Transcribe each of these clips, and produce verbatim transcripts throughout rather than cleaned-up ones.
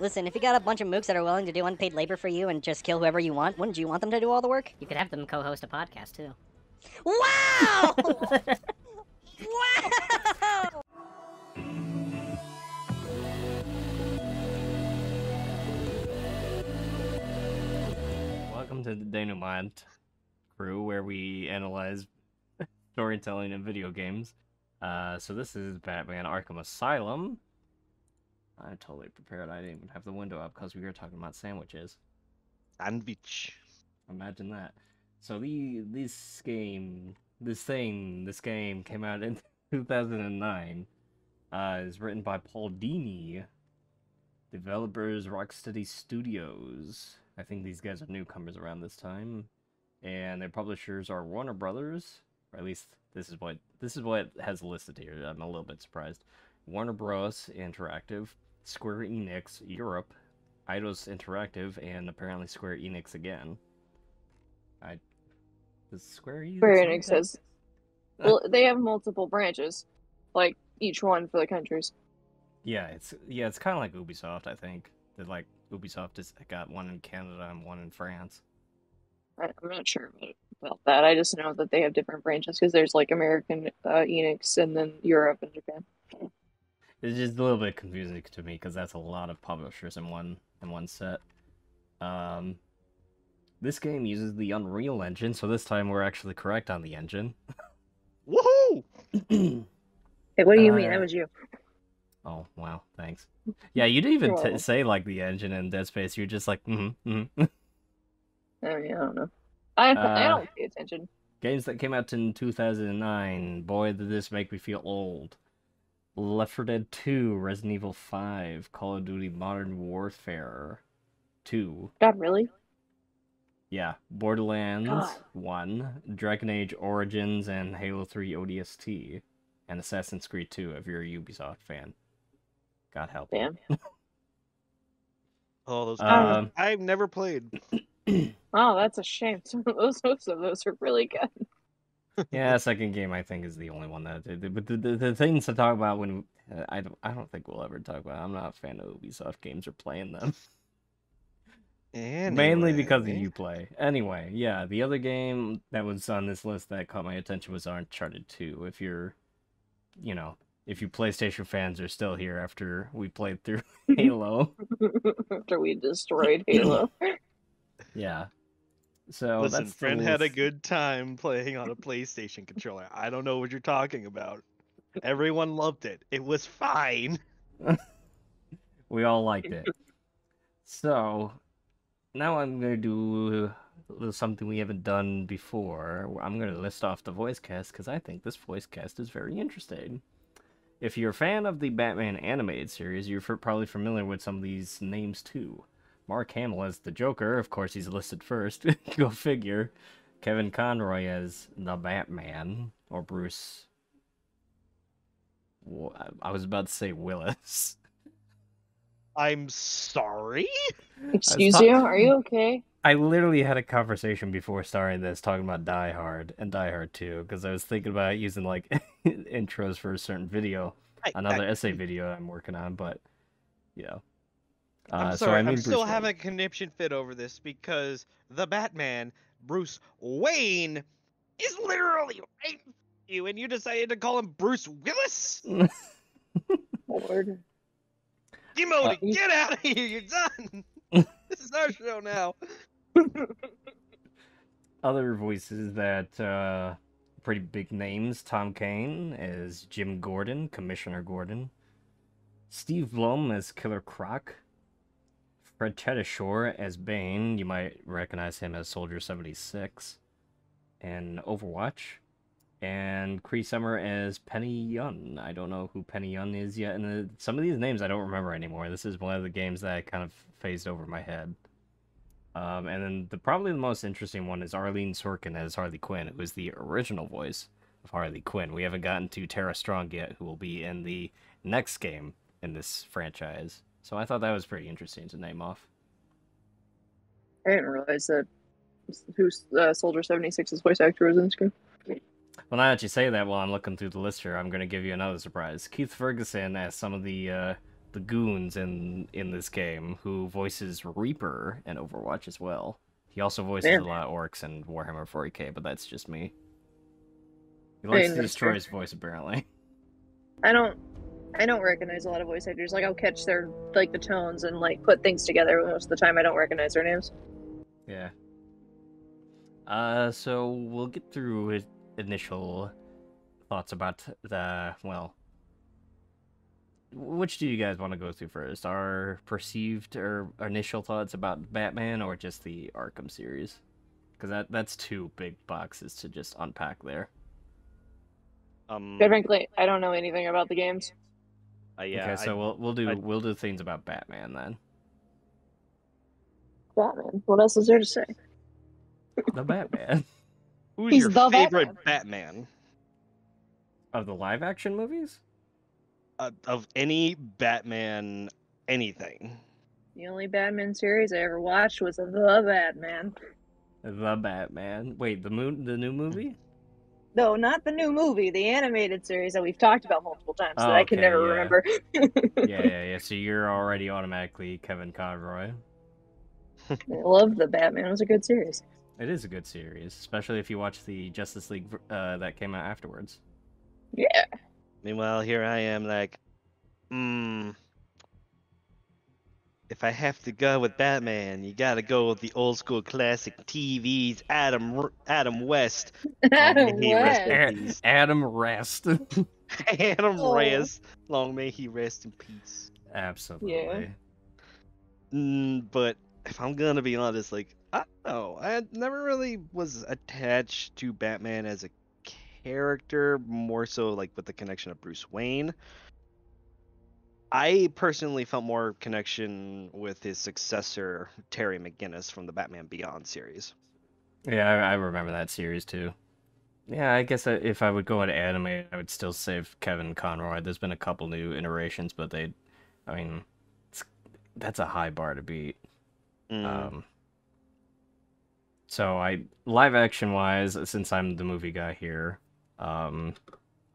Listen, if you got a bunch of mooks that are willing to do unpaid labor for you and just kill whoever you want, wouldn't you want them to do all the work? You could have them co-host a podcast, too. Wow! Wow! Welcome to the Denouement crew, where we analyze storytelling in video games. Uh, so this is Batman Arkham Asylum. I'm totally prepared. I didn't even have the window up because we were talking about sandwiches. Sandwich. Imagine that. So the this game, this thing, this game came out in two thousand nine. Uh, it's written by Paul Dini. Developers Rocksteady Studios. I think these guys are newcomers around this time, and their publishers are Warner Brothers. Or at least this is what this is what has listed here. I'm a little bit surprised. Warner Bros. Interactive, Square Enix Europe, Eidos Interactive, and apparently Square Enix again. I does Square Enix. Square Enix has. Well, they have multiple branches, like each one for the countries. Yeah, it's yeah, it's kind of like Ubisoft. I think that like Ubisoft has got one in Canada and one in France. I'm not sure about that. I just know that they have different branches because there's like American uh, Enix and then Europe and Japan. It's just a little bit confusing to me because that's a lot of publishers in one in one set. Um, this game uses the Unreal Engine, so this time we're actually correct on the engine. Woohoo! Hey, what do you uh, mean? That was you. Oh wow! Thanks. Yeah, you didn't even t say like the engine in Dead Space. You're just like, mm-hmm, mm-hmm. I mean, I don't know. I uh, I don't pay attention. Games that came out in two thousand nine. Boy, did this make me feel old. Left four Dead two, Resident Evil five, Call of Duty Modern Warfare two. God, really? Yeah. Borderlands God. one, Dragon Age Origins, and Halo three O D S T, and Assassin's Creed two if you're a Ubisoft fan. God help. Damn. Oh, those uh, I've never played. Oh, that's a shame. Some of those, most of those are really good. Yeah, second game I think is the only one that. But the, the the things to talk about when I don't I don't think we'll ever talk about. I'm not a fan of Ubisoft games or playing them. Anyway. Mainly because of you play. Anyway, yeah, the other game that was on this list that caught my attention was Uncharted two. If you're, you know, if you PlayStation fans are still here after we played through Halo, after we destroyed Halo. Yeah. So listen, that's friend had a good time playing on a PlayStation controller. I don't know what you're talking about. Everyone loved it. It was fine. We all liked it. So now I'm going to do a little something we haven't done before. I'm going to list off the voice cast because I think this voice cast is very interesting. If you're a fan of the Batman animated series, you're probably familiar with some of these names too. Mark Hamill as the Joker, of course he's listed first, go figure. Kevin Conroy as the Batman, or Bruce... I was about to say Willis. I'm sorry? Excuse you? Are you okay? I literally had a conversation before starting this talking about Die Hard and Die Hard two, because I was thinking about using like intros for a certain video, I, another I, essay video I'm working on, but, you know. Uh, I'm sorry, so I mean I'm Bruce still Wayne. having a conniption fit over this because the Batman, Bruce Wayne, is literally right for you, and you decided to call him Bruce Willis? Lord. Gimmo, uh, get out of here, you're done! This is our show now. Other voices that, uh, pretty big names, Tom Kane as Jim Gordon, Commissioner Gordon. Steve Blum as Killer Croc. Fred Chetashore as Bane, you might recognize him as Soldier seventy-six, and Overwatch, and Cree Summer as Penny Yun. I don't know who Penny Yun is yet, and the, some of these names I don't remember anymore. This is one of the games that kind of phased over my head. Um, and then the probably the most interesting one is Arlene Sorkin as Harley Quinn, who is the original voice of Harley Quinn. We haven't gotten to Tara Strong yet, who will be in the next game in this franchise. So I thought that was pretty interesting to name off. I didn't realize that who uh, Soldier seventy-six's voice actor was in this game. Well, now that you say that, while I'm looking through the list here, I'm going to give you another surprise. Keith Ferguson as some of the uh, the goons in in this game, who voices Reaper in Overwatch as well. He also voices Damn. a lot of orcs in Warhammer forty K, but that's just me. He likes to destroy his voice, apparently. I don't, I don't recognize a lot of voice actors. Like, I'll catch their, like, the tones and, like, put things together. Most of the time, I don't recognize their names. Yeah. Uh, so we'll get through his initial thoughts about the, well, which do you guys want to go through first? Our perceived or initial thoughts about Batman, or just the Arkham series? Because that, that's two big boxes to just unpack there. Um, Quite frankly, I don't know anything about the games. Uh, yeah, okay, so I, we'll we'll do I, we'll do things about Batman then. Batman. What else is there to say? The Batman. Who's He's your the favorite Batman? Batman? Of the live action movies? Uh, of any Batman anything. The only Batman series I ever watched was The Batman. The Batman. Wait, the moon the new movie? No, not the new movie, the animated series that we've talked about multiple times oh, that I can okay, never yeah. remember. yeah, yeah, yeah. So you're already automatically Kevin Conroy. I love The Batman. It was a good series. It is a good series, especially if you watch the Justice League uh, that came out afterwards. Yeah. Meanwhile, here I am like, hmm, if I have to go with Batman, you gotta go with the old school classic T V's Adam Adam West. Adam West. Adam Rest. Adam oh. Rest. Long may he rest in peace. Absolutely. Yeah. Mm, but if I'm gonna be honest, like, I don't know. I never really was attached to Batman as a character, more so like with the connection of Bruce Wayne. I personally felt more connection with his successor, Terry McGinnis, from the Batman Beyond series. Yeah, I, I remember that series too. Yeah, I guess I, if I would go into anime, I would still save Kevin Conroy. There's been a couple new iterations, but they, I mean, it's, that's a high bar to beat. Mm. Um, so I live action wise, since I'm the movie guy here, um,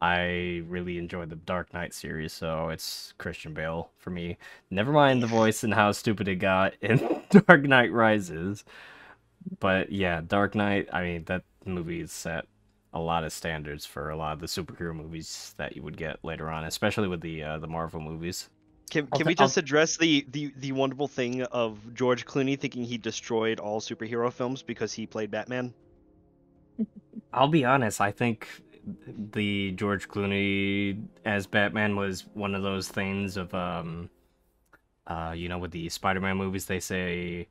I really enjoyed the Dark Knight series, so it's Christian Bale for me. Never mind the voice and how stupid it got in Dark Knight Rises. But yeah, Dark Knight, I mean, that movie set a lot of standards for a lot of the superhero movies that you would get later on, especially with the uh, the Marvel movies. Can, can we just address the, the, the wonderful thing of George Clooney thinking he destroyed all superhero films because he played Batman? I'll be honest, I think the George Clooney as Batman was one of those things of, um, uh, you know, with the Spider-Man movies, they say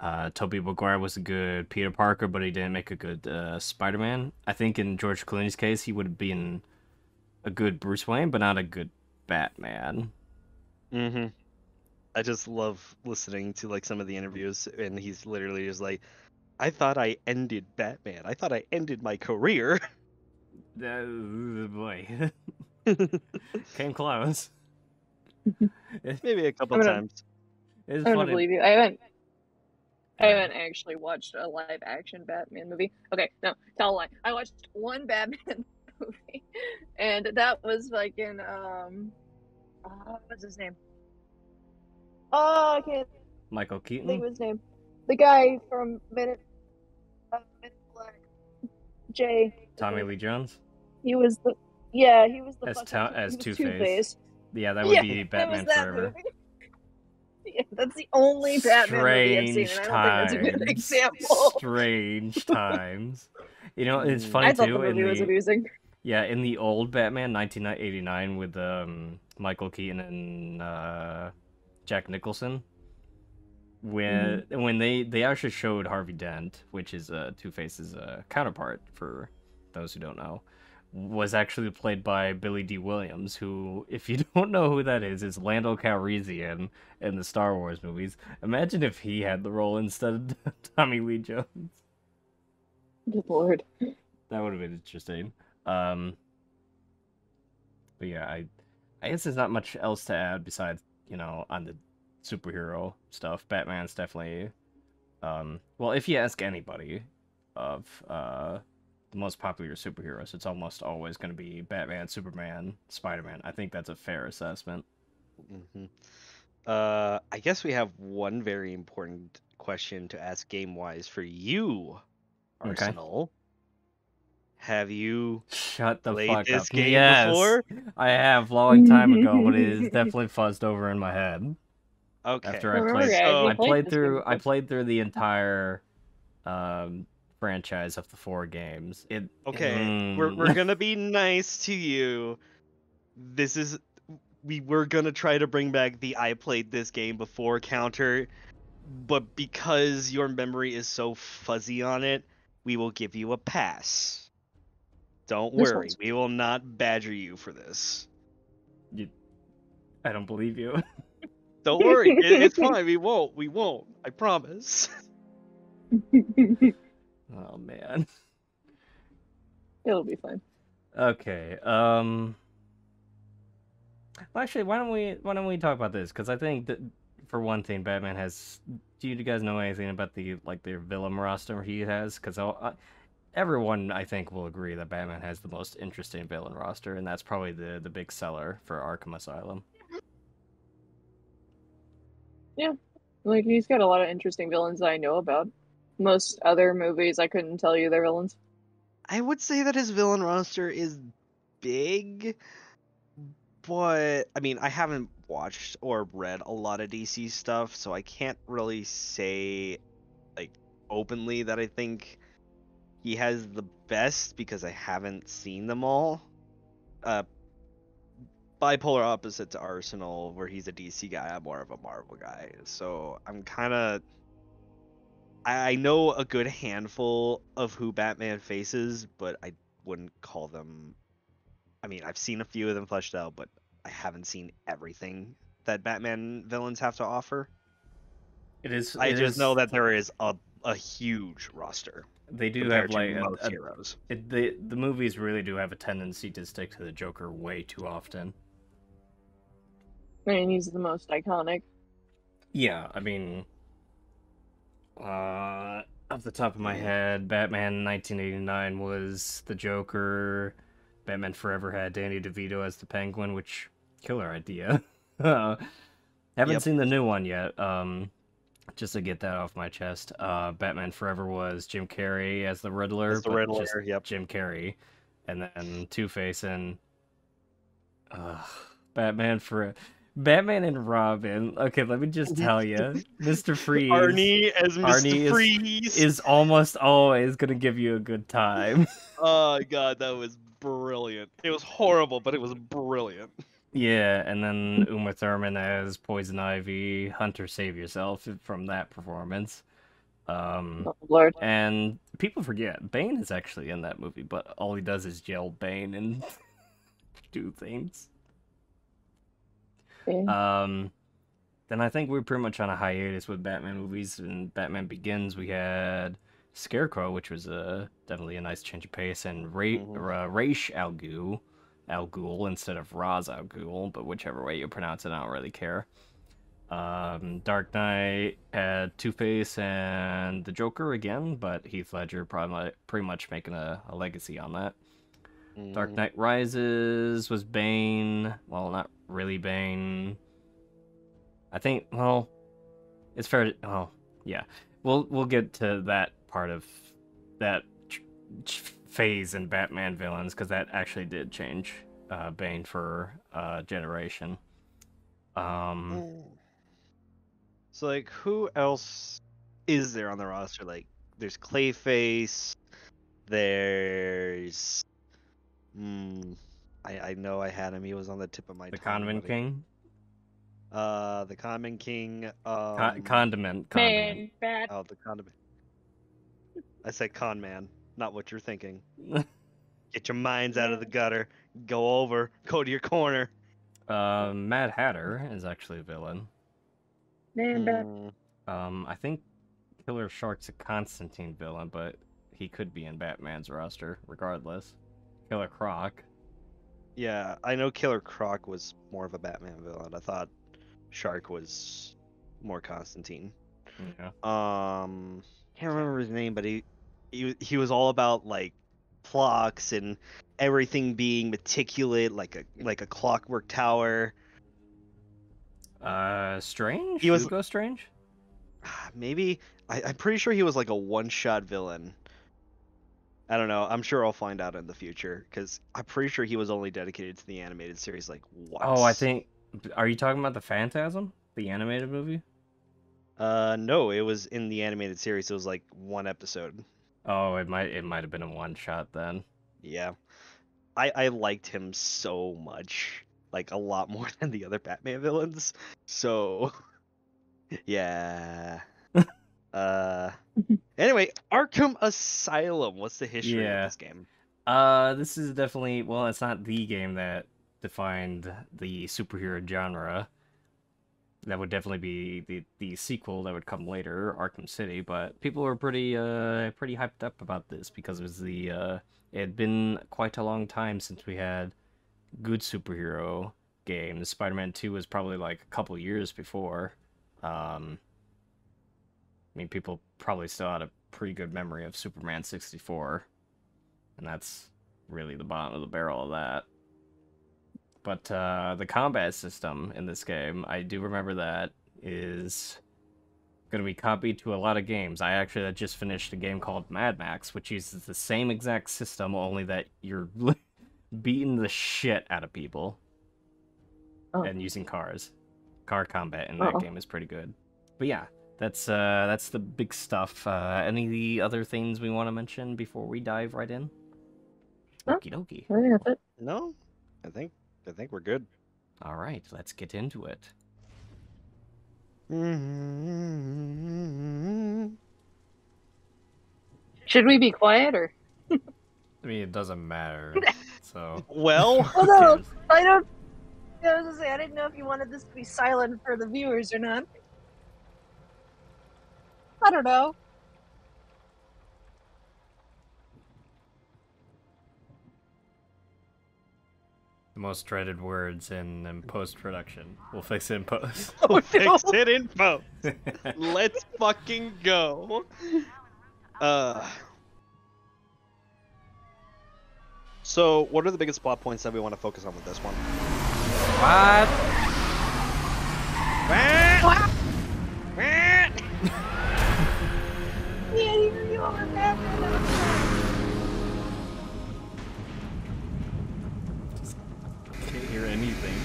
uh, Tobey Maguire was a good Peter Parker, but he didn't make a good uh, Spider-Man. I think in George Clooney's case, he would have been a good Bruce Wayne, but not a good Batman. Mm-hmm. I just love listening to, like, some of the interviews, and he's literally just like, I thought I ended Batman. I thought I ended my career. Uh, boy. Came close. Maybe a couple gonna, times. I don't believe you. I haven't I haven't actually watched a live action Batman movie. Okay, no, tell a lie. I watched one Batman movie, and that was like in um uh, what's his name? Oh, I can't Michael Keaton. I think his name. The guy from Minute uh, Minute Black. Jay. Tommy Lee Jones? He was the yeah. He was the as, fucking, as Two-Face. Two-Face. Yeah, that would yeah, be Batman Forever. Yeah, that's the only Batman Strange movie I've seen. And I don't think that's a good example. Strange times. You know, it's funny I too. I thought the movie in was the, amusing. Yeah, in the old Batman, nineteen eighty-nine, with um, Michael Keaton and uh, Jack Nicholson, when mm-hmm. when they they actually showed Harvey Dent, which is uh, Two-Face's uh, counterpart for. Those who don't know, was actually played by Billy D. Williams, who, if you don't know who that is, is Lando Calrissian in the Star Wars movies. Imagine if he had the role instead of Tommy Lee Jones. Good lord. That would have been interesting. Um, but yeah, I, I guess there's not much else to add besides, you know, on the superhero stuff. Batman's definitely, um, well, if you ask anybody of, uh, the most popular superheroes, it's almost always going to be Batman, Superman, Spider-Man. I think that's a fair assessment. Mm-hmm. Uh, I guess we have one very important question to ask game-wise for you, Arsenal. Okay. Have you Shut the played fuck this up. game yes, before? I have, long time ago, but it is definitely fuzzed over in my head. Okay. After I played, okay, so I played, played through, I played through the entire um, franchise of the four games. It, okay, mm. we're we're gonna be nice to you. This is. We were going to try to bring back the I played this game before counter, but because your memory is so fuzzy on it, we will give you a pass. Don't this worry. One's... We will not badger you for this. You... I don't believe you. Don't worry. It, it's fine. We won't. We won't. I promise. Oh, man. It'll be fine. Okay. Um... Well, actually, why don't we why don't we talk about this? Because I think that, for one thing, Batman has. Do you guys know anything about the like the villain roster he has? Because everyone, I think, will agree that Batman has the most interesting villain roster, and that's probably the the big seller for Arkham Asylum. Yeah, like he's got a lot of interesting villains that I know about. Most other movies, I couldn't tell you their villains. I would say that his villain roster is big. But, I mean, I haven't watched or read a lot of D C stuff, so I can't really say, like, openly that I think he has the best, because I haven't seen them all. Uh, bipolar opposite to Arsenal, where he's a D C guy, I'm more of a Marvel guy. So, I'm kind of... I, I know a good handful of who Batman faces, but I wouldn't call them... I mean, I've seen a few of them fleshed out, but I haven't seen everything that Batman villains have to offer. It is. I it just is, know that there is a a huge roster. They do have like a, a, heroes. It, the the movies really do have a tendency to stick to the Joker way too often. I mean, he's the most iconic. Yeah, I mean, uh, off the top of my head, Batman nineteen eighty-nine was the Joker. Batman Forever had Danny DeVito as the Penguin, which, killer idea. uh, haven't yep. seen the new one yet, um, just to get that off my chest. Uh, Batman Forever was Jim Carrey as the Riddler. As the Riddler, just yep. Jim Carrey. And then Two-Face and... Uh, Batman for Batman and Robin. Okay, let me just tell you. Mister Freeze. Arnie as Mister Arnie Freeze. Is, is almost always going to give you a good time. Oh, God, that was... brilliant. It was horrible, but it was brilliant. Yeah, and then Uma Thurman as Poison Ivy. Hunter, save yourself from that performance. Um, oh, Lord. And people forget, Bane is actually in that movie, but all he does is yell Bane and do things. Bane. Um, then I think we're pretty much on a hiatus with Batman movies. And Batman Begins, we had... Scarecrow, which was uh, definitely a nice change of pace, and Ra mm -hmm. uh, Ra's al Ghul, Al Ghul instead of Ra's al Ghul, but whichever way you pronounce it, I don't really care. Um, Dark Knight had Two-Face and the Joker again, but Heath Ledger probably pretty much making a, a legacy on that. Mm. Dark Knight Rises was Bane. Well, not really Bane. I think, well, it's fair to... Oh, yeah. We'll, we'll get to that part of that phase in Batman villains, because that actually did change uh, Bane for a uh, generation. Um, so, like, who else is there on the roster? Like, there's Clayface, there's... Mm, I, I know I had him, he was on the tip of my tongue. The Condiment King? Uh, the Condiment King... Um, Con condiment. Condiment. Man, oh, the Condiment. I said con man, not what you're thinking. Get your minds out of the gutter. Go over. Go to your corner. Uh, Mad Hatter is actually a villain. Mm. Um, I think Killer Shark's a Constantine villain, but he could be in Batman's roster, regardless. Killer Croc. Yeah, I know Killer Croc was more of a Batman villain. I thought Shark was more Constantine. Yeah. Um... Can't remember his name, but he, he he was all about like clocks and everything being meticulous, like a like a clockwork tower. Uh, Strange? He was... Hugo Strange? Maybe. I, I'm pretty sure he was like a one-shot villain. I don't know. I'm sure I'll find out in the future, because I'm pretty sure he was only dedicated to the animated series like once. Oh, I think... Are you talking about The Phantasm? The animated movie? Uh, no, it was in the animated series. It was like one episode. Oh, it might it might have been a one-shot then. Yeah. I, I liked him so much. Like, a lot more than the other Batman villains. So... Yeah. uh... Anyway, Arkham Asylum. What's the history yeah. of this game? Uh, this is definitely... Well, it's not the game that defined the superhero genre. That would definitely be the, the sequel that would come later, Arkham City, but people were pretty uh pretty hyped up about this because it was the uh it had been quite a long time since we had good superhero games. Spider-Man two was probably like a couple years before. Um I mean, people probably still had a pretty good memory of Superman sixty-four, and that's really the bottom of the barrel of that. But uh, the combat system in this game, I do remember that, is going to be copied to a lot of games. I actually just finished a game called Mad Max, which uses the same exact system, only that you're beating the shit out of people oh. and using cars. Car combat in that Uh-oh. game is pretty good. But yeah, that's uh, that's the big stuff. Uh, any of the other things we want to mention before we dive right in? No. Okie dokie. I think that's it. No, I think. I think we're good. All right, let's get into it. Should we be quiet or? I mean, it doesn't matter. So. Well. Oh, no, I don't. I was gonna say I didn't know if you wanted this to be silent for the viewers or not. I don't know. The most dreaded words in, in post-production. We'll fix it in post. We'll fix it in post. Let's fucking go. Uh, so, what are the biggest plot points that we want to focus on with this one? What? What? What? Can't hear anything.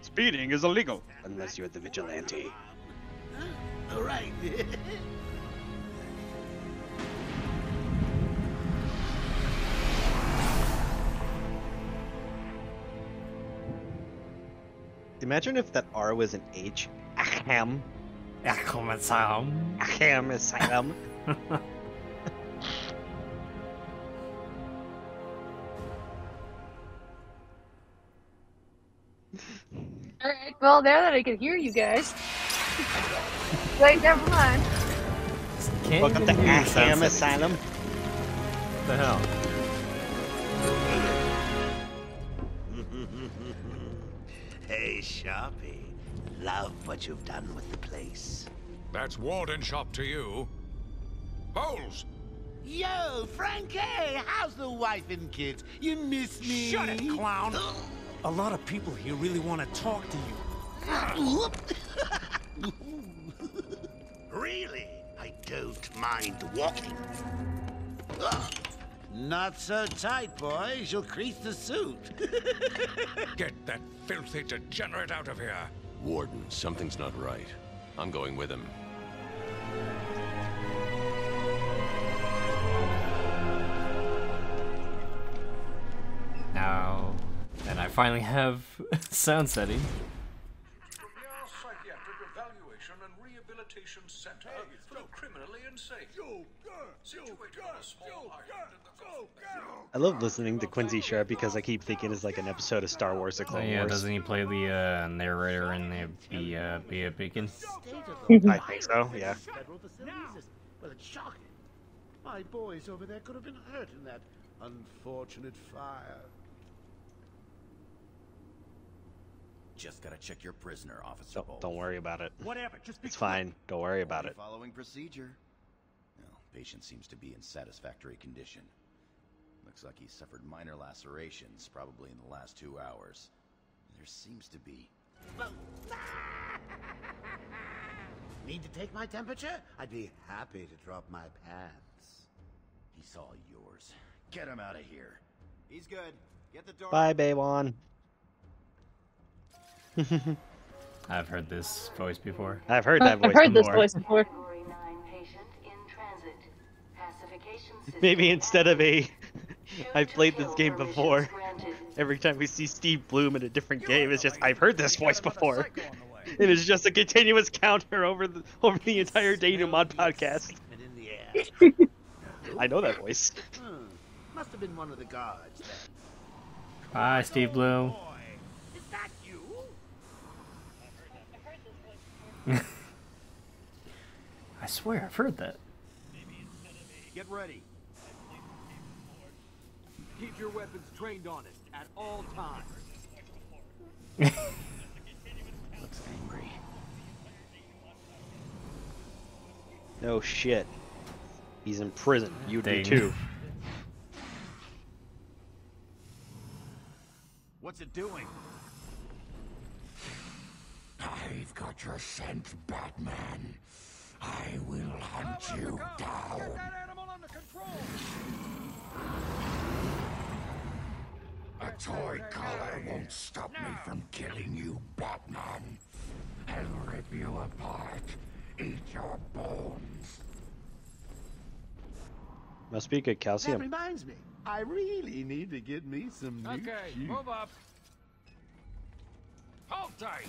Speeding is illegal. Unless you're the vigilante. All right. Imagine if that R was an H. Ahem. Ahem Asylum. Ahem Asylum. Alright, well, now that I can hear you guys. Wait, never mind. Welcome to Arkham Asylum. What the hell? Hey, Sharpie. Love what you've done with the place. That's Warden Shop to you. Bowls! Yo, Frankie! How's the wife and kids? You miss me? Shut it, clown! A lot of people here really want to talk to you. Really? I don't mind walking. Not so tight, boys. You'll crease the suit. Get that filthy degenerate out of here. Warden, something's not right. I'm going with him. Now... And I finally have sound setting. From your psychiatric evaluation and rehabilitation center for the criminally insane. I love listening to Quincy Sharp because I keep thinking it's like an episode of Star Wars or Clone Wars. Oh, yeah, doesn't he play the uh, narrator in the the uh, Be Beacon? I think so. Yeah. Well, it's shocking. My boys over there could have been hurt in that unfortunate fire. Just gotta check your prisoner, Officer don't, Bowles. Don't worry about it. Whatever, just be it's quick. Fine. Don't worry about Only it. Following procedure. No, patient seems to be in satisfactory condition. Looks Looks like he suffered minor lacerations, probably in the last two hours. There seems to be... Need to take my temperature? I'd be happy to drop my pants. He's all yours. Get him out of here. He's good. Get the door. Bye, Baywan. I've heard this voice before. I've heard that voice before. I've heard this voice before. Maybe instead of a... I've played this game before. Every time we see Steve Blum in a different game, it's just, I've heard this voice before. It is just a continuous counter over the, over the entire Day New Mod podcast. I know that voice. Hmm. Must have been one of the gods. Hi, Steve Blum. Is that you? I swear, I've heard that. Get ready. Keep your weapons trained on us at all times. Looks angry. No shit. He's in prison. You do too. What's it doing? I've got your scent, Batman. I will hunt you down. Get that animal under control. A toy collar won't stop me from killing you, Batman. I'll rip you apart. Eat your bones. Must be good calcium. That reminds me. I really need to get me some new cheese. Okay, move up. Hold tight.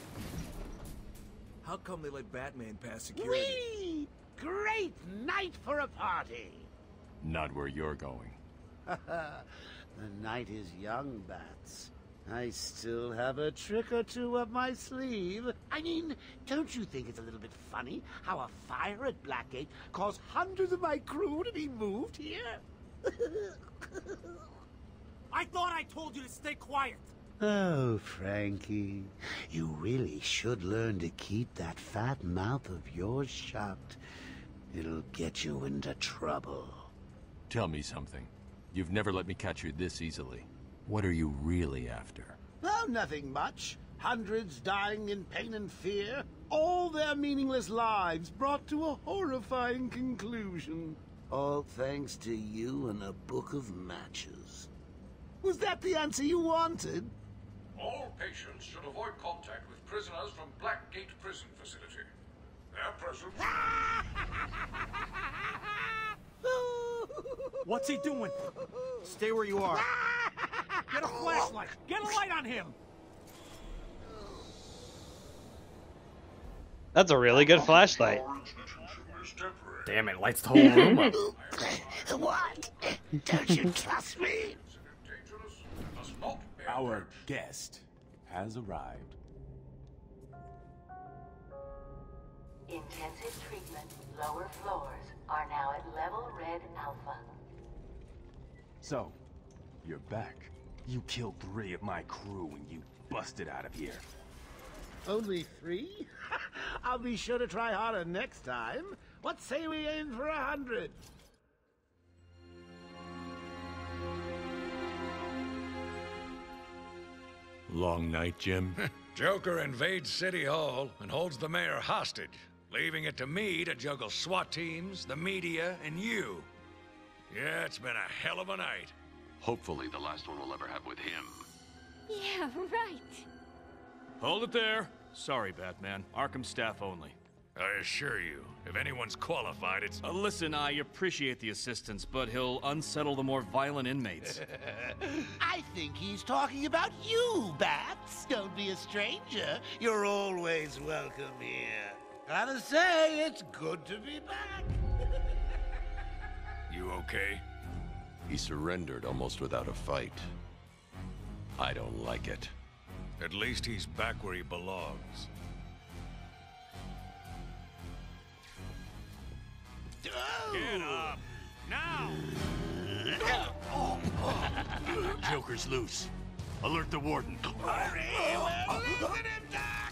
How come they let Batman pass security? Whee! Great night for a party. Not where you're going. The night is young, Bats. I still have a trick or two up my sleeve. I mean, don't you think it's a little bit funny how a fire at Blackgate caused hundreds of my crew to be moved here? I thought I told you to stay quiet. Oh, Frankie, you really should learn to keep that fat mouth of yours shut. It'll get you into trouble. Tell me something. You've never let me catch you this easily. What are you really after? Oh, nothing much. Hundreds dying in pain and fear. All their meaningless lives brought to a horrifying conclusion. All thanks to you and a book of matches. Was that the answer you wanted? All patients should avoid contact with prisoners from Blackgate Prison Facility. Their presence... What's he doing? Stay where you are. Get a flashlight. Get a light on him. That's a really good flashlight. Damn it, lights the whole room up. What? Don't you trust me? Our guest has arrived. Intensive treatment, lower floors are now at level red alpha. So, you're back. You killed three of my crew and you busted out of here. Only three? I'll be sure to try harder next time. What say we aim for a hundred? Long night, Jim? Joker invades City Hall and holds the mayor hostage, leaving it to me to juggle SWAT teams, the media, and you. Yeah, it's been a hell of a night. Hopefully the last one we'll ever have with him. Yeah, right. Hold it there. Sorry, Batman. Arkham staff only. I assure you, if anyone's qualified, it's... Uh, listen, I appreciate the assistance, but he'll unsettle the more violent inmates. I think he's talking about you, Bats. Don't be a stranger. You're always welcome here. Gotta say, it's good to be back. You okay? He surrendered almost without a fight. I don't like it. At least he's back where he belongs. Get up! Now! Joker's loose. Alert the warden. Hurry! We're losing him, Doc!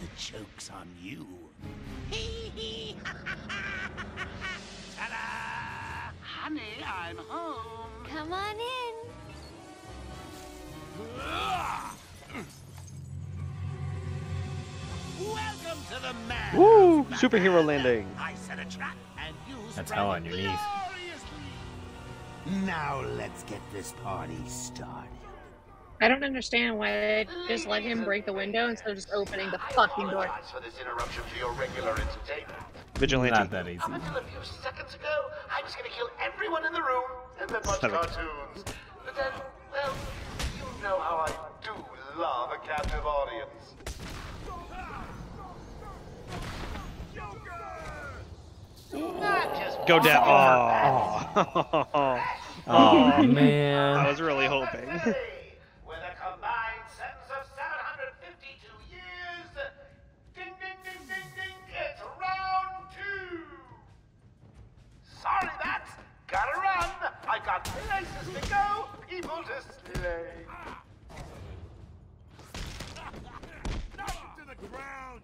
The joke's on you. I'm home. Come on in. Welcome to the man. Woo! Superhero landing. I set a trap and you That's hell on your knees. Now let's get this party started. I don't understand why they just let him break the window instead of just opening the fucking door. For this interruption for your regular entertainment. Vigilante. Not that easy. Up until a few seconds ago, I was gonna kill everyone in the room and then watch cartoons. But then, well, you know how I do love a captive audience. Go down. Oh, oh. Oh man. I was really hoping. With a combined sentence of seven hundred fifty-two years, ding, ding, ding, ding, ding, it's round two. Sorry, Matt. Gotta run. I got places to go, people to slay. Knock him to the ground.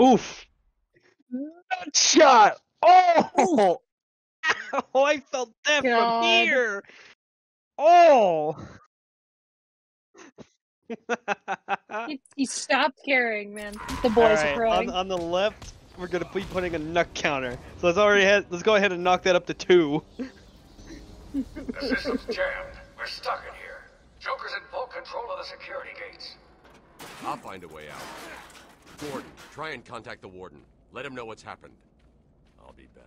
Oof. Nut shot. Oh. Oh, I felt that God. From here. Oh. he, he stopped carrying, man. The boys right. are growing. On, on the left, we're going to be putting a nut counter. So let's already have, let's go ahead and knock that up to two. The system's jammed. We're stuck in here. Joker's in full control of the security gates. I'll find a way out. Gordon, try and contact the warden. Let him know what's happened. I'll be back.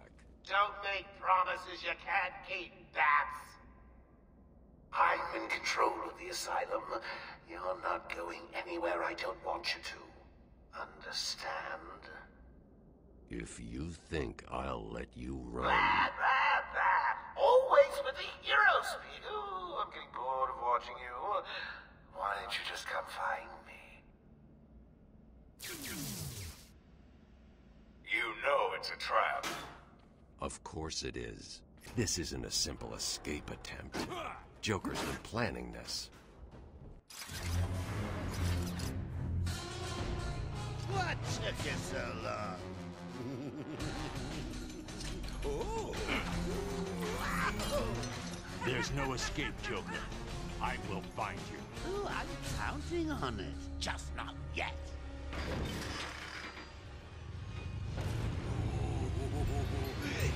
Don't make promises you can't keep, Bats. I'm in control of the asylum. You're not going anywhere I don't want you to. Understand? If you think I'll let you run... Blah, blah, blah. Always with the hero speed. Ooh, I'm getting bored of watching you. Why don't you just come find me? You know it's a trap. Of course it is. This isn't a simple escape attempt. Joker's been planning this. What took you so long? Oh. There's no escape, Joker. I will find you. Ooh, I'm counting on it. Just not yet.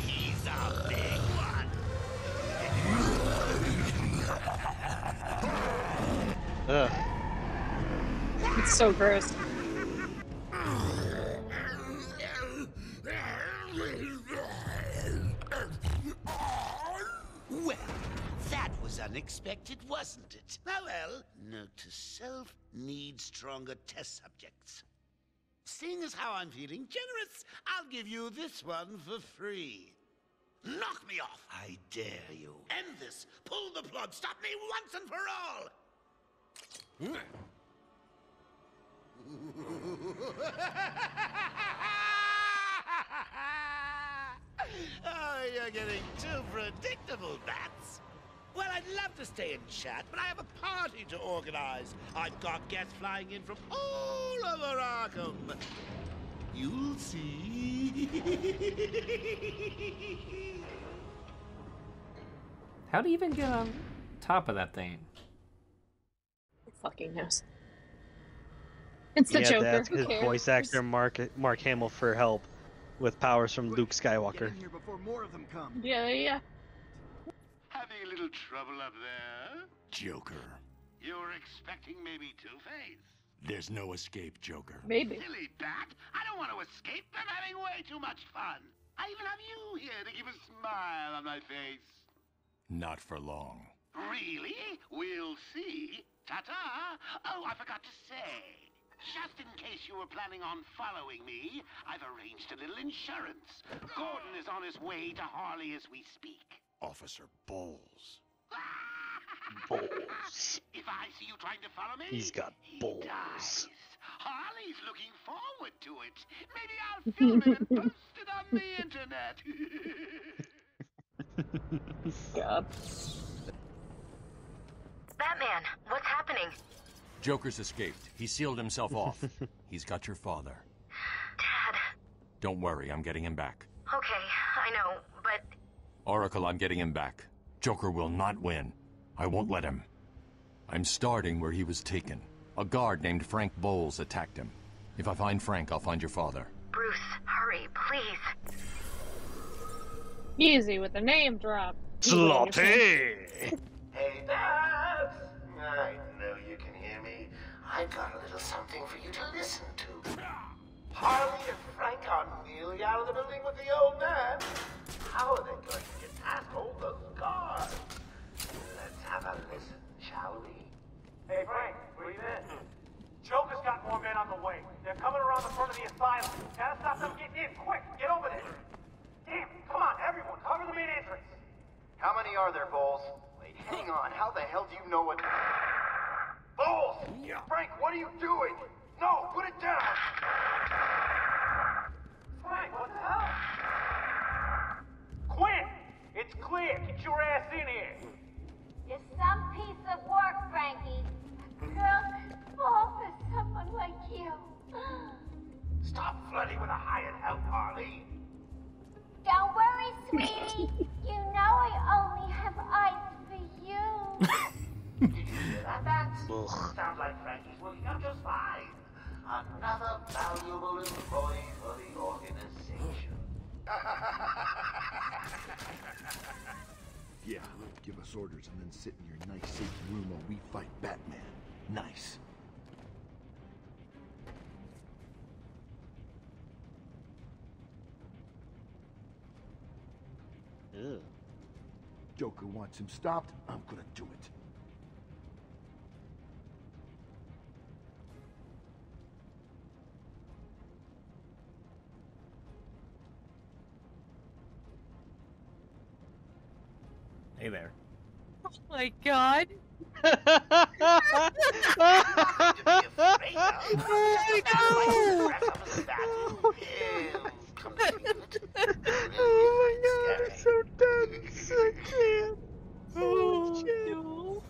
He's a big one. Ugh. It's so gross. Well, that was unexpected, wasn't it? Oh well, note to self, need stronger test subjects. Seeing as how I'm feeling generous, I'll give you this one for free. Knock me off! I dare you. End this! Pull the plug! Stop me once and for all! Oh, you're getting too predictable, Bats. Well, I'd love to stay and chat, but I have a party to organize. I've got guests flying in from all over Arkham. You'll see. How do you even get on top of that thing? Who fucking knows? It's the yeah, Joker. That's his voice actor Mark Mark Hamill for help with powers from Luke Skywalker. Get in here before more of them come. Yeah, yeah. Having a little trouble up there? Joker. You're expecting maybe Two-Face? There's no escape, Joker. Maybe. Silly bat! I don't want to escape. I'm having way too much fun. I even have you here to give a smile on my face. Not for long. Really? We'll see. Ta-ta! Oh, I forgot to say. Just in case you were planning on following me, I've arranged a little insurance. Gordon is on his way to Harley as we speak. Officer Bowles. Bowles. If I see you trying to follow me, he's got balls. He dies. Harley's looking forward to it. Maybe I'll film it and post it on the internet. God. Batman, what's happening? Joker's escaped. He sealed himself off. He's got your father. Dad, Don't worry, I'm getting him back. Okay, I know, but... Oracle, I'm getting him back. Joker will not win. I won't let him. I'm starting where he was taken. A guard named Frank Bowles attacked him. If I find Frank, I'll find your father. Bruce, hurry, please. Easy with the name drop. Slotty! Hey, Babs! I know you can hear me. I've got a little something for you to listen to. Harley and Frank are nearly out of the building with the old man. How are they going to get past all those guards? Let's have a listen, shall we? Hey, Frank, where you been? Joker's got more men on the way. They're coming around the front of the asylum. Gotta stop them getting in, quick! Get over there! Damn, come on, everyone, cover the main entrance! How many are there, Bowles? Wait, hang on, how the hell do you know what... Bowles! Yeah. Frank, what are you doing? No, put it down! Frank, what the hell? Quinn! It's clear, get your ass in here! You're some piece of work, Frankie. Girls fall for someone like you. Stop flirting with a hired help, Harley. Don't worry, sweetie. You know I only have eyes for you. That sounds like Frankie's working out just fine. Another valuable employee for the organization. Yeah, give us orders and then sit in your nice safe room while we fight Batman. Nice. Ew. Joker wants him stopped. I'm gonna do it. Hey there. Oh my God. Oh my God. Oh my God, I'm so dense. I can't. Oh, no.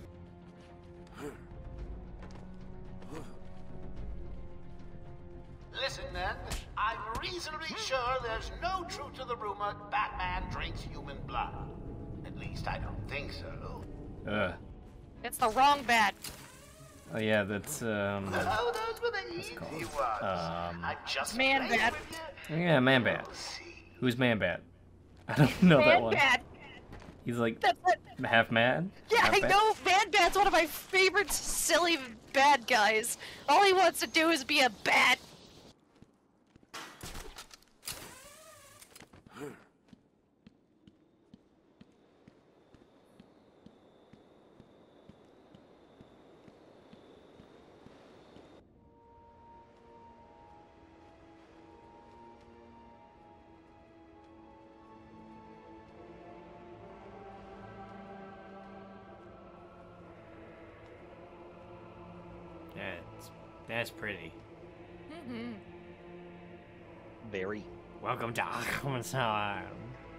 Listen then, I'm reasonably sure there's no truth to the rumor Batman drinks human blood. At least I don't think so. Uh. It's the wrong bat. Oh yeah, that's um. Oh, those were the easy ones. Um, I just man bat. Yeah, man bat. Who's man bat? I don't know man that one. Bat. He's like that's what... half man. Yeah, half I bat. know. Man bat's one of my favorite silly bad guys. All he wants to do is be a bat. That's pretty. Mm-hmm. Very. Welcome to Arkham Asylum.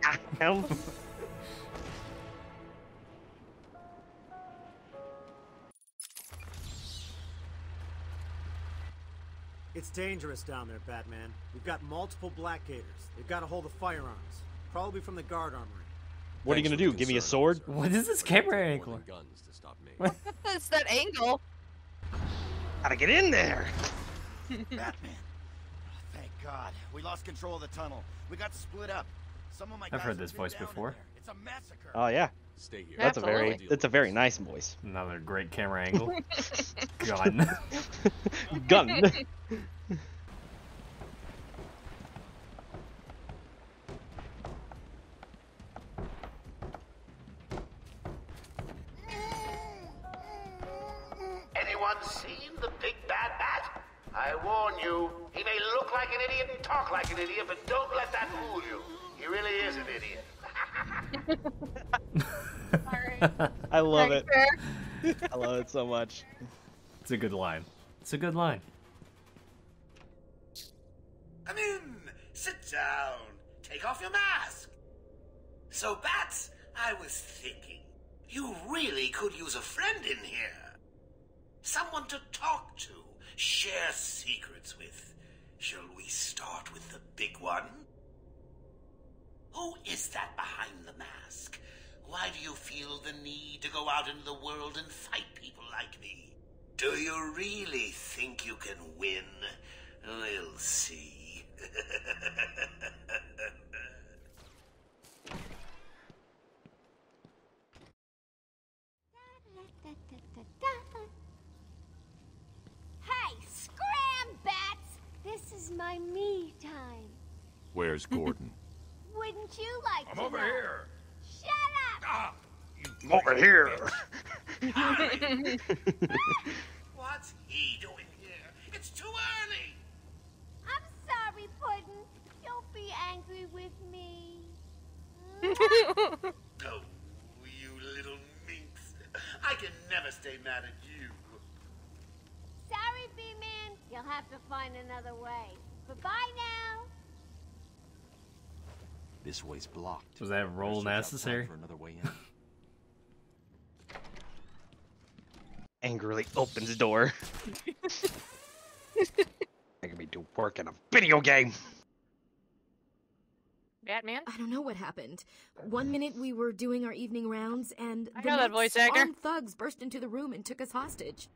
Arkham. It's dangerous down there, Batman. We've got multiple Black Gators. They've got a hold of firearms, probably from the guard armory. What Thanks are you gonna do? Give me a sword? Sir. What is this camera angle? Guns to stop me. What? It's that angle. Gotta get in there! Batman! Oh, thank God. We lost control of the tunnel. We got split up. Some of my I've heard this voice before. It's a massacre. Oh yeah. Stay here. That's Absolutely. a very that's a very nice voice. Another great camera angle. Gun. Gun. Talk like an idiot, but don't let that fool you. He really is an idiot. I love it. I love it so much. It's a good line. It's a good line. Come in. Sit down. Take off your mask. So, Bats, I was thinking. You really could use a friend in here. Someone to talk to, share secrets with. Shall we start with the big one? Who is that behind the mask? Why do you feel the need to go out into the world and fight people like me? Do you really think you can win? We'll see. Hey, Scram Bats! This is my me time. Where's Gordon? Wouldn't you like I'm to I'm over know? Here! Shut up! Ah, you over here! What's he doing here? It's too early! I'm sorry, Puddin'. Don't be angry with me. Oh, you little minx. I can never stay mad at you. Sorry, B-Man. You'll have to find another way. Goodbye now. This way's blocked. Was that roll necessary? For another way in. Angrily opens the door. I could be doing work in a video game. Batman? I don't know what happened. One minute we were doing our evening rounds, and I the know that voice actor. Thugs burst into the room and took us hostage.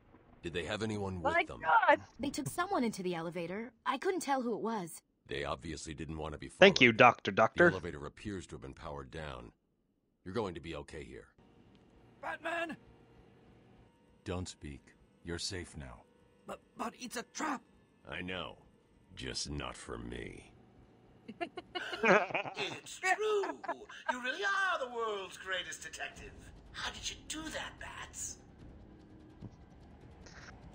Did they have anyone with My them? God. They took someone into the elevator. I couldn't tell who it was. They obviously didn't want to be followed. Thank you, Doctor Doctor. The elevator appears to have been powered down. You're going to be okay here. Batman! Don't speak. You're safe now. But, but it's a trap. I know. Just not for me. It's true. You really are the world's greatest detective. How did you do that, Bats?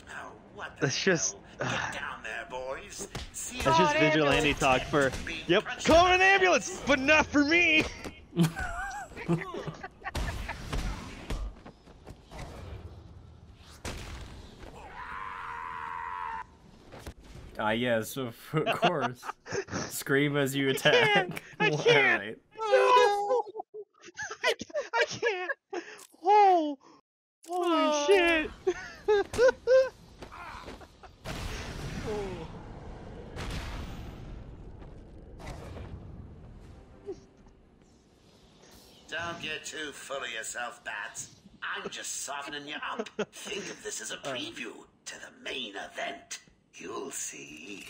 Oh, what the That's hell? Just uh, Get down there, boys. See That's just vigilante talk for Yep. Call an ambulance, but not for me. Ah, yes, of course. Scream as you attack. I can't. I can't. Right. No. I, I can't. Oh. Holy oh. shit. Oh. Don't get too full of yourself, Bats. I'm just softening you up. Think of this as a preview to the main event. You'll see.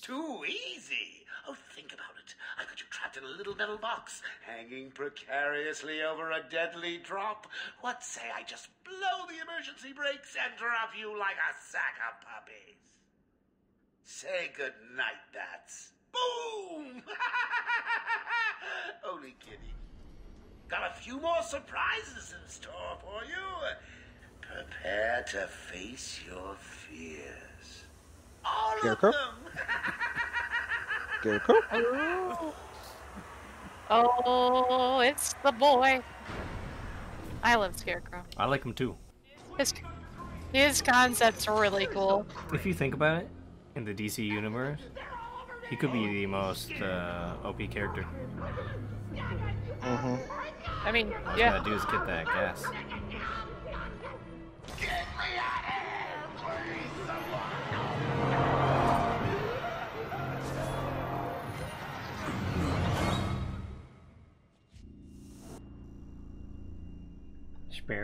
Too easy. Oh, think about it. I've got you trapped in a little metal box, hanging precariously over a deadly drop. What say I just blow the emergency brakes and drop you like a sack of puppies? Say goodnight, Bats. Boom! Only kidding. Got a few more surprises in store for you. Prepare to face your fears. All Scarecrow? Of them. Scarecrow? Oh. Oh, it's the boy. I love Scarecrow. I like him too. His, his concept's really cool. If you think about it, in the D C universe, he could be the most uh, O P character. Mm-hmm. I mean, yeah. All you gotta do is get that gas. Get me out of here, please, someone!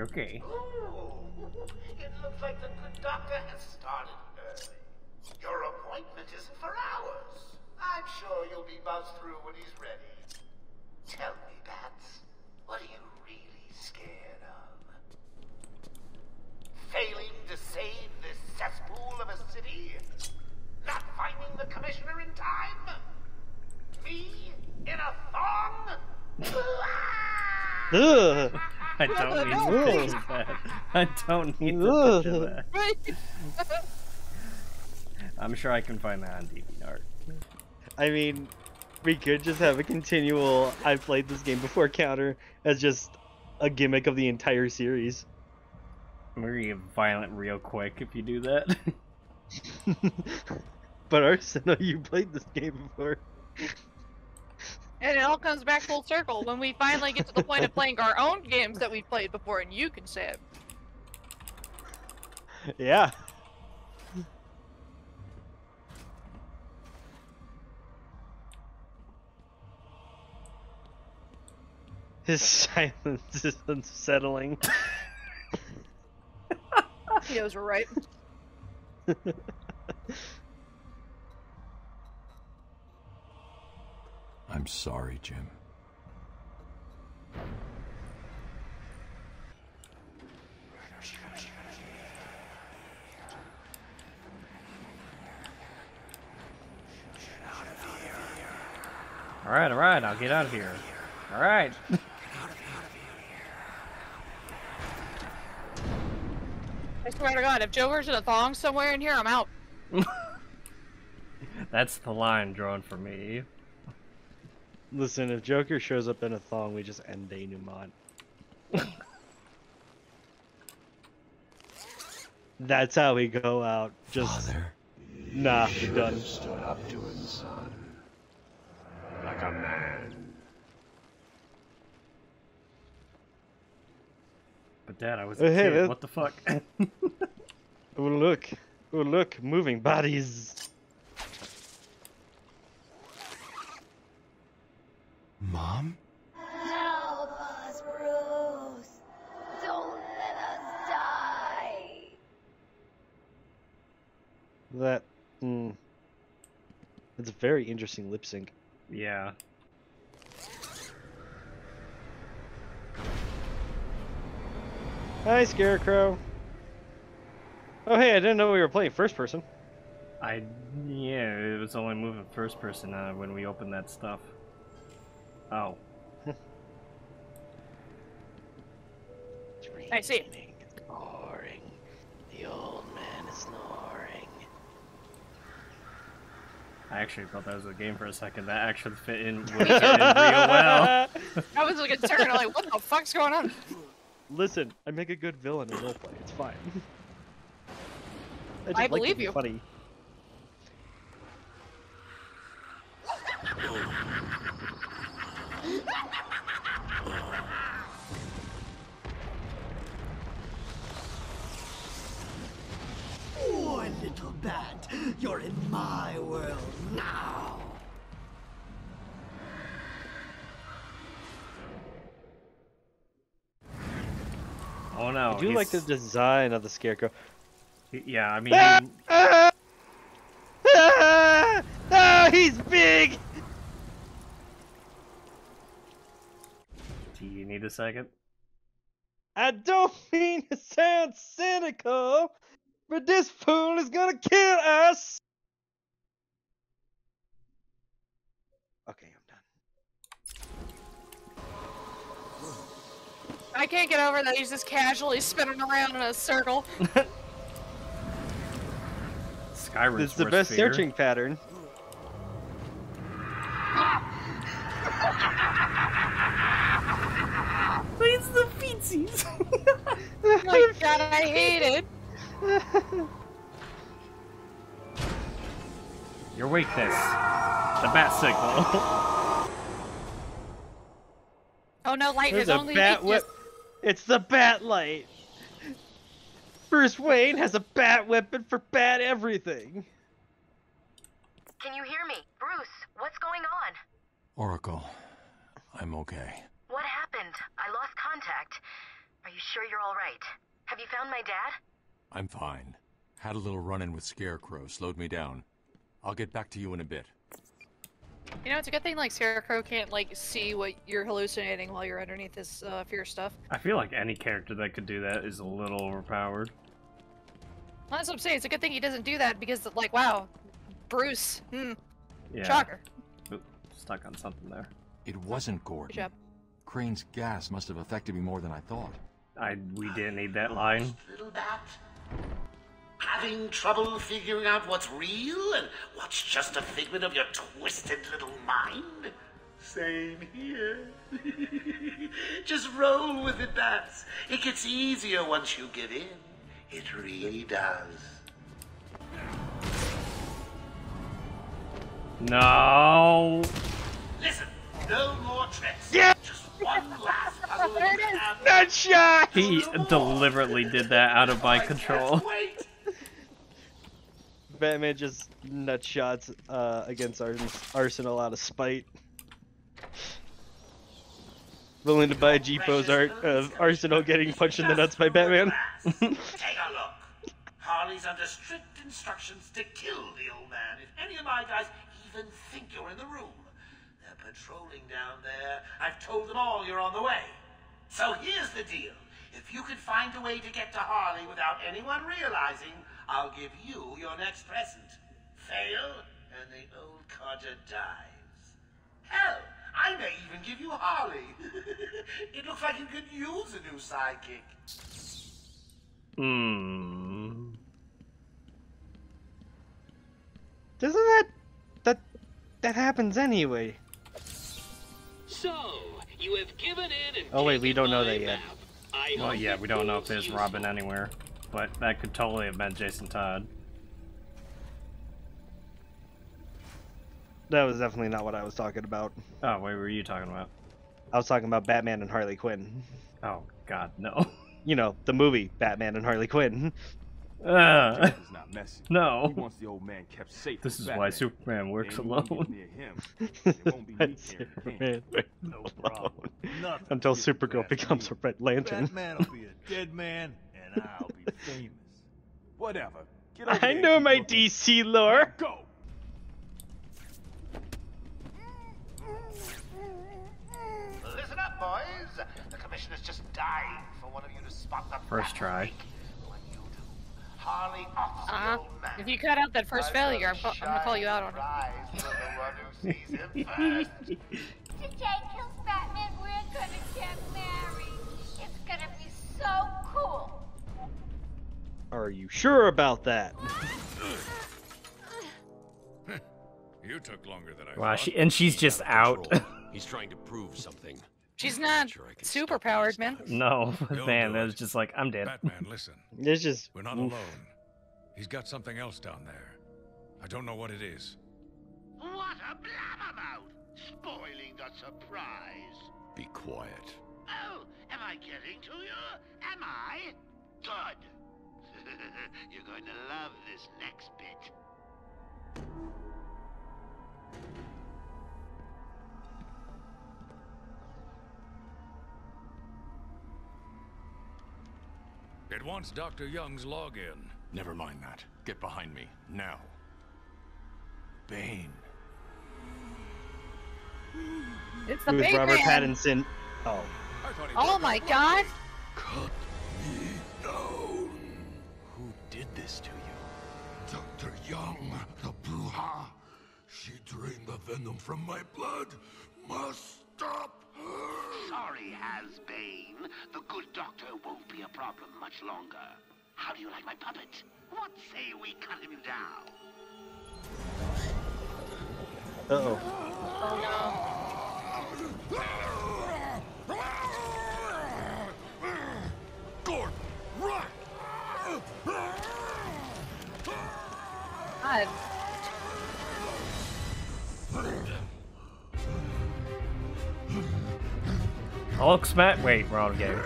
Okay. Ooh, it looks like the good doctor has started early. Your appointment isn't for hours. I'm sure you'll be buzzed through when he's ready. Tell me, Bats, what are you really scared of? Failing to save this cesspool of a city? Not finding the commissioner in time? Me in a thong? Ugh! I don't need to picture that. I don't need to picture that. I'm sure I can find that on DeviantArt. I mean, we could just have a continual I played this game before counter as just a gimmick of the entire series. I'm gonna get violent real quick if you do that. But Arsenal, you played this game before. And it all comes back full circle when we finally get to the point of playing our own games that we've played before, and you can say it. Yeah. His silence is unsettling. He knows we're right. I'm sorry, Jim. All right, all right, I'll get out of here. All right. I swear to God, if Joe wears in a thong somewhere in here, I'm out. That's the line drawn for me. Listen, if Joker shows up in a thong, we just end denouement. That's how we go out. Just Father, nah, we're done. Stood up to his son like a man. But Dad, I was a oh, kid. Hey, what the fuck? Oh look! Oh look! Moving bodies. Mom? Help us, Bruce! Don't let us die! That... Mm, that's a very interesting lip sync. Yeah. Hi, Scarecrow! Oh hey, I didn't know we were playing first person. I... yeah, it was only moving first person uh, when we opened that stuff. Oh. I see. Snoring. The old man is snoring. I actually thought that was a game for a second. That actually fit in, fit in real well. I was looking concerned. I'm like, what the fuck's going on? Listen, I make a good villain in roleplay. It's fine. I, just I like believe to be you. Funny. Bat, you're in my world now. Oh no! I do he's... like the design of the Scarecrow. Yeah, I mean. Ah! Ah! Ah! Ah! He's big. Do you need a second? I don't mean to sound cynical. But this fool is gonna kill us! Okay, I'm done. I can't get over that he's just casually spinning around in a circle. Skyrim's it's the best fear. Searching pattern. It's the feetsies! Oh my God, I hate it! Your weakness. The bat signal. Oh no, light is only bat weakness. It's the bat light. Bruce Wayne has a bat weapon for bat everything. Can you hear me? Bruce, what's going on? Oracle, I'm okay. What happened? I lost contact. Are you sure you're all right? Have you found my dad? I'm fine. Had a little run-in with Scarecrow, slowed me down. I'll get back to you in a bit. You know, it's a good thing like Scarecrow can't like see what you're hallucinating while you're underneath this uh, fear stuff. I feel like any character that could do that is a little overpowered. Well, that's what I'm saying. It's a good thing he doesn't do that because like, wow, Bruce, hmm, yeah. Shocker. Oop, stuck on something there. It wasn't Gordon. Good job. Crane's gas must have affected me more than I thought. I we didn't need that line. Little bat. Having trouble figuring out what's real and what's just a figment of your twisted little mind? Same here. Just roll with it, bats. It gets easier once you give in. It really does. No. Listen, No more tricks. Yeah. Just one last puzzle. There it is. Nutshot! He deliberately did that out of my control. Batman just nutshots uh, against Arsenal out of spite. Willing to buy G P O's art of Arsenal getting punched in the nuts by Batman. Take a look. Harley's under strict instructions to kill the old man if any of my guys even think you're in the room. They're patrolling down there. I've told them all you're on the way. So here's the deal. If you can find a way to get to Harley without anyone realizing, I'll give you your next present. Fail, and the old codger dies. Hell, I may even give you Harley. It looks like you could use a new sidekick. Hmm. Doesn't that... that... that happens anyway. So, you have given in and... Oh wait, we don't know that yet. Well, yeah, we don't know if there's Robin anywhere. But that could totally have been Jason Todd. That was definitely not what I was talking about. Oh, what were you talking about? I was talking about Batman and Harley Quinn. Oh, God, no. You know, the movie Batman and Harley Quinn. Uh, not no. He wants the old man kept safe. This is Batman. Why Superman works alone. Near him. Won't be near Superman works no alone. Until Supergirl becomes a Red Lantern. Batman will be a dead man. I'll be famous. Whatever. Get over I know my D C lore. Go. Listen up, boys. The commissioner's just dying for one of you to spot the first try. When you do, Harley offs uh-huh. the old man. If you cut out that first failure, I'm, I'm gonna call you out on it. One who sees him first. If T J kills Batman, we're gonna get married. It's gonna be so cool. Are you sure about that? You took longer than I wow, thought. She, and she's just He's out. He's trying to prove something. She's not sure super powered, man. No, Don't man, that was just like, I'm dead. Batman, listen. It's just... We're not oof. alone. He's got something else down there. I don't know what it is. What a blabbermouth! Spoiling the surprise. Be quiet. Oh, am I getting to you? Am I? Good. You're going to love this next bit. It wants Doctor Young's login. Never mind that. Get behind me, now. Bane. It's the Bane Robert man. Pattinson. Oh. Oh my God. Cut me down. Did this to you? Doctor Young, the Bruja. She drained the venom from my blood. Must stop her. Sorry, Hasbane. The good doctor won't be a problem much longer. How do you like my puppet? What say we cut him down? Uh-oh. Oh, no. Gordon, run! God. Hulk smash. Wait, we're on game.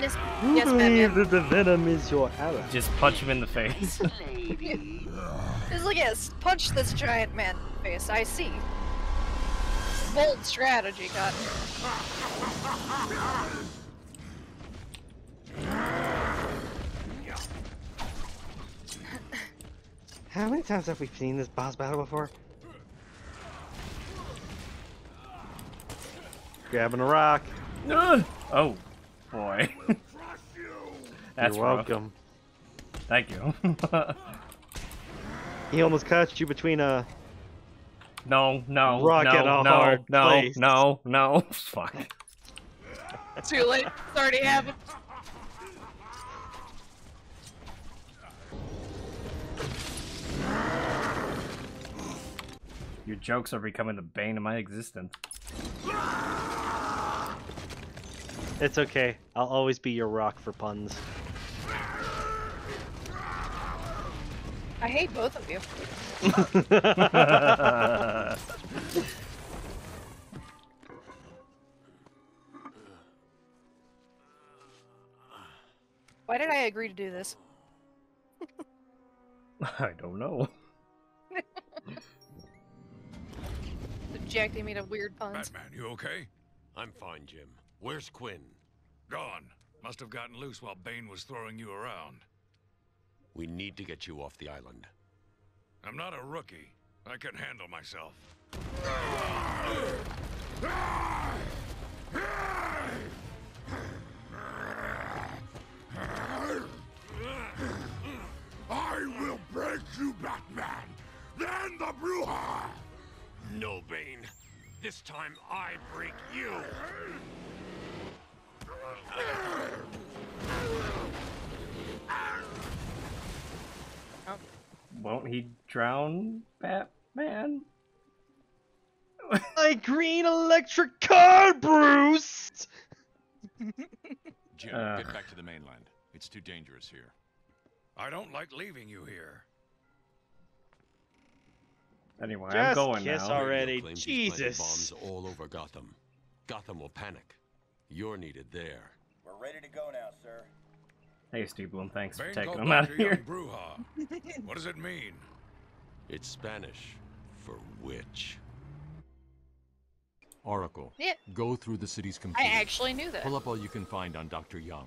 Just, yes, believe that the venom is your ally. Just punch him in the face. Just look at us. Punch this giant man in the face. I see. Bold strategy, Cotton. How many times have we seen this boss battle before? Grabbing a rock. Uh, oh, boy. That's You're rough. welcome. Thank you. He almost caught you between a... No, no, Rock no, no, no, no, no, no, fuck. Too late, it's already happened. Your jokes are becoming the bane of my existence. It's okay, I'll always be your rock for puns. I hate both of you. Why did I agree to do this? I don't know. Subjecting me to weird puns. Batman, you okay? I'm fine, Jim. Where's Quinn? Gone. Must have gotten loose while Bane was throwing you around. We need to get you off the island. I'm not a rookie. I can handle myself. I will break you, Batman! Then the Bruja! No, Bane. This time I break you! Oh. Won't he drown Batman? My green electric car, Bruce! Jim, uh. get back to the mainland. It's too dangerous here. I don't like leaving you here. Anyway, just I'm going kiss now. already. Jesus. Bombs all over Gotham. Gotham will panic. You're needed there. We're ready to go now, sir. Hey, Steve Blum, thanks Bane for taking him out of here. What does it mean? It's Spanish for witch. Oracle, yeah. Go through the city's computer. I actually knew that. Pull up all you can find on Doctor Young.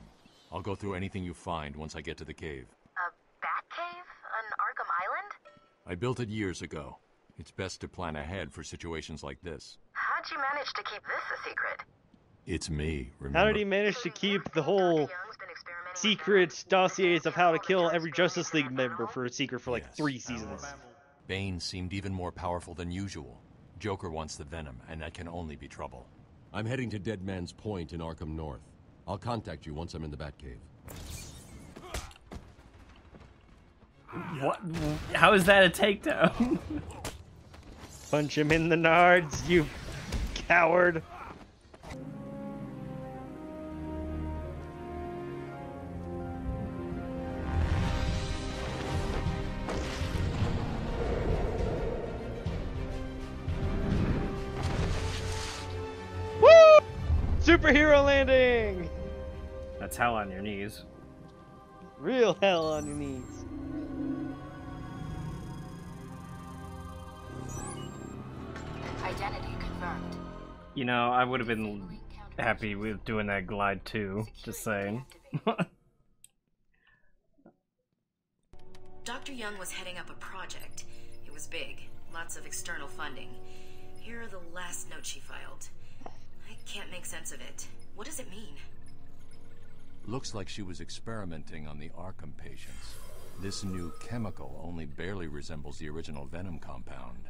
I'll go through anything you find once I get to the cave. A bat cave on Arkham Island? I built it years ago. It's best to plan ahead for situations like this. How'd you manage to keep this a secret? It's me, remember? How did he manage to keep the whole secret dossiers of how to kill every Justice League member for a secret for like yes. three seasons? Bane seemed even more powerful than usual. Joker wants the venom, and that can only be trouble. I'm heading to Dead Man's Point in Arkham North. I'll contact you once I'm in the Batcave. What? How is that a takedown? Punch him in the nards, you coward. Woo! Superhero landing! That's hell on your knees. Real hell on your knees. Identity confirmed. You know, I would have been happy with doing that glide too. Just saying. Doctor Young was heading up a project. It was big, lots of external funding. Here are the last notes she filed. I can't make sense of it. What does it mean? Looks like she was experimenting on the Arkham patients. This new chemical only barely resembles the original venom compound.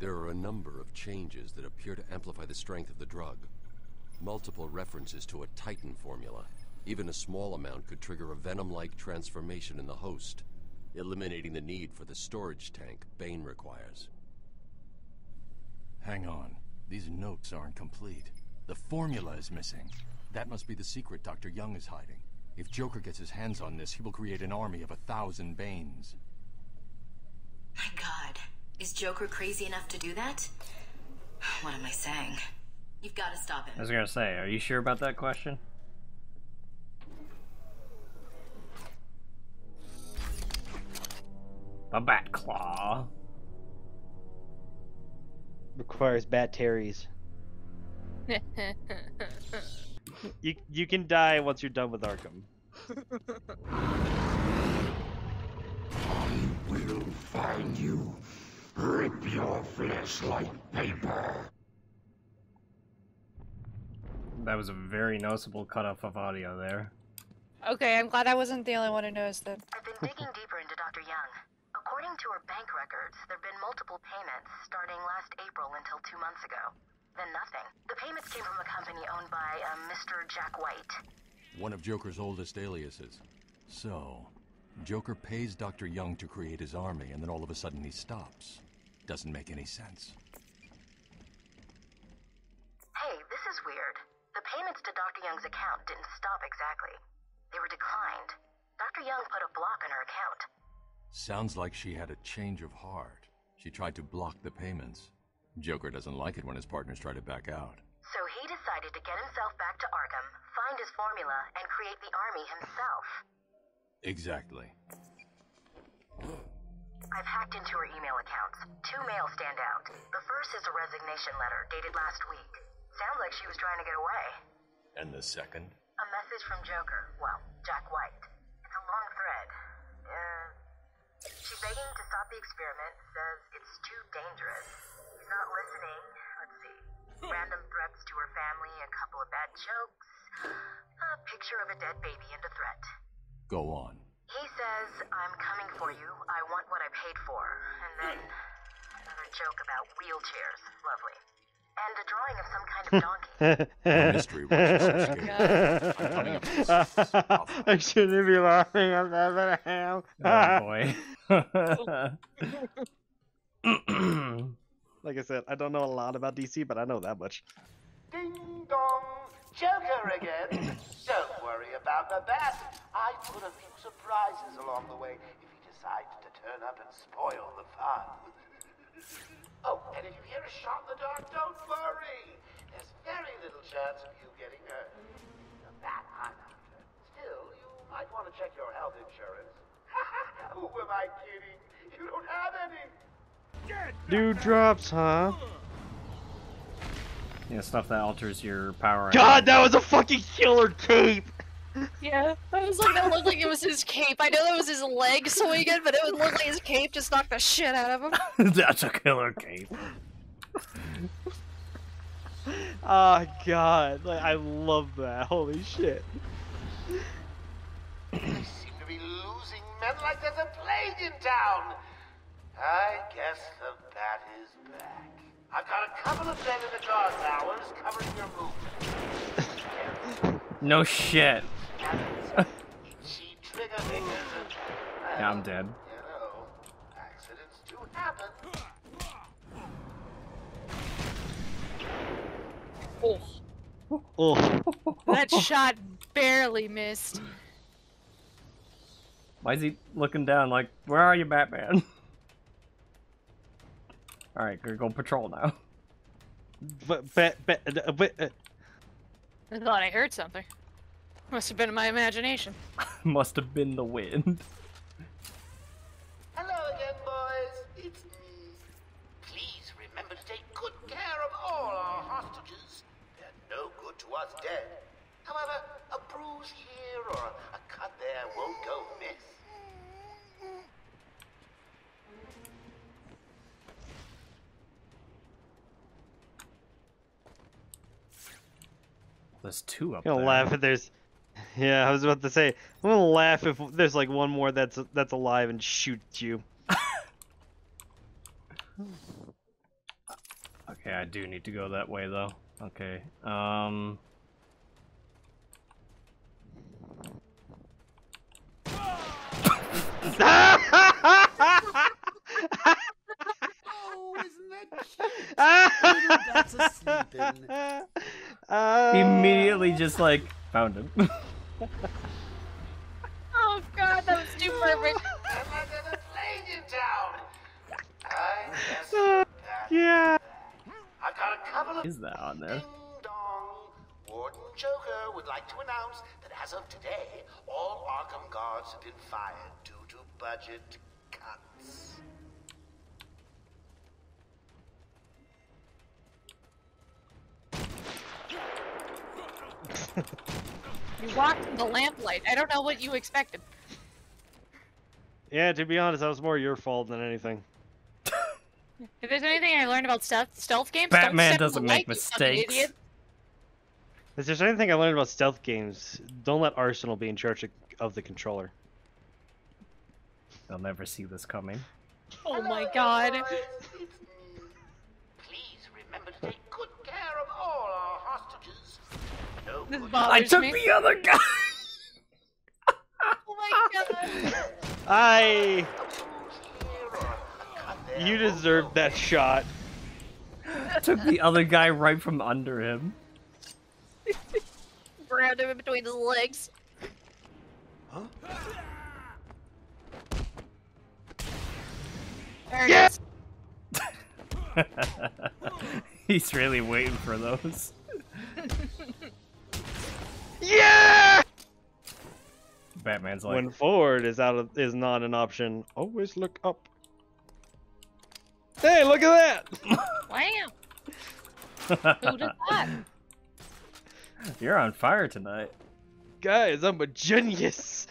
There are a number of changes that appear to amplify the strength of the drug. Multiple references to a Titan formula. Even a small amount could trigger a venom-like transformation in the host, eliminating the need for the storage tank Bane requires. Hang on. These notes aren't complete. The formula is missing. That must be the secret Doctor Young is hiding. If Joker gets his hands on this, he will create an army of a thousand Banes. My God. Is Joker crazy enough to do that? What am I saying? You've got to stop him. I was gonna say, are you sure about that question? A bat claw requires bat terries. you you can die once you're done with Arkham. I will find you. Rip your flesh like paper. That was a very noticeable cutoff of audio there. Okay, I'm glad I wasn't the only one who noticed that. I've been digging deeper into Doctor Young. According to her bank records, there have been multiple payments starting last April until two months ago. Then nothing. The payments came from a company owned by uh, Mister Jack White. One of Joker's oldest aliases. So, Joker pays Doctor Young to create his army, and then all of a sudden he stops. Doesn't make any sense. Hey, this is weird. The payments to Doctor Young's account didn't stop exactly. They were declined. Doctor Young put a block on her account. Sounds like she had a change of heart. She tried to block the payments. Joker doesn't like it when his partners try to back out. So he decided to get himself back to Arkham, find his formula, and create the army himself. Exactly. I've hacked into her email accounts. Two mails stand out. The first is a resignation letter dated last week. Sounds like she was trying to get away. And the second? A message from Joker. Well, Jack White. It's a long thread. Uh, she's begging to stop the experiment, says it's too dangerous. He's not listening. Let's see. Random threats to her family, a couple of bad jokes, a picture of a dead baby and a threat. Go on. He says, I'm coming for you, I want what I paid for, and then another joke about wheelchairs, lovely, and a drawing of some kind of donkey. No mystery watches. I'm coming up. I shouldn't be laughing at that, but I am. Oh boy. Like I said, I don't know a lot about D C, but I know that much. Ding dong! Joker again! Don't worry about the bat. I put a few surprises along the way if you decide to turn up and spoil the fun. Oh, and if you hear a shot in the dark, don't worry. There's very little chance of you getting hurt. The bat I'm after. Still, you might want to check your health insurance. Who am I kidding? You don't have any. Dewdrops, huh? Yeah, stuff that alters your power. God, that was a fucking killer cape! Yeah, I was like, that looked like it was his cape. I know that was his leg swinging, but it would look like his cape just knocked the shit out of him. That's a killer cape. Oh, God. Like, I love that. Holy shit. I seem to be losing men like there's a plague in town. I guess the bat is back. I've got a couple of dead in the car hours covering your movement. No shit. She trigger fingers and, well, yeah, I'm dead. You know, accidents do happen. Oh. Oh. That shot barely missed. Why is he looking down like, where are you, Batman? All right, go patrol now. But, but, but, but, uh... I thought I heard something. Must have been my imagination. Must have been the wind. Hello again, boys. It's me. Please remember to take good care of all our hostages. They're no good to us dead. However, a bruise here or a cut there won't go miss. There's two up there. I'm gonna laugh if there's... Yeah, I was about to say, I'm gonna laugh if there's like one more that's that's alive and shoots you. Okay, I do need to go that way though. Okay, um... Oh, isn't that cute? That's a sleeping... Uh... Immediately just like found him. Oh God, that was too perfect. uh, yeah. I've got a couple of... Is that on there? Warden Joker would like to announce that as of today, all Arkham guards have been fired due to budget cuts. You walked in the lamplight. I don't know what you expected. Yeah, to be honest, that was more your fault than anything. If there's anything I learned about stealth, stealth games, Batman doesn't make mistakes. If there's anything I learned about stealth games, don't let Arsenal be in charge of the controller. They'll never see this coming. Oh my God. Please remember to take good care of all our hostages. I took me. the other guy. Oh my God! I. You deserved that shot. I took the other guy right from under him. Grabbed him in between his legs. Huh? There it yes! is. He's really waiting for those. Yeah! Batman's like, when forward is out of is not an option, always look up. Hey, look at that! Wow! Who did that? You're on fire tonight, guys. I'm a genius.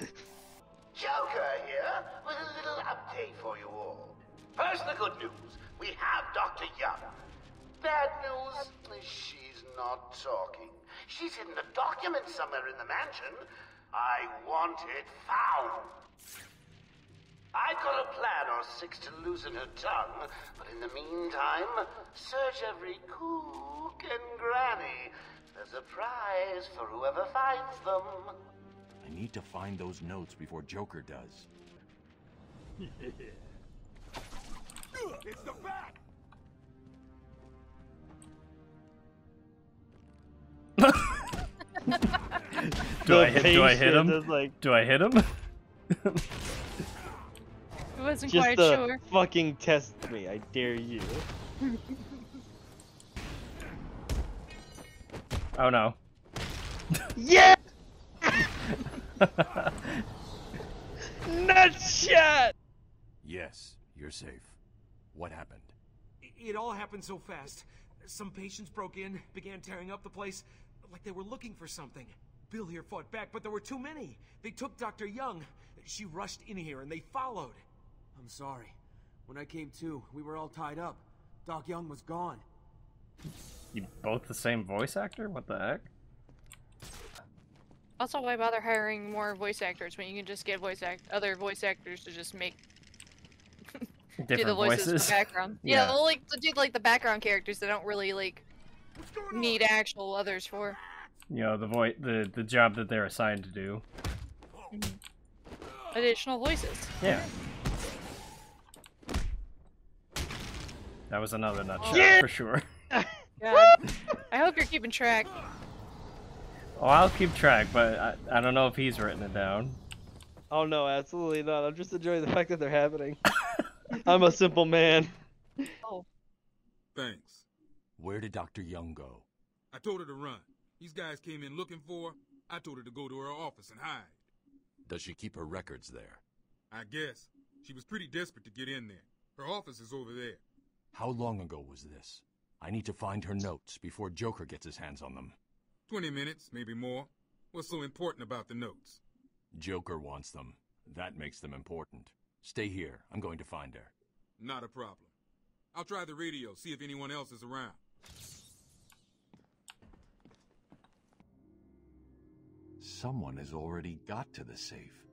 Joker here with a little update for you all. First, the good news: we have Doctor Young. Bad news: she's not talking. She's hidden a document somewhere in the mansion. I want it found. I've got a plan or six to loosen her tongue, but in the meantime, search every cook and granny. There's a prize for whoever finds them. I need to find those notes before Joker does. It's the bat! Do I hit? Do I hit him? Like... Do I hit him? I wasn't Just quite sure. Just fucking test me! I dare you. Oh no! Yeah! Nutshot! Yes, you're safe. What happened? It all happened so fast. Some patients broke in, began tearing up the place, like they were looking for something. Bill here fought back, but there were too many. They took Doctor Young. She rushed in here, and they followed. I'm sorry. When I came to, we were all tied up. Doc Young was gone. You both the same voice actor? What the heck? Also, why bother hiring more voice actors when you can just get voice act other voice actors to just make do the voices voices? For background? Yeah, yeah. They'll like do like the background characters that don't really like need actual others for. You know, the voice, the the job that they're assigned to do. Additional voices. Yeah. That was another nutshot yeah. for sure. God. I hope you're keeping track. Oh, I'll keep track, but I, I don't know if he's written it down. Oh no, absolutely not. I'm just enjoying the fact that they're happening. I'm a simple man. Oh. Thanks. Where did Doctor Young go? I told her to run. These guys came in looking for her. I told her to go to her office and hide. Does she keep her records there? I guess. She was pretty desperate to get in there. Her office is over there. How long ago was this? I need to find her notes before Joker gets his hands on them. twenty minutes, maybe more. What's so important about the notes? Joker wants them. That makes them important. Stay here. I'm going to find her. Not a problem. I'll try the radio, see if anyone else is around. Someone has already got to the safe.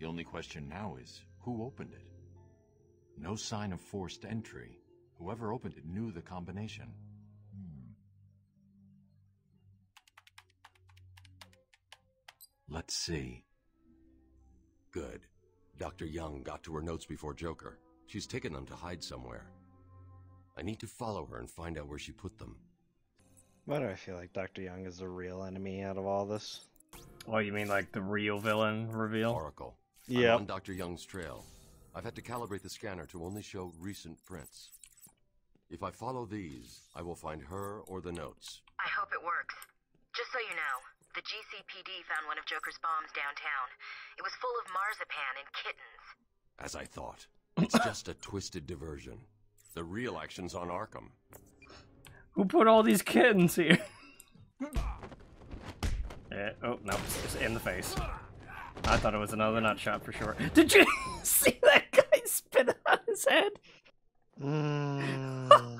The only question now is, who opened it? No sign of forced entry. Whoever opened it knew the combination. Hmm. Let's see. Good. Doctor Young got to her notes before Joker. She's taken them to hide somewhere. I need to follow her and find out where she put them. Why do I feel like Doctor Young is the real enemy out of all this? Oh, you mean like the real villain reveal? Oracle. Yeah. I'm on Doctor Young's trail. I've had to calibrate the scanner to only show recent prints. If I follow these, I will find her or the notes. I hope it works. Just so you know, the G C P D found one of Joker's bombs downtown. It was full of marzipan and kittens. As I thought. It's just a twisted diversion. The real action's on Arkham. Who put all these kittens here? Yeah, oh, no. Just in the face. I thought it was another nutshot for sure. Did you see that guy spin on his head? Mm.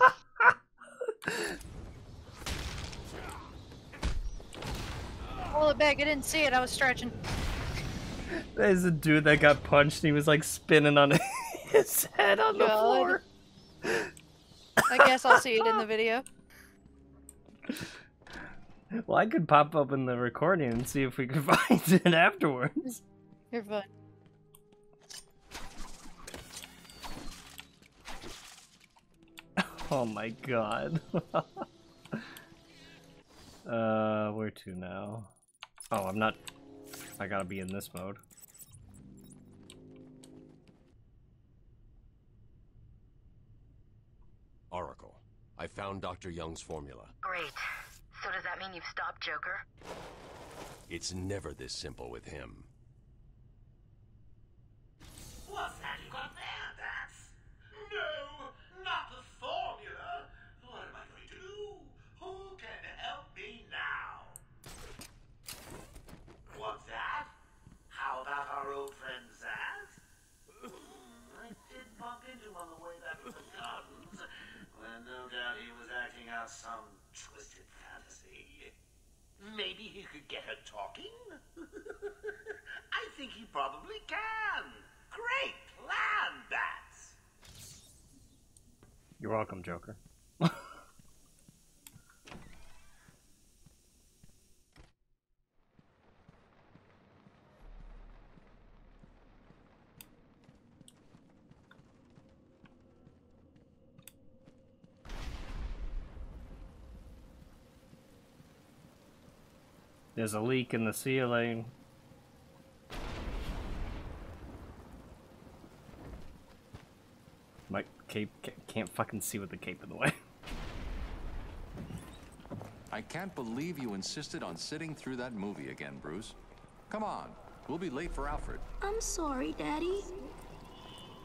Pull it back, I didn't see it, I was stretching. There's a dude that got punched and he was like spinning on his head on God. the floor. I guess I'll see it in the video. Well, I could pop up in the recording and see if we can find it afterwards. You're fine. Oh my god. Uh, where to now? Oh, I'm not... I gotta be in this mode. I found Doctor Young's formula. Great. So does that mean you've stopped Joker? It's never this simple with him. What's that you got there, Bats? No, not the formula. What am I going to do? Who can help me now? What's that? How about our old friend Zaz? I did bump into him on the way back to the gardens, where no doubt he was acting out some twisted fantasy. Maybe he could get her talking? I think he probably can. Great plan, Bats! You're welcome, Joker. There's a leak in the ceiling. My cape can't fucking see with the cape in the way. I can't believe you insisted on sitting through that movie again, Bruce. Come on, we'll be late for Alfred. I'm sorry, Daddy.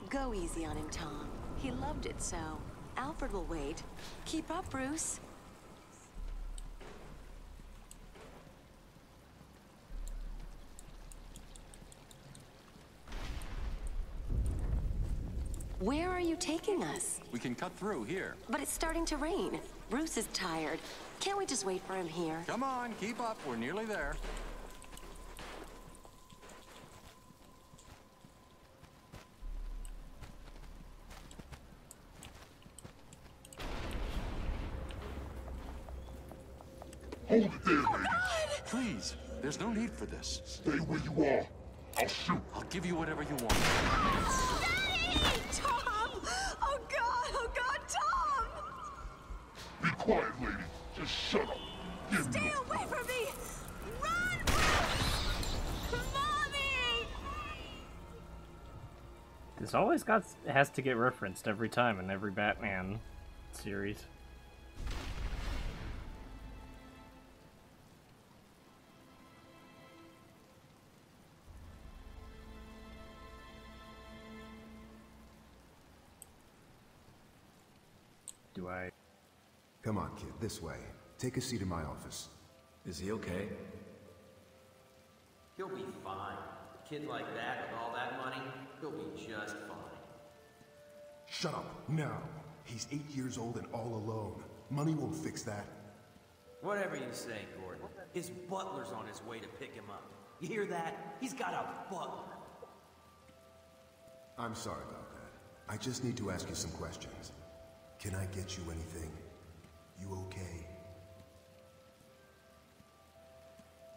Go easy on him, Tom. He loved it so. Alfred will wait. Keep up, Bruce. Where are you taking us? We can cut through here. But it's starting to rain. Bruce is tired. Can't we just wait for him here? Come on, keep up. We're nearly there. Hold it there, oh, God! Please, there's no need for this. Stay where you are. I'll shoot. I'll give you whatever you want. Oh, Tom! Oh God! Oh God, Tom! Be quiet, lady. Just shut up. Give Stay me away from me! Run! Run! Mommy! This always got has to get referenced every time in every Batman series. Come on, kid, this way. Take a seat in my office. Is he okay? He'll be fine. A kid like that with all that money, he'll be just fine. Shut up, now. He's eight years old and all alone. Money won't fix that. Whatever you say, Gordon. His butler's on his way to pick him up. You hear that? He's got a butler. I'm sorry about that. I just need to ask you some questions. Can I get you anything? You okay?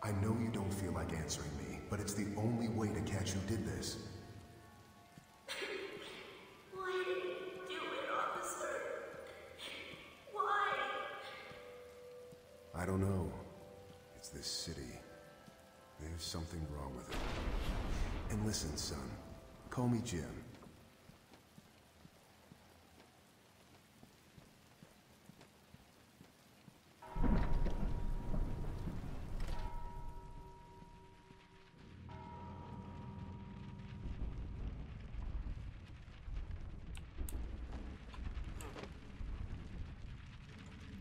I know you don't feel like answering me, but it's the only way to catch who did this. Why did you do it, officer? Why? I don't know. It's this city. There's something wrong with it. And listen, son. Call me Jim.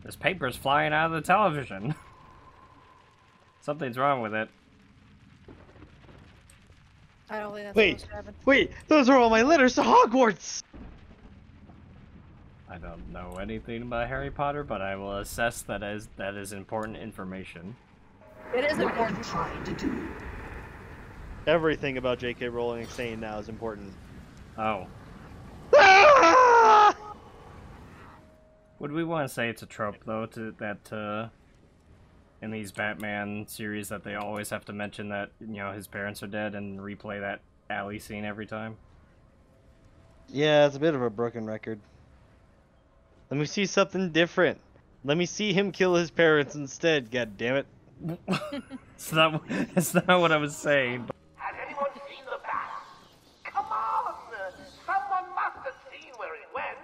There's papers flying out of the television. Something's wrong with it. I don't think that's wait, wait, those are all my letters to Hogwarts! I don't know anything about Harry Potter, but I will assess that as that is important information. It is important. Trying to do. Everything about J K Rowling saying now is important. Oh. Would we want to say it's a trope, though, to, that uh, in these Batman series that they always have to mention that, you know, his parents are dead and replay that alley scene every time? Yeah, it's a bit of a broken record. Let me see something different. Let me see him kill his parents instead, goddammit. It's not, it's not what I was saying. But... Has anyone seen the bat? Come on! Someone must have seen where it went.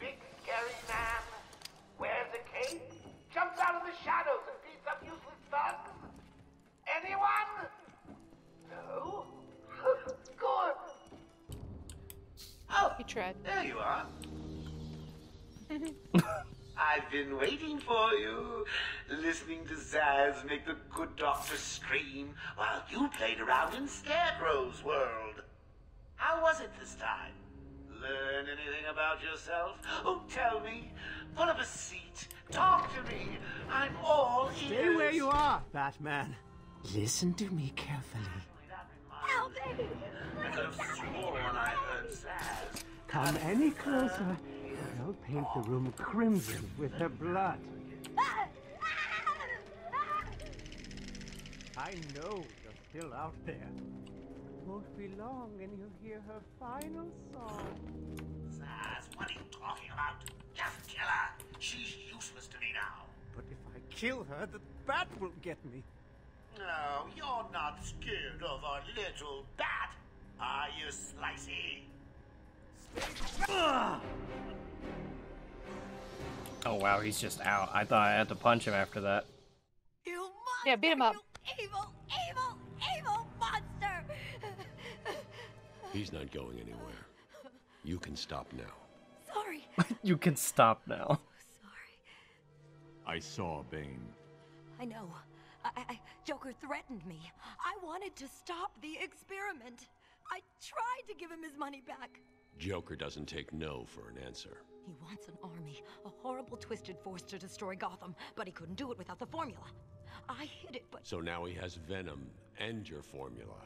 Big, scary tread. There you are. I've been waiting for you, listening to Zaz make the good doctor scream while you played around in Scarecrow's world. How was it this time? Learn anything about yourself? Oh, tell me. Pull up a seat. Talk to me. I'm all ears. Stay where you are, Batman. Listen to me carefully. Help me! I could have sworn I heard Zaz. Come any closer. They'll paint the room crimson with her blood. I know you're still out there. It won't be long and you'll hear her final song. Zaz, what are you talking about? Just kill her. She's useless to me now. But if I kill her, the bat will get me. No, you're not scared of a little bat, are you, Slicey? Stay Oh wow, he's just out. I thought I had to punch him after that. You monster, yeah, beat him up. You evil, evil, evil monster! He's not going anywhere. You can stop now. Sorry. You can stop now. Sorry. I saw Bane. I know. I, I, Joker threatened me. I wanted to stop the experiment. I tried to give him his money back. Joker doesn't take no for an answer. He wants an army, a horrible twisted force to destroy Gotham, but he couldn't do it without the formula. I hid it, but... So now he has venom and your formula.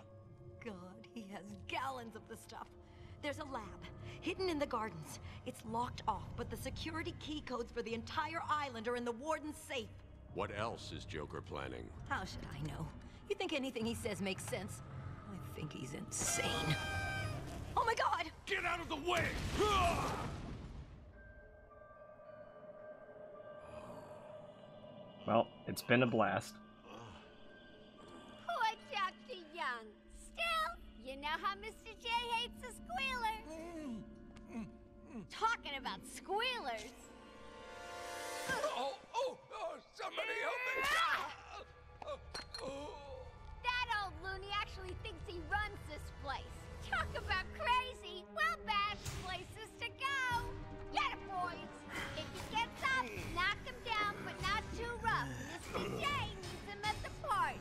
God, he has gallons of the stuff. There's a lab, hidden in the gardens. It's locked off, but the security key codes for the entire island are in the warden's safe. What else is Joker planning? How should I know? You think anything he says makes sense? I think he's insane. Oh my God! Get out of the way! Well, it's been a blast. Poor Doctor Young. Still, you know how Mister J hates the squealers. Talking about squealers. Oh, oh, oh, somebody help me! That old loony actually thinks he runs this place. Talk about crazy. Well, bad places to go. Get it, boys. If he gets up, knock him down, but not too rough. Mister J needs him at the party.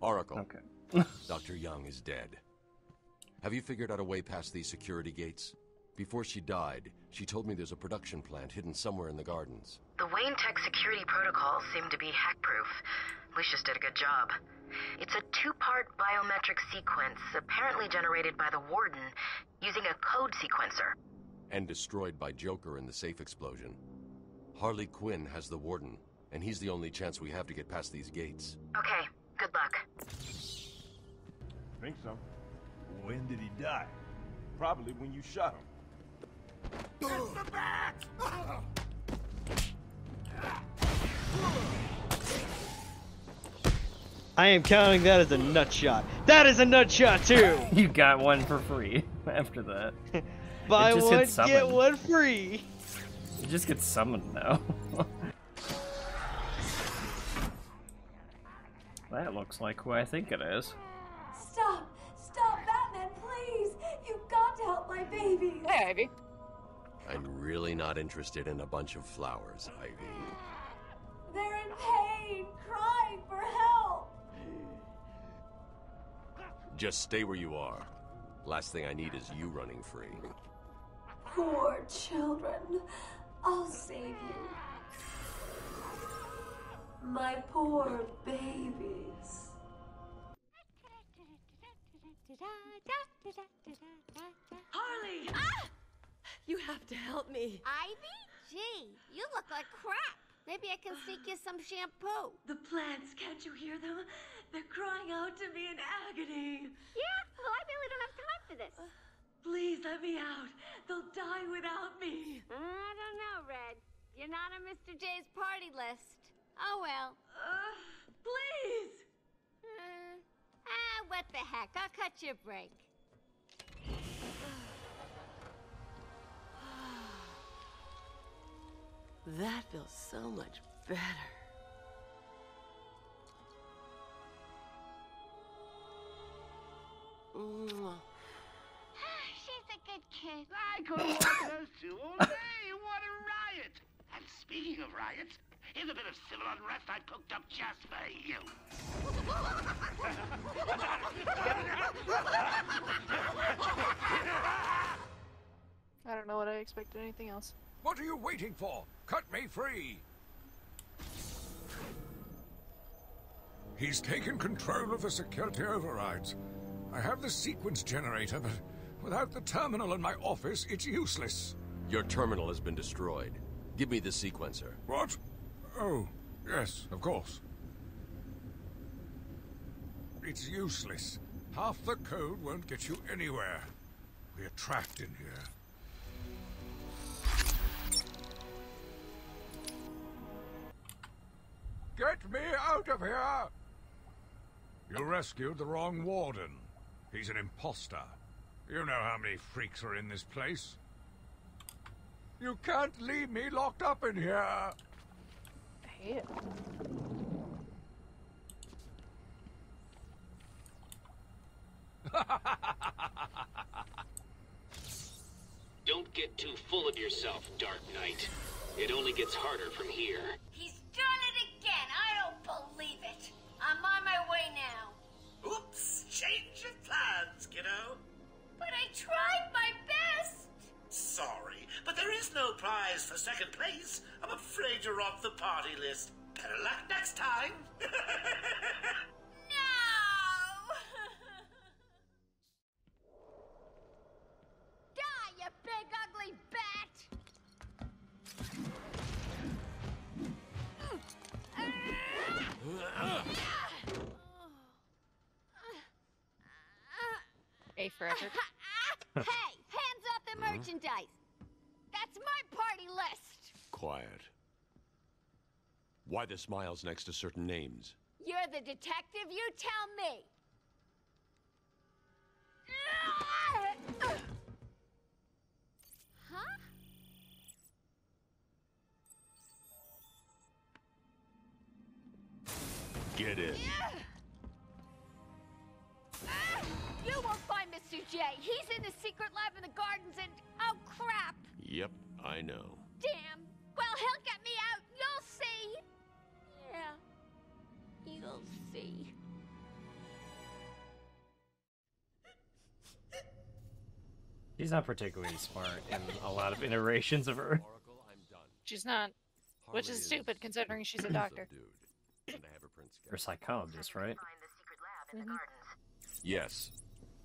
Oracle. Okay. Doctor Young is dead. Have you figured out a way past these security gates? Before she died, she told me there's a production plant hidden somewhere in the gardens. The Wayne Tech security protocols seem to be hack-proof. Lucius did a good job. It's a two-part biometric sequence, apparently generated by the Warden, using a code sequencer. And destroyed by Joker in the safe explosion. Harley Quinn has the Warden, and he's the only chance we have to get past these gates. Okay, good luck. I think so. When did he die? Probably when you shot him. It's the bat! I am counting that as a nut shot. That is a nut shot too! You got one for free after that. Buy one, get one free! You just get summoned now. That looks like who I think it is. Stop! Stop, Batman, please! You've got to help my baby! Hey, Ivy. I'm really not interested in a bunch of flowers, Ivy. They're in pain, crying for help! Just stay where you are. Last thing I need is you running free. Poor children. I'll save you. My poor babies. Harley! Ah! You have to help me. Ivy? Gee, you look like crap. Maybe I can sneak you some shampoo. The plants, can't you hear them? They're crying out to me in agony. Yeah, well, I really don't have time for this. Uh, please let me out. They'll die without me. I don't know, Red. You're not on Mister J's party list. Oh, well. Uh, please! Uh, ah, what the heck. I'll cut you a break. That feels so much better. I could watch those two all day. What a riot! And speaking of riots, here's a bit of civil unrest I cooked up just for you. I don't know what I expected. Anything else? What are you waiting for? Cut me free! He's taken control of the security overrides. I have the sequence generator, but without the terminal in my office, it's useless. Your terminal has been destroyed. Give me the sequencer. What? Oh, yes, of course. It's useless. Half the code won't get you anywhere. We're trapped in here. Get me out of here! You rescued the wrong warden. He's an imposter. You know how many freaks are in this place. You can't leave me locked up in here! I hate it. Don't get too full of yourself, Dark Knight. It only gets harder from here. He's done it again! I don't believe it! I'm on my way now. Oops! Change of plans, kiddo. But I tried my best! Sorry, but there is no prize for second place. I'm afraid you're off the party list. Better luck next time! No! Die, you big ugly bat! Hey, forever. Hey, hands off the merchandise. That's my party list. Quiet. Why the smiles next to certain names? You're the detective, you tell me. Huh? Get in. You won't find Mister J. He's in the secret lab in the gardens and... Oh, crap! Yep, I know. Damn. Well, he'll get me out. You'll see. Yeah. You'll see. She's not particularly smart in a lot of iterations of her. Oracle, I'm done. She's not. Which is stupid, considering she's a doctor. Or psychologist, right? Mm-hmm. Yes.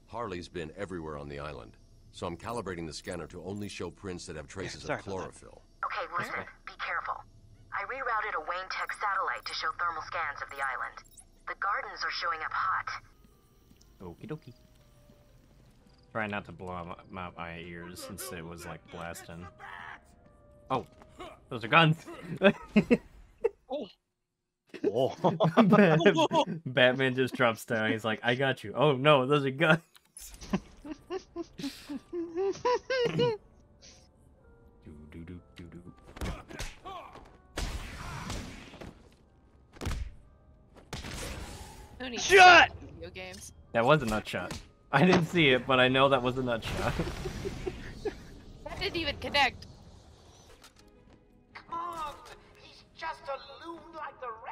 Harley's been everywhere on the island, so I'm calibrating the scanner to only show prints that have traces yeah, of chlorophyll. Okay, listen, be careful. I rerouted a Wayne Tech satellite to show thermal scans of the island. The gardens are showing up hot. Okie dokie. Try not to blow out my, my, my ears since it was like blasting. Oh, those are guns. Oh. Oh. Batman, Batman just drops down. He's like, I got you. Oh no, those are guns. Do, do, do, do, do. Shot! Video games. That was a nut shot. I didn't see it, but I know that was a nut shot. That didn't even connect. Come on! He's just a loon like the rest.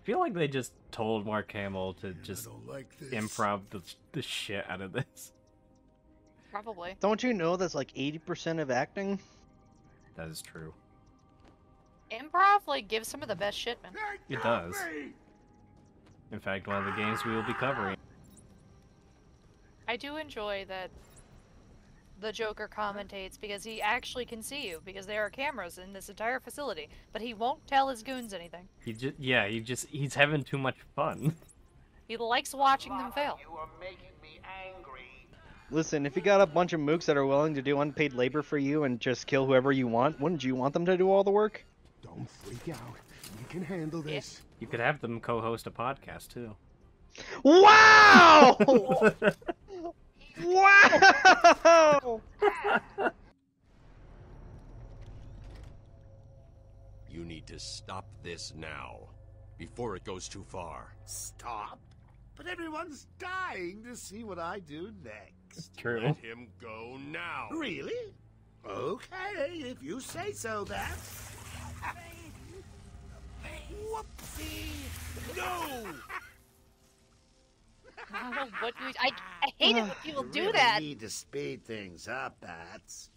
I feel like they just told Mark Hamill to just like improv the, the shit out of this. Probably. Don't you know that's like eighty percent of acting? That is true. Improv, like, gives some of the best shit, man. It does. In fact, one of the games we will be covering. I do enjoy that the Joker commentates because he actually can see you because there are cameras in this entire facility, but he won't tell his goons anything. He just, yeah, he just, he's having too much fun. He likes watching Mama, them fail. You are making me angry. Listen, if you got a bunch of mooks that are willing to do unpaid labor for you and just kill whoever you want, wouldn't you want them to do all the work? Don't freak out. We can handle this. Yeah. You could have them co-host a podcast too. Wow! Wow! You need to stop this now, before it goes too far. Stop? but everyone's dying to see what I do next. True. Let him go now. Really? Okay, if you say so, that. Whoopsie! No! I don't know what we, I, I hate it when people do really that. Need to speed things up, Bats.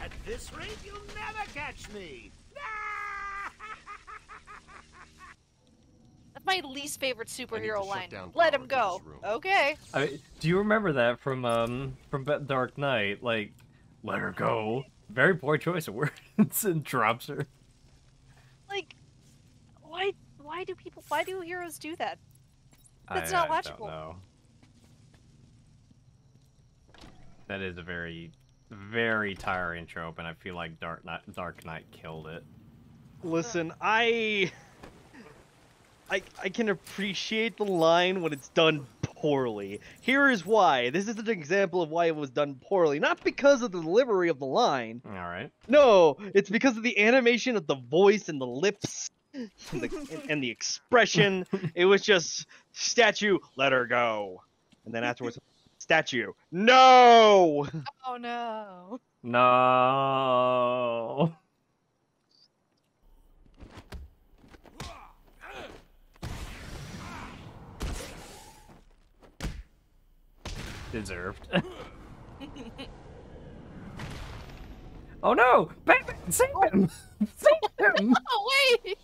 At this rate, you'll never catch me. That's my least favorite superhero line. Let him go. Okay. I, do you remember that from um from Dark Knight? Like, let her go. Very poor choice of words, and drops her. Like, why? Why do people? Why do heroes do that? That's I, not logical. I don't know. That is a very, very tiring trope, and I feel like Dark Knight, Dark Knight killed it. Listen, I, I, I can appreciate the line when it's done poorly. Here is why. This is an example of why it was done poorly. Not because of the delivery of the line. All right. No, it's because of the animation of the voice and the lips. And the, and, and the expression. It was just statue, let her go. And then afterwards, statue, no! Oh no. No. Deserved. Oh no! Batman! Save him! Save him! Oh wait!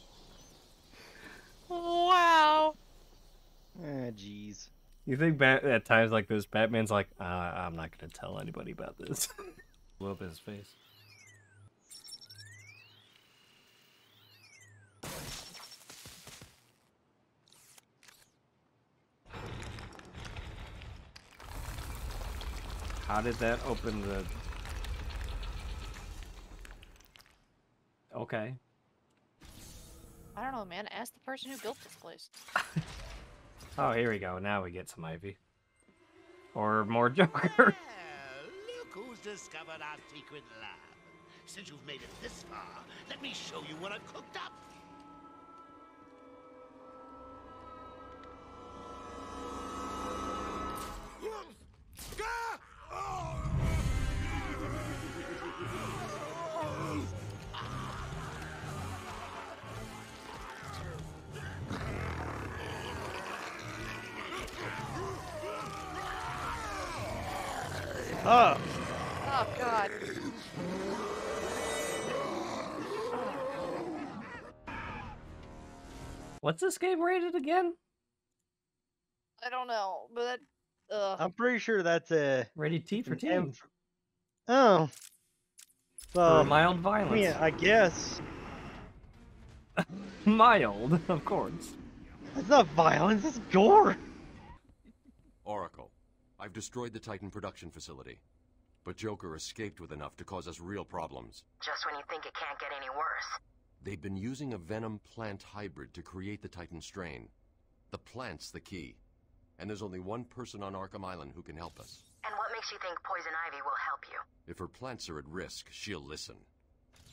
Wow. Ah, jeez. You think Bat at times like this, Batman's like, uh, I'm not going to tell anybody about this. Blow up his face. How did that open the... Okay. I don't know, man. Ask the person who built this place. Oh, here we go. Now we get some Ivy. Or more Joker. Well, look who's discovered our secret lab. Since you've made it this far, let me show you what I've cooked up. Oh. Oh, God. What's this game rated again? I don't know, but... Uh, I'm pretty sure that's a... Rated T for teen. Oh. Uh, for mild violence. Yeah, I guess. Mild, of course. That's not violence, it's gore! Oracle. I've destroyed the Titan production facility, but Joker escaped with enough to cause us real problems. Just when you think it can't get any worse. They've been using a venom plant hybrid to create the Titan strain. The plant's the key, and there's only one person on Arkham Island who can help us. And what makes you think Poison Ivy will help you? If her plants are at risk, she'll listen.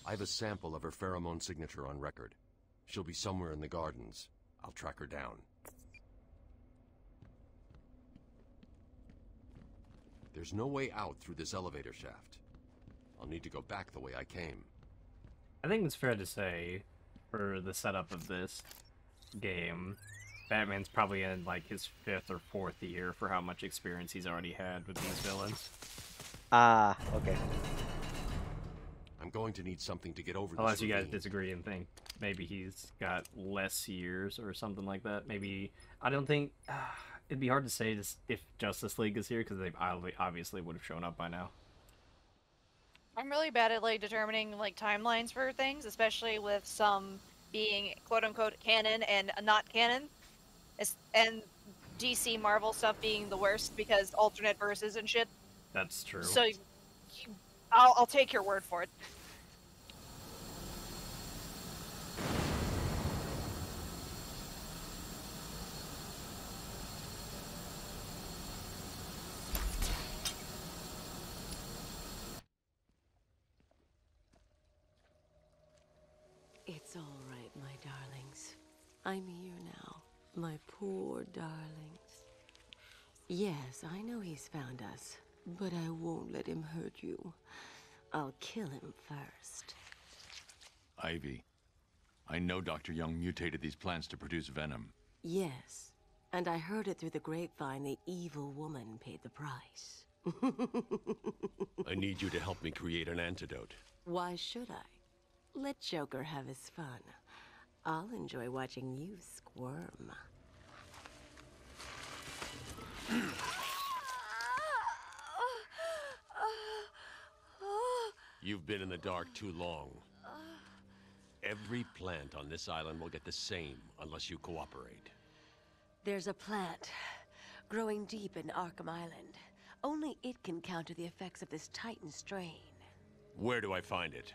I have a sample of her pheromone signature on record. She'll be somewhere in the gardens. I'll track her down. There's no way out through this elevator shaft. I'll need to go back the way I came. I think it's fair to say, for the setup of this game, Batman's probably in like his fifth or fourth year for how much experience he's already had with these villains. Ah, uh, okay. I'm going to need something to get over this. Unless you guys disagree and think maybe he's got less years or something like that. Maybe, I don't think... Uh, it'd be hard to say if Justice League is here, because they obviously would have shown up by now. I'm really bad at like determining like timelines for things, especially with some being quote-unquote canon and not canon. It's, and D C Marvel stuff being the worst because alternate verses and shit. That's true. So you, I'll, I'll take your word for it. I'm here now. My poor darlings. Yes, I know he's found us, but I won't let him hurt you. I'll kill him first. Ivy, I know Doctor Young mutated these plants to produce venom. Yes, and I heard it through the grapevine the evil woman paid the price. I need you to help me create an antidote. Why should I? Let Joker have his fun. I'll enjoy watching you squirm. You've been in the dark too long. Every plant on this island will get the same unless you cooperate. There's a plant growing deep in Arkham Island. Only it can counter the effects of this Titan strain. Where do I find it?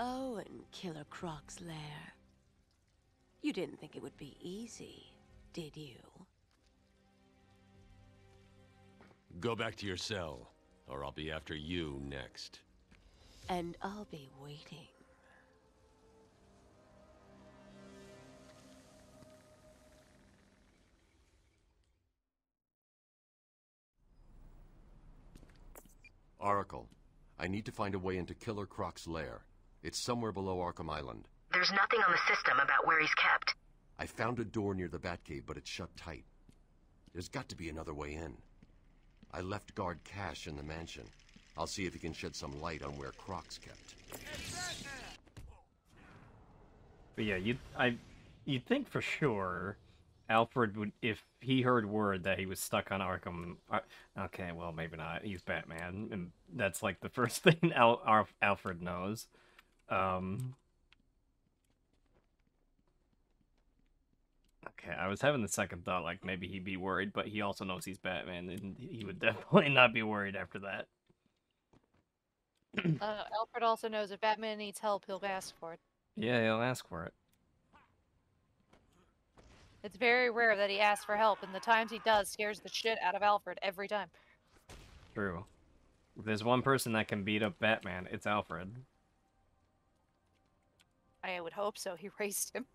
Oh, in Killer Croc's lair. You didn't think it would be easy, did you? Go back to your cell, or I'll be after you next. And I'll be waiting. Oracle, I need to find a way into Killer Croc's lair. It's somewhere below Arkham Island. There's nothing on the system about where he's kept. I found a door near the Batcave, but it's shut tight. There's got to be another way in. I left guard Cash in the mansion. I'll see if he can shed some light on where Croc's kept. But yeah, you'd, I, you'd think for sure Alfred would, if he heard word that he was stuck on Arkham... Okay, well, maybe not. He's Batman, and that's like the first thing Al, Al, Alfred knows. Um... Okay, I was having the second thought, like, maybe he'd be worried, but he also knows he's Batman, and he would definitely not be worried after that. uh, Alfred also knows if Batman needs help, he'll ask for it. Yeah, he'll ask for it. It's very rare that he asks for help, and the times he does scares the shit out of Alfred every time. True. If there's one person that can beat up Batman, it's Alfred. I would hope so. He raised him.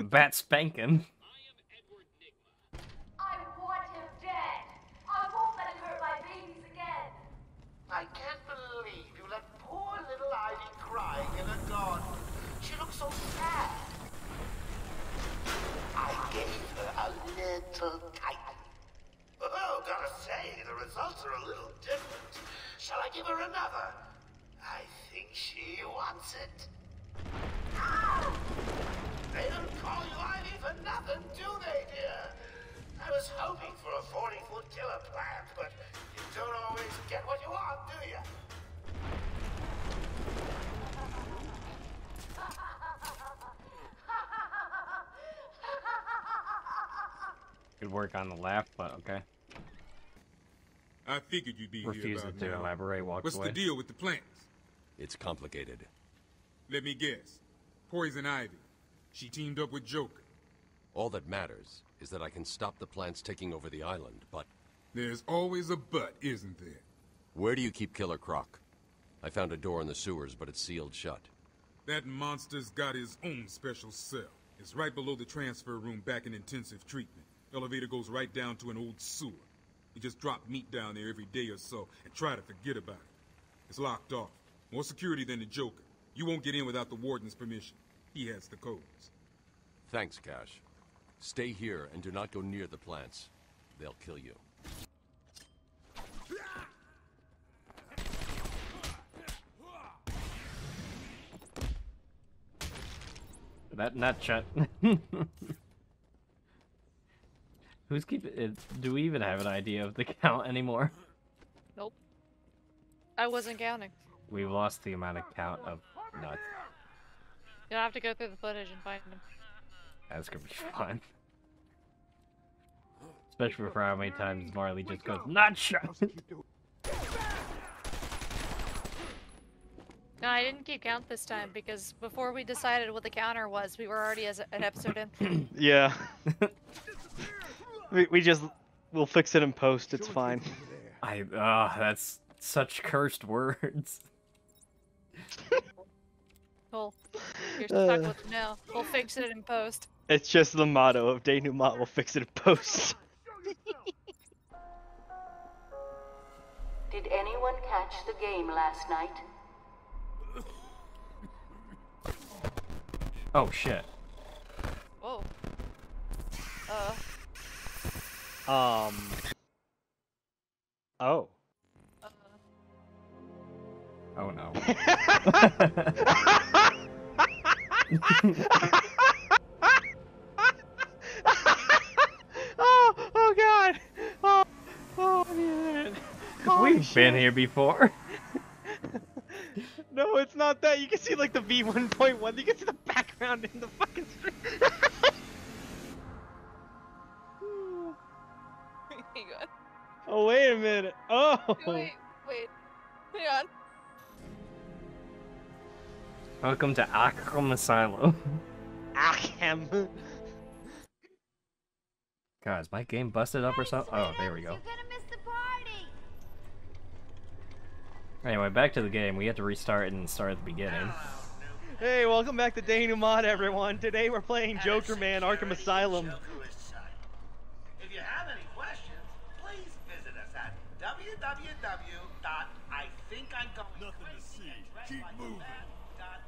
Bat spankin'. I am Edward Nigma. I want him dead. I won't let him hurt my babies again. I can't believe you let poor little Ivy crying in her garden. She looks so sad. I gave her a little tight. Oh, gotta say, the results are a little different. Shall I give her another? I think she wants it. Ah! They don't call you Ivy for nothing, do they, dear? I was hoping for a forty-foot killer plant, but you don't always get what you want, do you? Good work on the laugh, but okay. I figured you'd be Refused here about to now. elaborate, walked What's away. What's the deal with the plants? It's complicated. Let me guess. Poison Ivy. She teamed up with Joker. All that matters is that I can stop the plants taking over the island, but... There's always a but, isn't there? Where do you keep Killer Croc? I found a door in the sewers, but it's sealed shut. That monster's got his own special cell. It's right below the transfer room back in intensive treatment. Elevator goes right down to an old sewer. You just drop meat down there every day or so and try to forget about it. It's locked off. More security than the Joker. You won't get in without the warden's permission. He has the codes. Thanks, Cash. Stay here and do not go near the plants. They'll kill you. That nut shut. Who's keeping it? Do we even have an idea of the count anymore? Nope. I wasn't counting. We've lost the amount of count of nuts. You'll have to go through the footage and find them. That's gonna be fun. Especially for how many times Marley just goes, NOT SHOT! No, I didn't keep count this time, because before we decided what the counter was, we were already as an episode in. Yeah. we, we just... We'll fix it in post, it's fine. I... Ah, uh, that's such cursed words. Well, you're stuck uh, with it now. We'll fix it in post. It's just the motto of denouement, we'll fix it in post. Did anyone catch the game last night? Oh shit. Whoa. Uh. Um. Oh. Uh. Oh no. oh, oh god. Oh, oh man. Holy We've shit. been here before. No, it's not that. You can see like the V one point one. You can see the background in the fucking stream. Hang on. Oh wait a minute. Oh. Wait, wait. Hang on. Welcome to Arkham Asylum. Arkham. God, is my game busted up or something? Oh, there we go. Anyway, back to the game. We had to restart and start at the beginning. Hey, welcome back to Denouement, everyone. Today we're playing Joker Man Arkham Asylum. If you have any questions, please visit us at w w w dot I think I'm going crazy dot com. Nothing to see. Keep moving.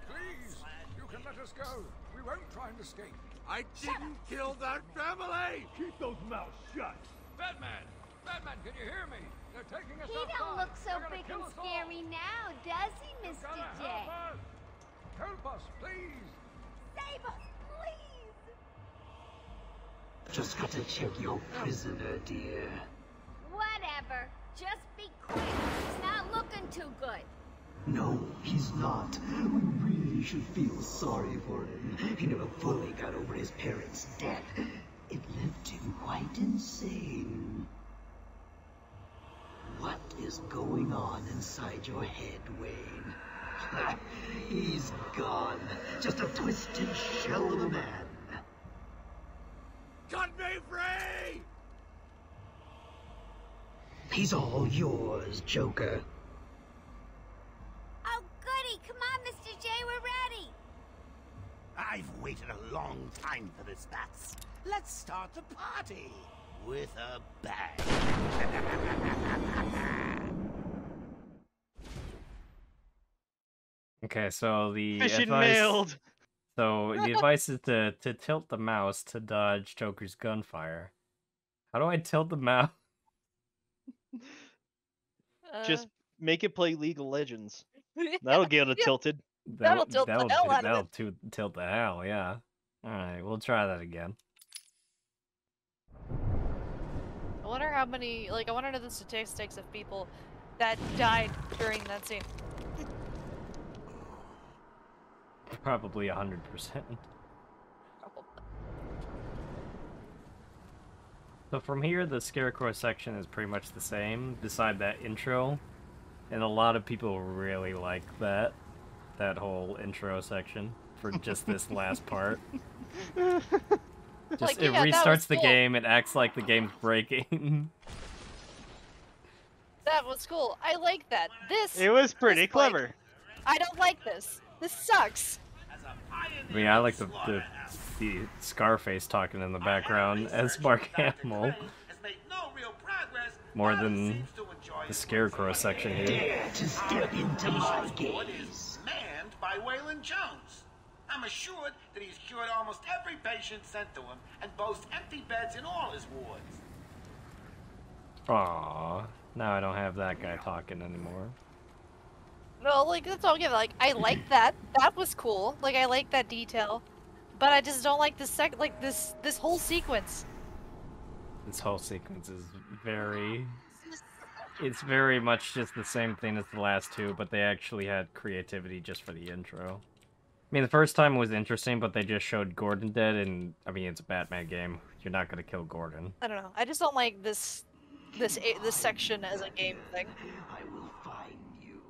Please, you can let us go. We won't try and escape. I didn't kill that family. Keep those mouths shut. Batman, Batman, can you hear me? They're taking us he don't look so big and scary now, does he, Mister J? Help us. Help us, please! Save us, please! Just got to check your prisoner, dear. Whatever. Just be quick. He's not looking too good. No, he's not. We really should feel sorry for him. He never fully got over his parents' death. It left him quite insane. What is going on inside your head, Wayne? He's gone. Just a twisted shell of a man. Cut me free! He's all yours, Joker. Oh, goody. Come on, Mister J. We're ready. I've waited a long time for this, Bats. Let's start the party. With a bang. Okay, so the Fish advice. Nailed. So the advice is to to tilt the mouse to dodge Joker's gunfire. How do I tilt the mouse? Uh, Just make it play League of Legends. That'll get it tilted. That'll, that'll tilt that'll, the hell out that'll of it. Tilt the hell, yeah. All right, we'll try that again. I wonder how many, like, I want to know the statistics of people that died during that scene. Probably a hundred percent. So from here, the Scarecrow section is pretty much the same, beside that intro, and a lot of people really like that, that whole intro section for just this last part. Just, like, it yeah, restarts the cool. game, it acts like the game's breaking. That was cool. I like that. This It was pretty was clever. Like, I don't like this. This sucks. I mean, I like the, the, the Scarface talking in the background as Mark Hamill. More than the Scarecrow section here. Dare to step into my gaze. Manned by Waylon Jones. I'm assured that he's cured almost every patient sent to him and boasts empty beds in all his wards. Aww. Now I don't have that guy talking anymore. No, like, that's all I'm giving. Like, I like that. That was cool. Like, I like that detail. But I just don't like this sec- like, this- this whole sequence. This whole sequence is very... It's very much just the same thing as the last two, but they actually had creativity just for the intro. I mean, the first time was interesting, but they just showed Gordon dead, and I mean, it's a Batman game. You're not gonna kill Gordon. I don't know. I just don't like this, this, this section as a game thing. I will find you.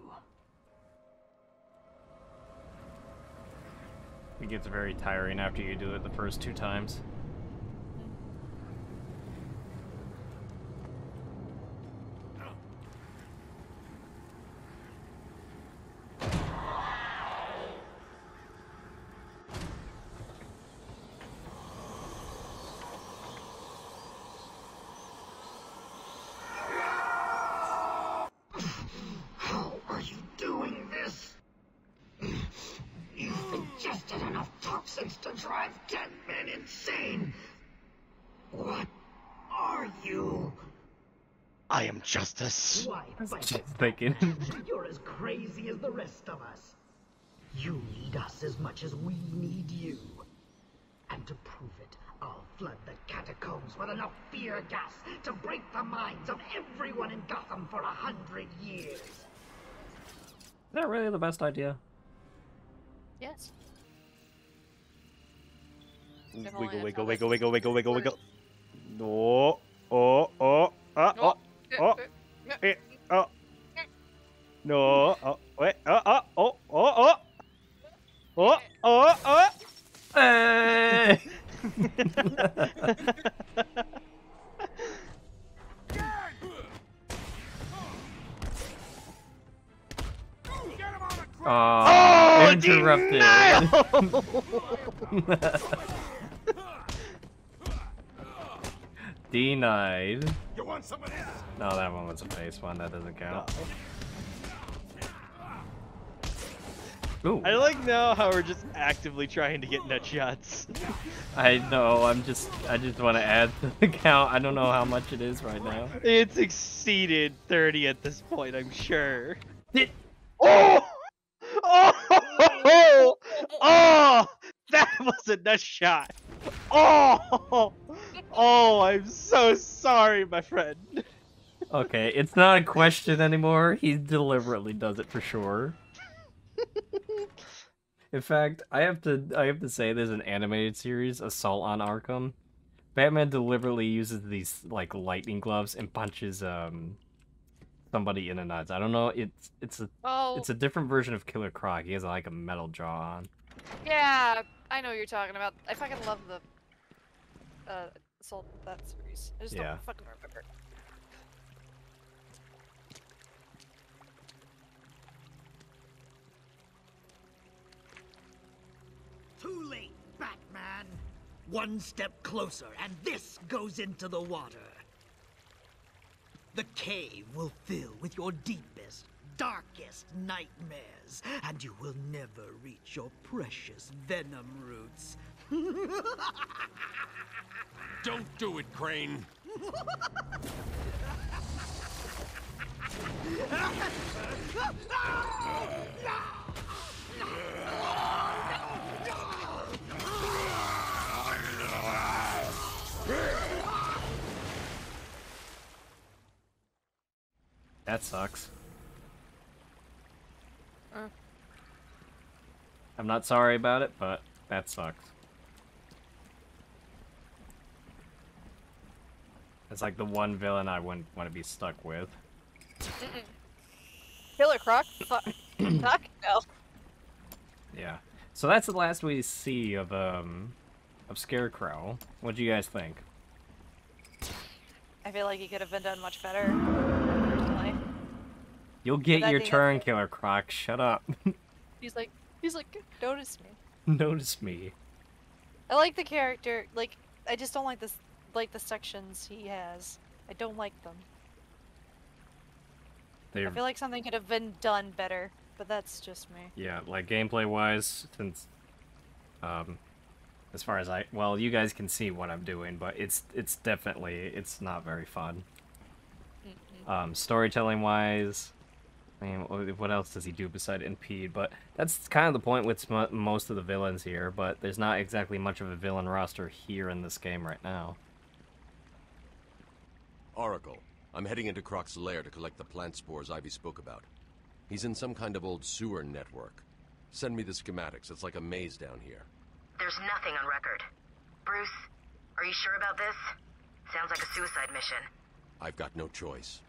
It gets very tiring after you do it the first two times. place to drive dead men insane. What are you? I am justice. Why, that's what I'm thinking. You're as crazy as the rest of us. You need us as much as we need you. And to prove it, I'll flood the catacombs with enough fear gas to break the minds of everyone in Gotham for a hundred years. Is that really the best idea? Yes. Wiggle, wiggle, wiggle, wiggle, wiggle, wiggle, wiggle, wiggle. No. Oh, oh, oh, oh, oh, eh, oh. No. Oh, wait. Oh, oh, oh, oh, oh, oh, oh. Hey. Oh, oh, interrupted. Denied. You want someone else? No, that one was a base one. That doesn't count. Ooh. I like now how we're just actively trying to get nut shots. I know. I'm just. I just want to add to the count. I don't know how much it is right now. It's exceeded thirty at this point, I'm sure. It oh. Oh! Oh! That was a nut shot! Oh! Oh, I'm so sorry, my friend. Okay, it's not a question anymore. He deliberately does it for sure. In fact, I have to I have to say there's an animated series, Assault on Arkham. Batman deliberately uses these like lightning gloves and punches um somebody in the nuts. I don't know. It's it's a oh. it's a different version of Killer Croc. He has like a metal jaw on. Yeah, I know what you're talking about. I fucking love the uh, Assault that series. I just yeah. don't fucking remember. Too late, Batman. One step closer, and this goes into the water. The cave will fill with your deepest, darkest nightmares, and you will never reach your precious venom roots. Don't do it, Crane. That sucks. Uh. I'm not sorry about it, but that sucks. It's like the one villain I wouldn't want to be stuck with. Mm-mm. Killer Croc? Fuck. Fuck? No. Yeah. So that's the last we see of um of Scarecrow. What do you guys think? I feel like he could have been done much better. You'll get your turn, other... Killer Croc. Shut up. He's like, he's like, notice me. Notice me. I like the character. Like, I just don't like this. Like the sections he has. I don't like them. They're... I feel like something could have been done better, but that's just me. Yeah, like gameplay-wise, since, um, as far as I, well, you guys can see what I'm doing, but it's it's definitely it's not very fun. Mm-hmm. Um, storytelling-wise. I mean, what else does he do beside impede? But that's kind of the point with most of the villains here, but there's not exactly much of a villain roster here in this game right now. Oracle, I'm heading into Croc's lair to collect the plant spores Ivy spoke about. He's in some kind of old sewer network. Send me the schematics. It's like a maze down here. There's nothing on record. Bruce, are you sure about this? Sounds like a suicide mission. I've got no choice.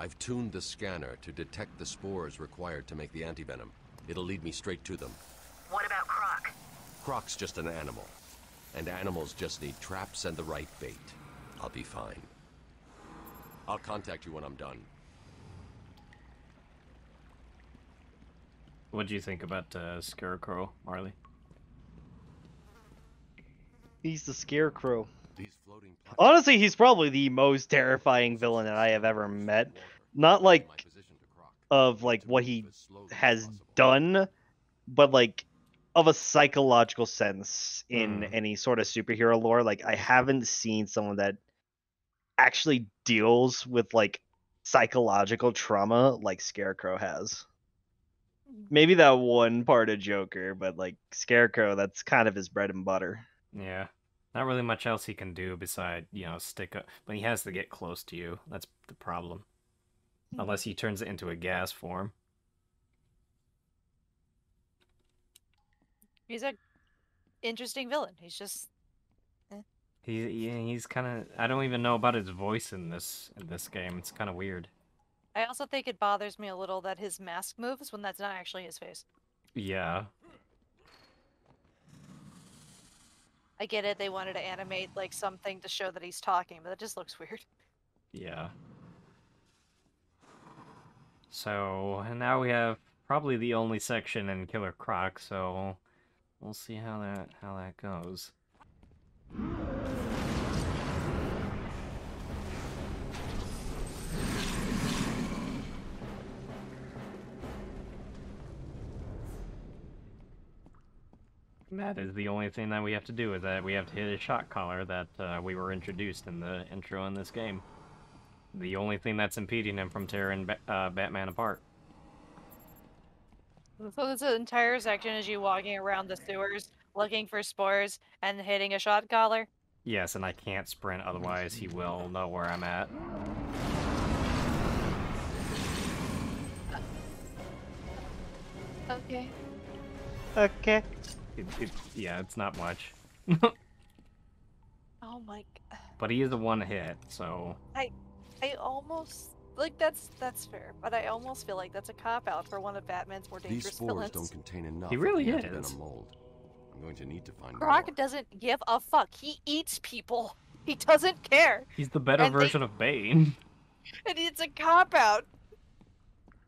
I've tuned the scanner to detect the spores required to make the antivenom. It'll lead me straight to them. What about Croc? Croc's just an animal. And animals just need traps and the right bait. I'll be fine. I'll contact you when I'm done. What do you think about uh, Scarecrow, Marley? He's the Scarecrow. Honestly, he's probably the most terrifying villain that I have ever met. Not like of like what he has done, but like of a psychological sense in mm. any sort of superhero lore. Like, I haven't seen someone that actually deals with, like, psychological trauma like Scarecrow has. Maybe that one part of Joker, but, like, Scarecrow, that's kind of his bread and butter. Yeah. Not really much else he can do besides, you know, stick up. But he has to get close to you. That's the problem. Mm. Unless he turns it into a gas form. He's an interesting villain. He's just... Eh. He, yeah, he's kind of... I don't even know about his voice in this in this game. It's kind of weird. I also think it bothers me a little that his mask moves when that's not actually his face. Yeah. I get it. They wanted to animate like something to show that he's talking, but that just looks weird. Yeah. So, and now we have probably the only section in Killer Croc, so... We'll see how that how that goes. And that is the only thing that we have to do, is that we have to hit a shot collar that uh, we were introduced in the intro in this game. The only thing that's impeding him from tearing ba uh, Batman apart. So this entire section is you walking around the sewers, looking for spores, and hitting a shot collar? Yes, and I can't sprint, otherwise he will know where I'm at. Okay. Okay. It, it, yeah, it's not much. Oh my god. But he is a one hit, so... I, I almost... Like, that's that's fair, but I almost feel like that's a cop-out for one of Batman's more dangerous villains. These spores don't contain enough. He really is. I'm going to need to find Croc more. Doesn't give a fuck. He eats people. He doesn't care. He's the better and version they... of Bane. And it's a cop-out.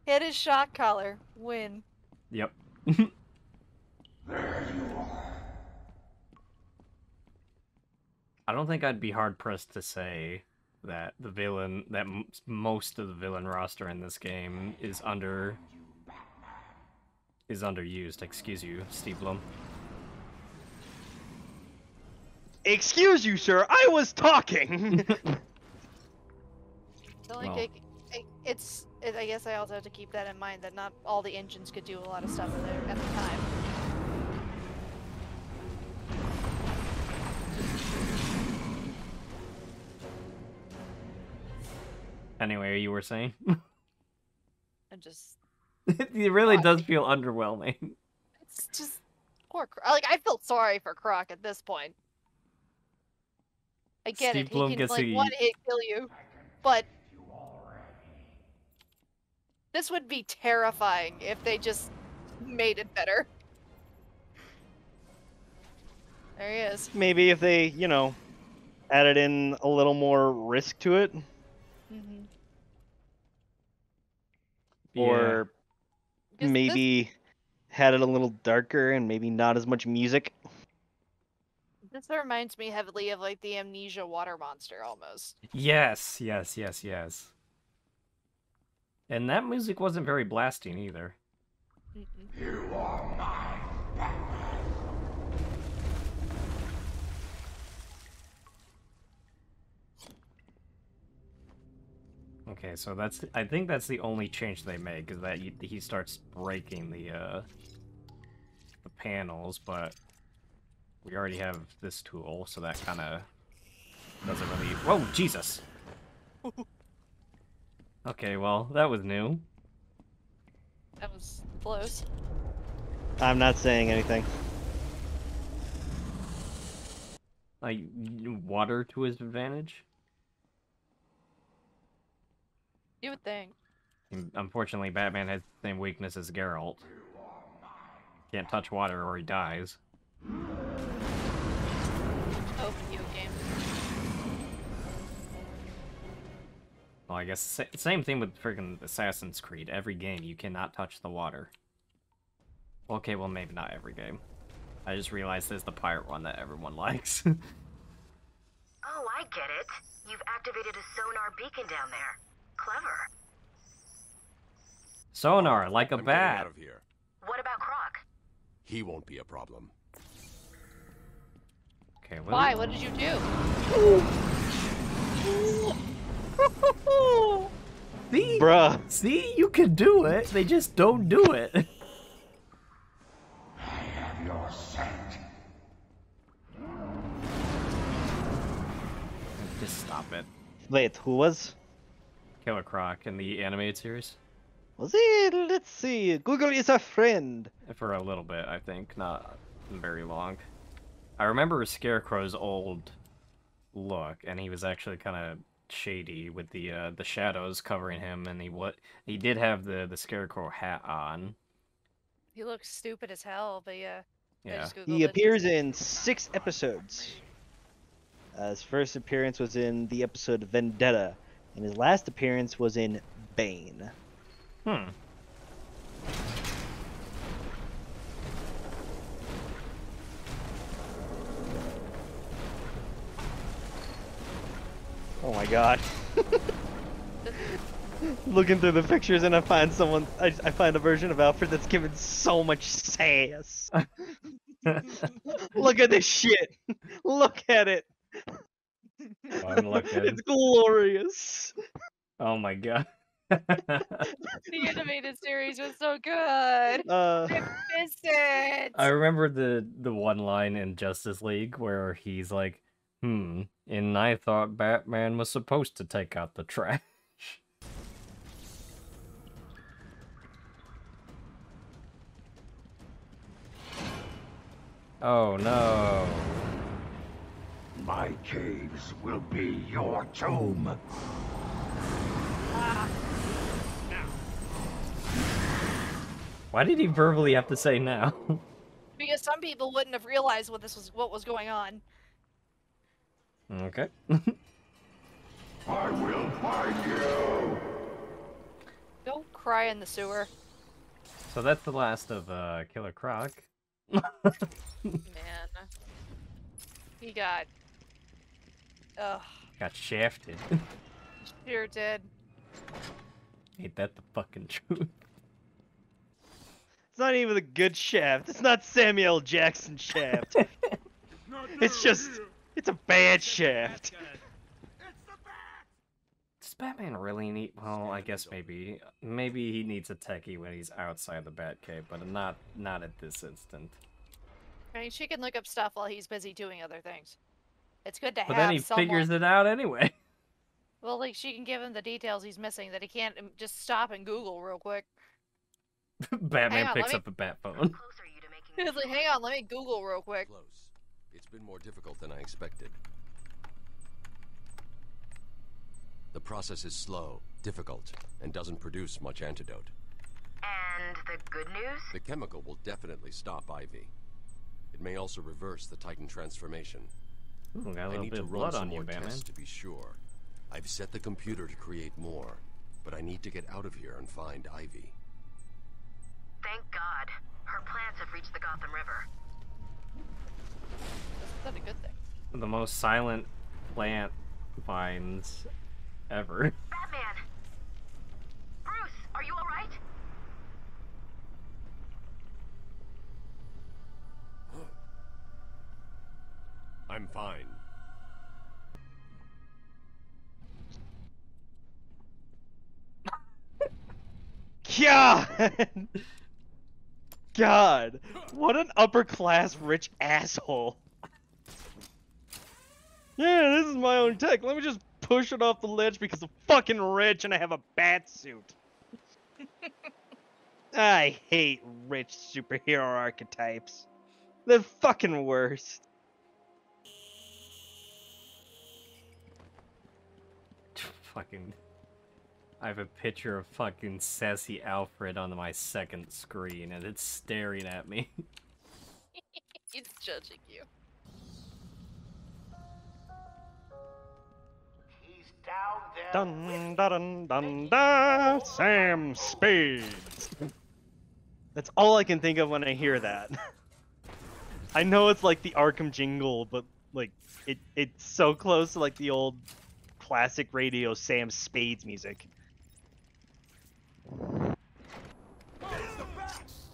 Hit his shock collar. Win. Yep. I don't think I'd be hard-pressed to say... that the villain, that m most of the villain roster in this game is under, is underused. Excuse you, Steve Blum. Excuse you, sir. I was talking. So like, well. it, it, it's. It, I guess I also have to keep that in mind that not all the engines could do a lot of stuff there at the time. Anyway, you were saying? I just... It really I, does feel underwhelming. It's just... Poor Croc. Like, I feel sorry for Croc at this point. I get Steve it. Bloom he can, like, one-hit kill you. But... This would be terrifying if they just made it better. There he is. Maybe if they, you know, added in a little more risk to it. Mm-hmm. Or yeah. maybe this... had it a little darker and maybe not as much music. This reminds me heavily of like the Amnesia water monster almost. Yes, yes, yes, yes. And that music wasn't very blasting either. Mm-mm. You are mine. Okay, so that's, I think that's the only change they make, is that he starts breaking the, uh, the panels, but we already have this tool, so that kind of doesn't really... Whoa, Jesus! Okay, well, that was new. That was close. I'm not saying anything. Like, water to his advantage? You would think. Unfortunately, Batman has the same weakness as Geralt. Can't touch water or he dies. Oh, video game. Well, I guess same thing with freaking Assassin's Creed. Every game, you cannot touch the water. Okay, well, maybe not every game. I just realized there's the pirate one that everyone likes. Oh, I get it. You've activated a sonar beacon down there. Clever. Sonar, like a bat. Out of here. What about Croc? He won't be a problem. Okay, what Why? What did you do? See? Bruh. See? You can do it. They just don't do it. I am your saint. Just stop it. Wait, who was? Killer Croc in the animated series. Was he? Let's see. Google is a friend. For a little bit, I think. Not very long. I remember Scarecrow's old look, and he was actually kind of shady with the uh, the shadows covering him, and he what he did have the the Scarecrow hat on. He looks stupid as hell, but yeah. Yeah. He appears in six episodes. Uh, his first appearance was in the episode Vendetta, and his last appearance was in Bane. Hmm. Oh my god. Looking through the pictures and I find someone, I, I find a version of Alfred that's given so much sass. Look at this shit. Look at it. I'm looking. It's glorious. Oh my god. The animated series was so good. Uh, I missed it. I remember the, the one line in Justice League where he's like, Hmm, and I thought Batman was supposed to take out the trash. Oh no. My caves will be your tomb. Ah. Now. Why did he verbally have to say now? Because some people wouldn't have realized what this was what was going on. Okay. I will find you. Don't cry in the sewer. So that's the last of uh, Killer Croc. Man, he got ugh. Got shafted. Sure did. Ain't that the fucking truth? It's not even a good shaft. It's not Samuel L. Jackson shaft. It's just. It's a bad shaft. Does Batman really need? Well, I guess maybe, maybe he needs a techie when he's outside the Batcave, but not, not at this instant. I mean, she can look up stuff while he's busy doing other things. It's good to have. But then he someone... figures it out anyway. Well, like she can give him the details he's missing that he can't just stop and Google real quick. Batman on, picks me... up a bat phone. He's like, hang on, let me Google real quick. Close. It's been more difficult than I expected. The process is slow, difficult, and doesn't produce much antidote. And the good news? The chemical will definitely stop Ivy. It may also reverse the Titan transformation. Ooh, got a little bit of blood on you, Batman. I need to run some more tests to be sure. I've set the computer to create more, but I need to get out of here and find Ivy. Thank God. Her plants have reached the Gotham River. That's a good thing. The most silent plant vines ever. Batman! Bruce, are you alright? I'm fine. God! God! What an upper class rich asshole! Yeah, this is my own tech. Let me just push it off the ledge because I'm fucking rich and I have a bat suit. I hate rich superhero archetypes. They're fucking worst. Fucking. I have a picture of fucking sassy Alfred on my second screen and it's staring at me. It's judging you. Dun, dun, dun, dun, Sam Spade. That's all I can think of when I hear that. I know it's like the Arkham jingle, but like it it's so close to like the old classic radio Sam Spade's music.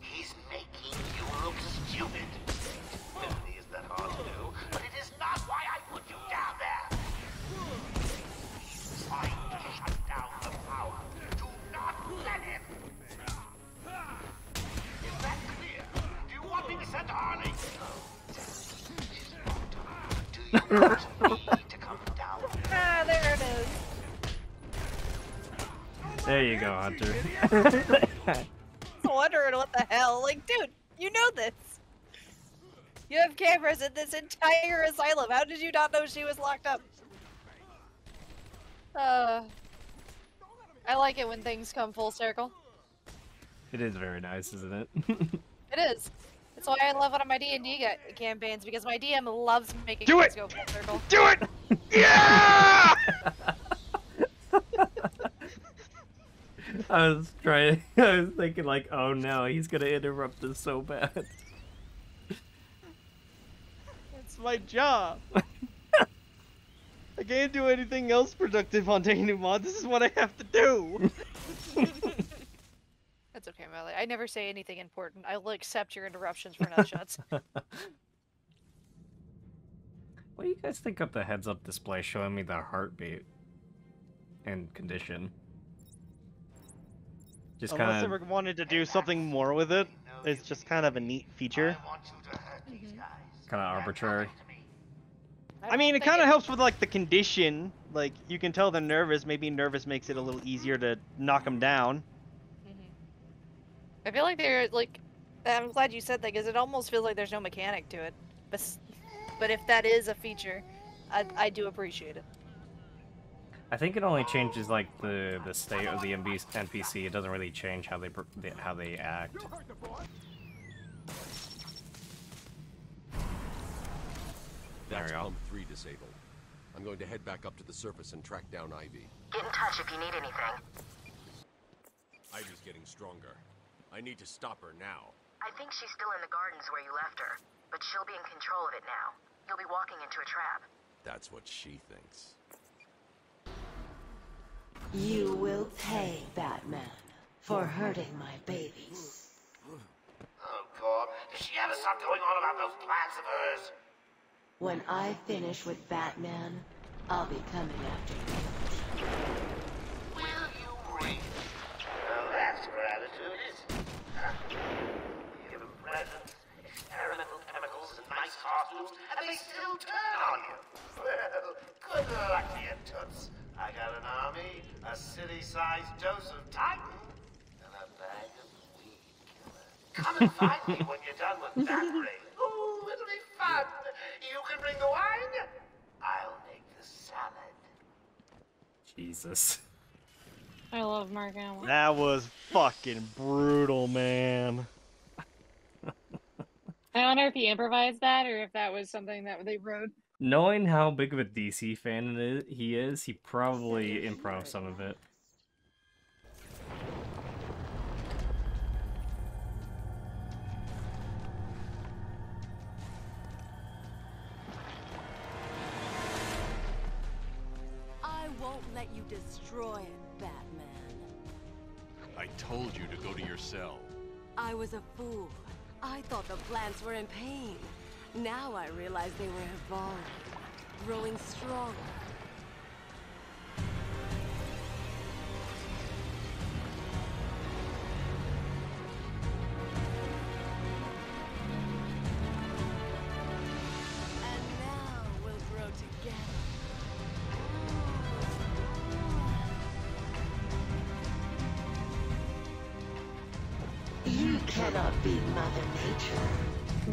He's making you look stupid. Ah, there it is. There you go, Hunter. I'm wondering what the hell. Like, dude, you know this. You have cameras in this entire asylum. How did you not know she was locked up? Uh, I like it when things come full circle. It is very nice, isn't it? It is. That's why I love one of my D and D campaigns, because my D M loves making Do things it! go full circle. Do it! Yeah! I was trying, I was thinking like, oh no, he's gonna interrupt this so bad. That's my job. I can't do anything else productive on Denouement. This is what I have to do. That's okay, Molly. I never say anything important. I will accept your interruptions for nutshots. What do you guys think of the heads-up display showing me the heartbeat and condition? Just Unless kinda... they wanted to do something more with it, it's just kind of a neat feature. Mm-hmm. Kind of arbitrary. I mean, it kind of helps with, like, the condition. Like, you can tell they're nervous. Maybe nervous makes it a little easier to knock them down. Mm-hmm. I feel like they're, like... I'm glad you said that, because it almost feels like there's no mechanic to it. But, but if that is a feature, I, I do appreciate it. I think it only changes, like, the, the state of the N P C. It doesn't really change how they, how they act. That's pump three disabled. I'm going to head back up to the surface and track down Ivy. Get in touch if you need anything. Ivy's getting stronger. I need to stop her now. I think she's still in the gardens where you left her, but she'll be in control of it now. You'll be walking into a trap. That's what she thinks. You will pay, Batman, for hurting my babies. Oh, Corp. Does she ever stop going on about those plans of hers? When I finish with Batman, I'll be coming after you. Will you wait? Oh, that's her attitude, isn't it? Huh? Give them presents, experimental chemicals, and nice costumes, and they still turn on you. Well, good luck to you, toots. I got an army, a city-sized dose of Titan, and a bag of weed killer. Come and find me when you're done with that race. Ooh, it'll be fun! You can bring the wine! I'll make the salad. Jesus. I love Mark Hamill. That was fucking brutal, man. I wonder if he improvised that or if that was something that they wrote. Knowing how big of a D C fan he is, he probably improv some of it. Let you destroy it, Batman. I told you to go to your cell. I was a fool. I thought the plants were in pain. Now I realize they were evolving, growing stronger.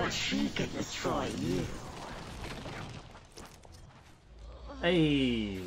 She can destroy you. Hey.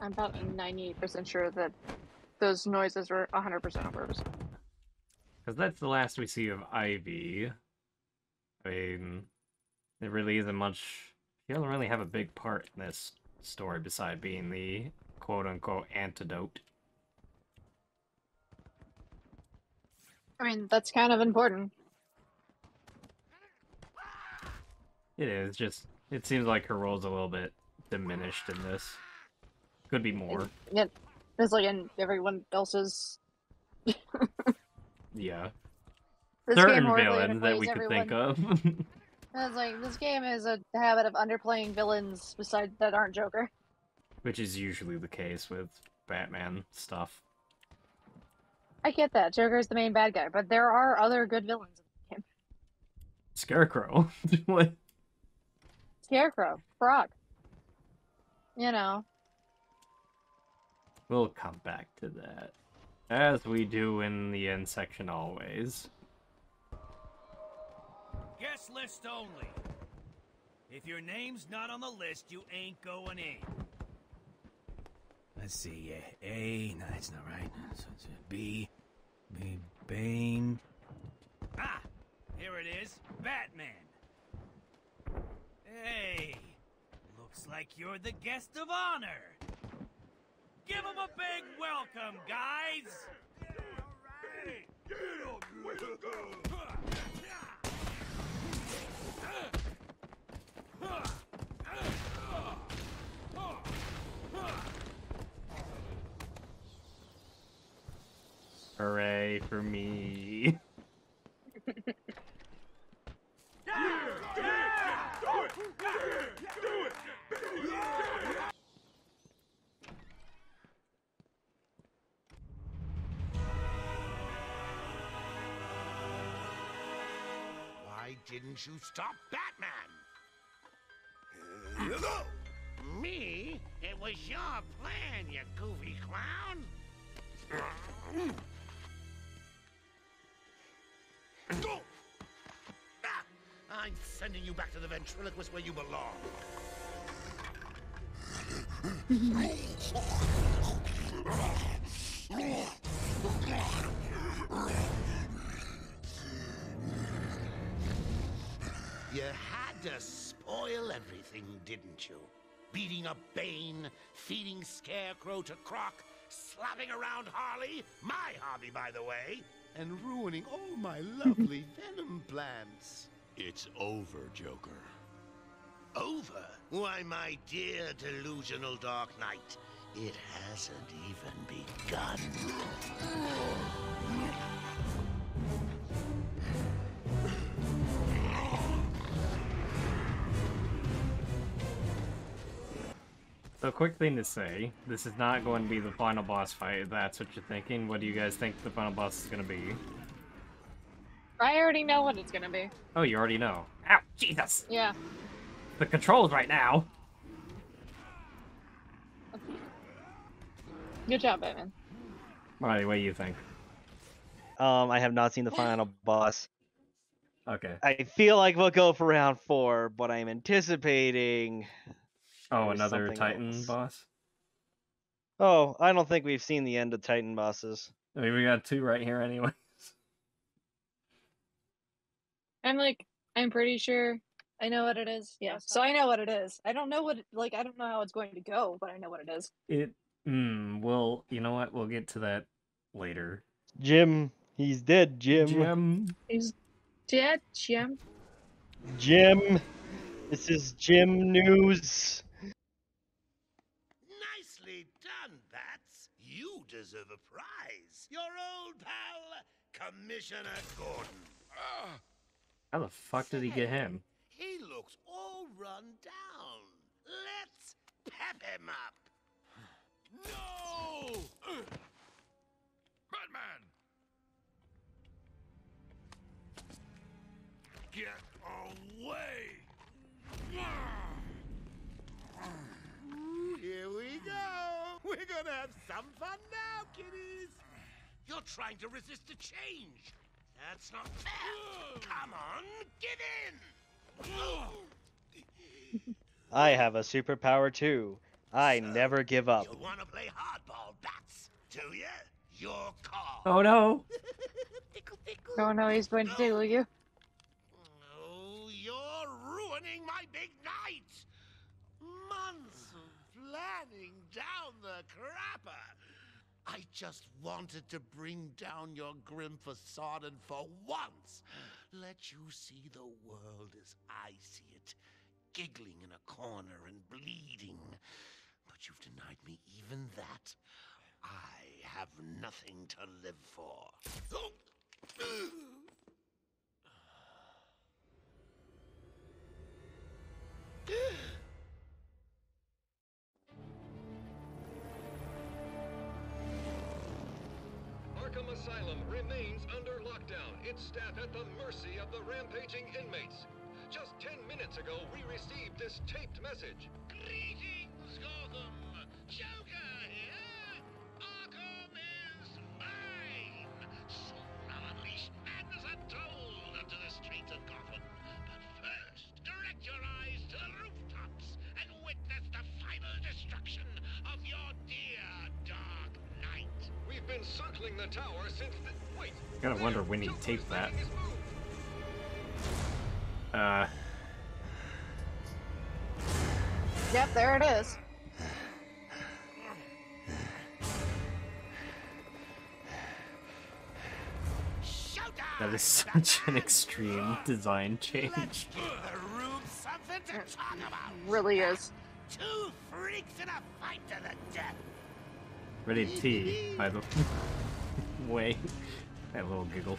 I'm about ninety-eight percent sure that those noises were one hundred percent on purpose. Because that's the last we see of Ivy. I mean, it really isn't much... She doesn't really have a big part in this story beside being the quote-unquote antidote. I mean, that's kind of important. It is, just, it seems like her role's a little bit diminished in this. Could be more. Yeah, it's like in everyone else's... yeah. This certain villains that we could everyone. think of. I was like, this game is a habit of underplaying villains besides that aren't Joker. Which is usually the case with Batman stuff. I get that. Joker's the main bad guy, but there are other good villains in the game. Scarecrow. What? Scarecrow. Frog. You know. We'll come back to that. As we do in the end section always. Guest list only. If your name's not on the list, you ain't going in. Let's see, uh, A, no, that's not right. So it's B, B, Bane. Ah, here it is, Batman. Hey, looks like you're the guest of honor. Give him a big welcome, guys. Get up, way to go. Hooray for me. Didn't you stop Batman? Hello? Me? It was your plan, you goofy clown. Go! Ah, I'm sending you back to the ventriloquist where you belong. You had to spoil everything, didn't you? Beating up Bane, feeding Scarecrow to Croc, slapping around Harley, my hobby, by the way, and ruining all my lovely venom plants. It's over, Joker. Over? Why, my dear delusional Dark Knight, it hasn't even begun. So, quick thing to say, this is not going to be the final boss fight, if that's what you're thinking. What do you guys think the final boss is going to be? I already know what it's going to be. Oh, you already know. Ow, Jesus! Yeah. The controls right now! Good job, Batman. Alrighty, what do you think? Um, I have not seen the final boss. Okay. I feel like we'll go for round four, but I'm anticipating... Oh, another Titan else. boss? Oh, I don't think we've seen the end of Titan bosses. I mean, we got two right here anyways. I'm like, I'm pretty sure I know what it is. Yeah, so I know what it is. I don't know what, like, I don't know how it's going to go, but I know what it is. It, mm, well, you know what? We'll get to that later. Jim. He's dead, Jim. Jim. He's dead, Jim. Jim. This is Jim News. Nicely done, Bats. You deserve a prize. Your old pal, Commissioner Gordon. Uh, How the fuck did he get him? He looks all run down. Let's pep him up. No! Batman! Get away! Here we go! We're gonna have some fun now, kiddies! You're trying to resist the change! That's not fair! Come on, get in! I have a superpower too. I so never give up. You wanna play hardball, Bats? Do ya? Your call! Oh no! Tickle, tickle. Oh no, he's going to tickle you. Oh, you're ruining my big night! Months of planning down the crapper! I I just wanted to bring down your grim facade, and for once, let you see the world as I see it, giggling in a corner and bleeding. But you've denied me even that. I have nothing to live for. Arkham Asylum remains under lockdown, its staff at the mercy of the rampaging inmates. Just ten minutes ago, we received this taped message. Greetings, Gotham! Joker here! Arkham is mine! Soon I'll unleash madness untold onto the streets of Gotham. But first, direct your eyes to the rooftops and witness the final destruction of your dear Dark Knight. We've been circling the tower since the... Wait! Gotta wonder when he taped that. Uh... Yep, there it is. That is such an extreme design change. Let's give the room something to talk about. It really is. Two freaks in a fight to the death. Ready to tea, by the way. That little giggle.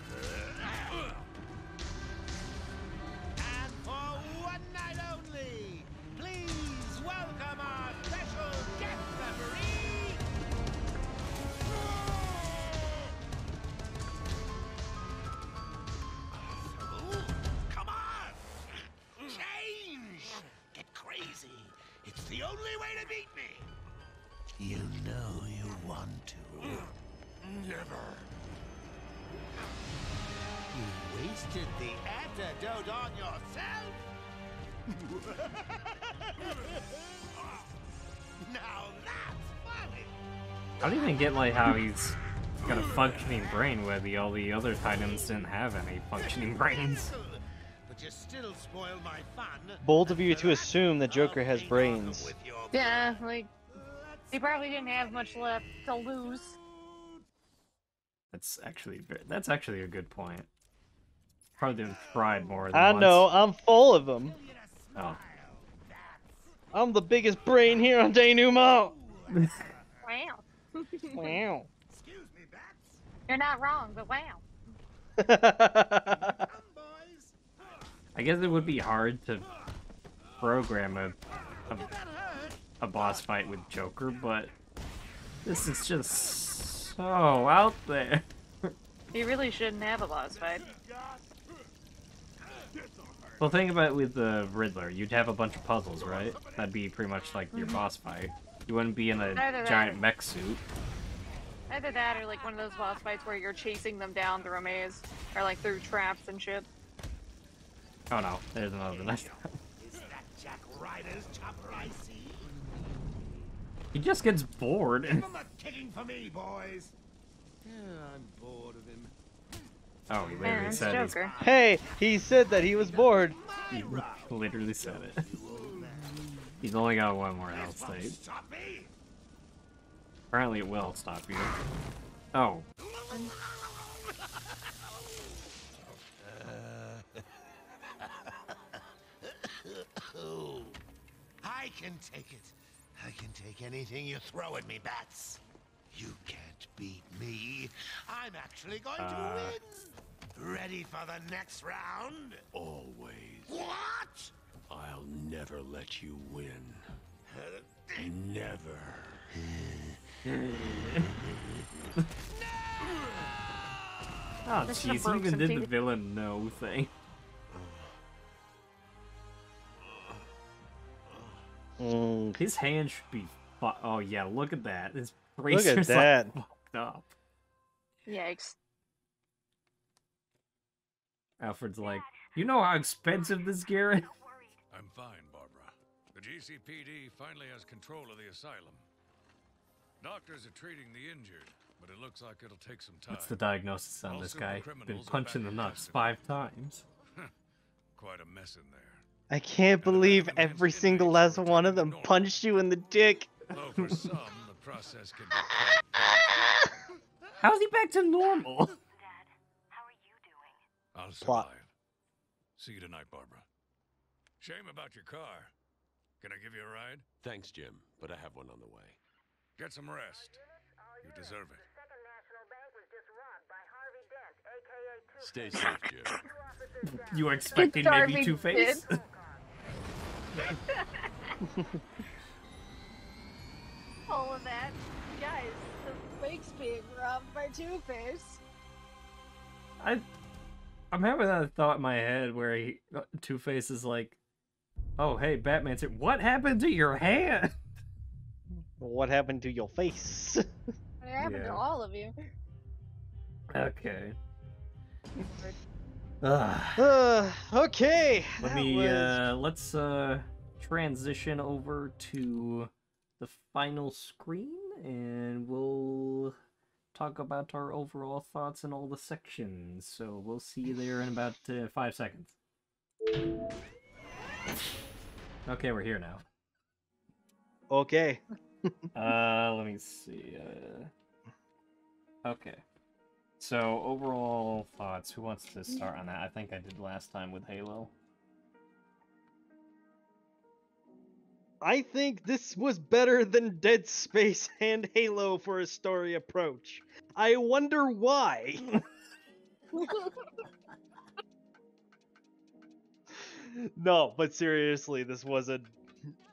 The only way to beat me! You know you want to. Never. You wasted the antidote on yourself? Now that's funny! I don't even get like how he's got a functioning brain where the all the other titans didn't have any functioning brains. You still spoil my fun. Bold of you to assume that Joker has brains. Yeah, like, he probably didn't have much left to lose. That's actually that's actually a good point. Probably didn't try more than I once. Know, I'm full of them. Oh. I'm the biggest brain here on Denouement! Wow. Wow. Excuse me, Bats. You're not wrong, but wow. I guess it would be hard to program a, a, a boss fight with Joker, but this is just so out there. You really shouldn't have a boss fight. Well, think about it with the Riddler. You'd have a bunch of puzzles, right? That'd be pretty much like your mm-hmm. boss fight. You wouldn't be in a Either giant or... mech suit. Either that or like one of those boss fights where you're chasing them down through a maze, or like through traps and shit. Oh no, there's another one. Is that Jack Ryder's chopper I see? He just gets bored and... Give him a kicking for me, boys! Yeah, I'm bored of him. Oh, he literally and said it. Hey, he said that he was bored! He literally said it. He's only got one more health state. Apparently it will stop you. Oh. I can take it. I can take anything you throw at me, Bats. You can't beat me. I'm actually going uh... to win. Ready for the next round? Always. What? I'll never let you win. Never. No! Oh, jeez, he even did the villain no thing. Mm. His hand should be fu oh yeah, look at that. His bracer's look at that. Like fucked up. Yikes. Alfred's like, you know how expensive this gear is? I'm fine, Barbara. The G C P D finally has control of the asylum. Doctors are treating the injured, but it looks like it'll take some time. What's the diagnosis on also, this guy? Been punching the nuts five times. Quite a mess in there. I can't believe every single last one of them punched you in the dick. Though for some, the process can be How's he back to normal? Dad, how are you doing? I'll survive. Plot. See you tonight, Barbara. Shame about your car. Can I give you a ride? Thanks, Jim, but I have one on the way. Get some rest. You deserve it. Stay safe, Jim. You were expecting maybe Two-Face? All of that. Guys, the bank's being robbed by Two-Face. I, I'm having that thought in my head where he, Two-Face is like, oh, hey, Batman said, what happened to your hand? What happened to your face? It happened yeah. to all of you. Okay. uh, uh, okay. Let me was... uh, let's uh, transition over to the final screen, and we'll talk about our overall thoughts in all the sections. So we'll see you there in about uh, five seconds. Okay, we're here now. Okay. uh, let me see. Uh, okay. So, overall thoughts. Who wants to start on that? I think I did last time with Halo. I think this was better than Dead Space and Halo for a story approach. I wonder why. No, but seriously, this was a...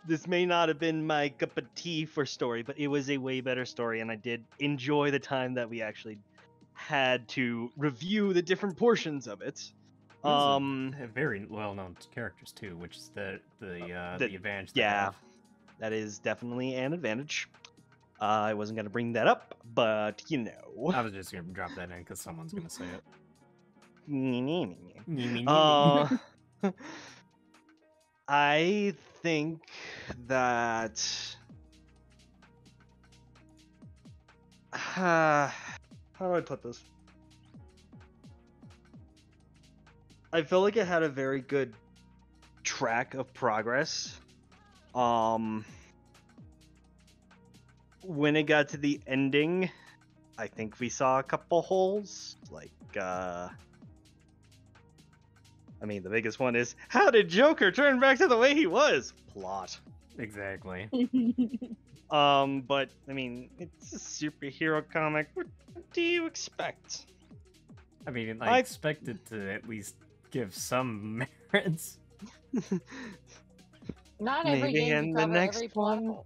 This may not have been my cup of tea for story, but it was a way better story, and I did enjoy the time that we actually had to review the different portions of it. Um, very well-known characters too, which is the the uh, the, the advantage. Yeah, that, that is definitely an advantage. Uh, I wasn't gonna bring that up, but you know, I was just gonna drop that in because someone's gonna say it. uh, I think that. Uh, How do I put this? I feel like it had a very good track of progress. Um, when it got to the ending, I think we saw a couple holes. Like, uh, I mean, the biggest one is, how did Joker turn back to the way he was? Plot. Exactly. Um, but, I mean, it's a superhero comic. What do you expect? I mean, I, I... expect it to at least give some merits. Not every Maybe game in the next every one.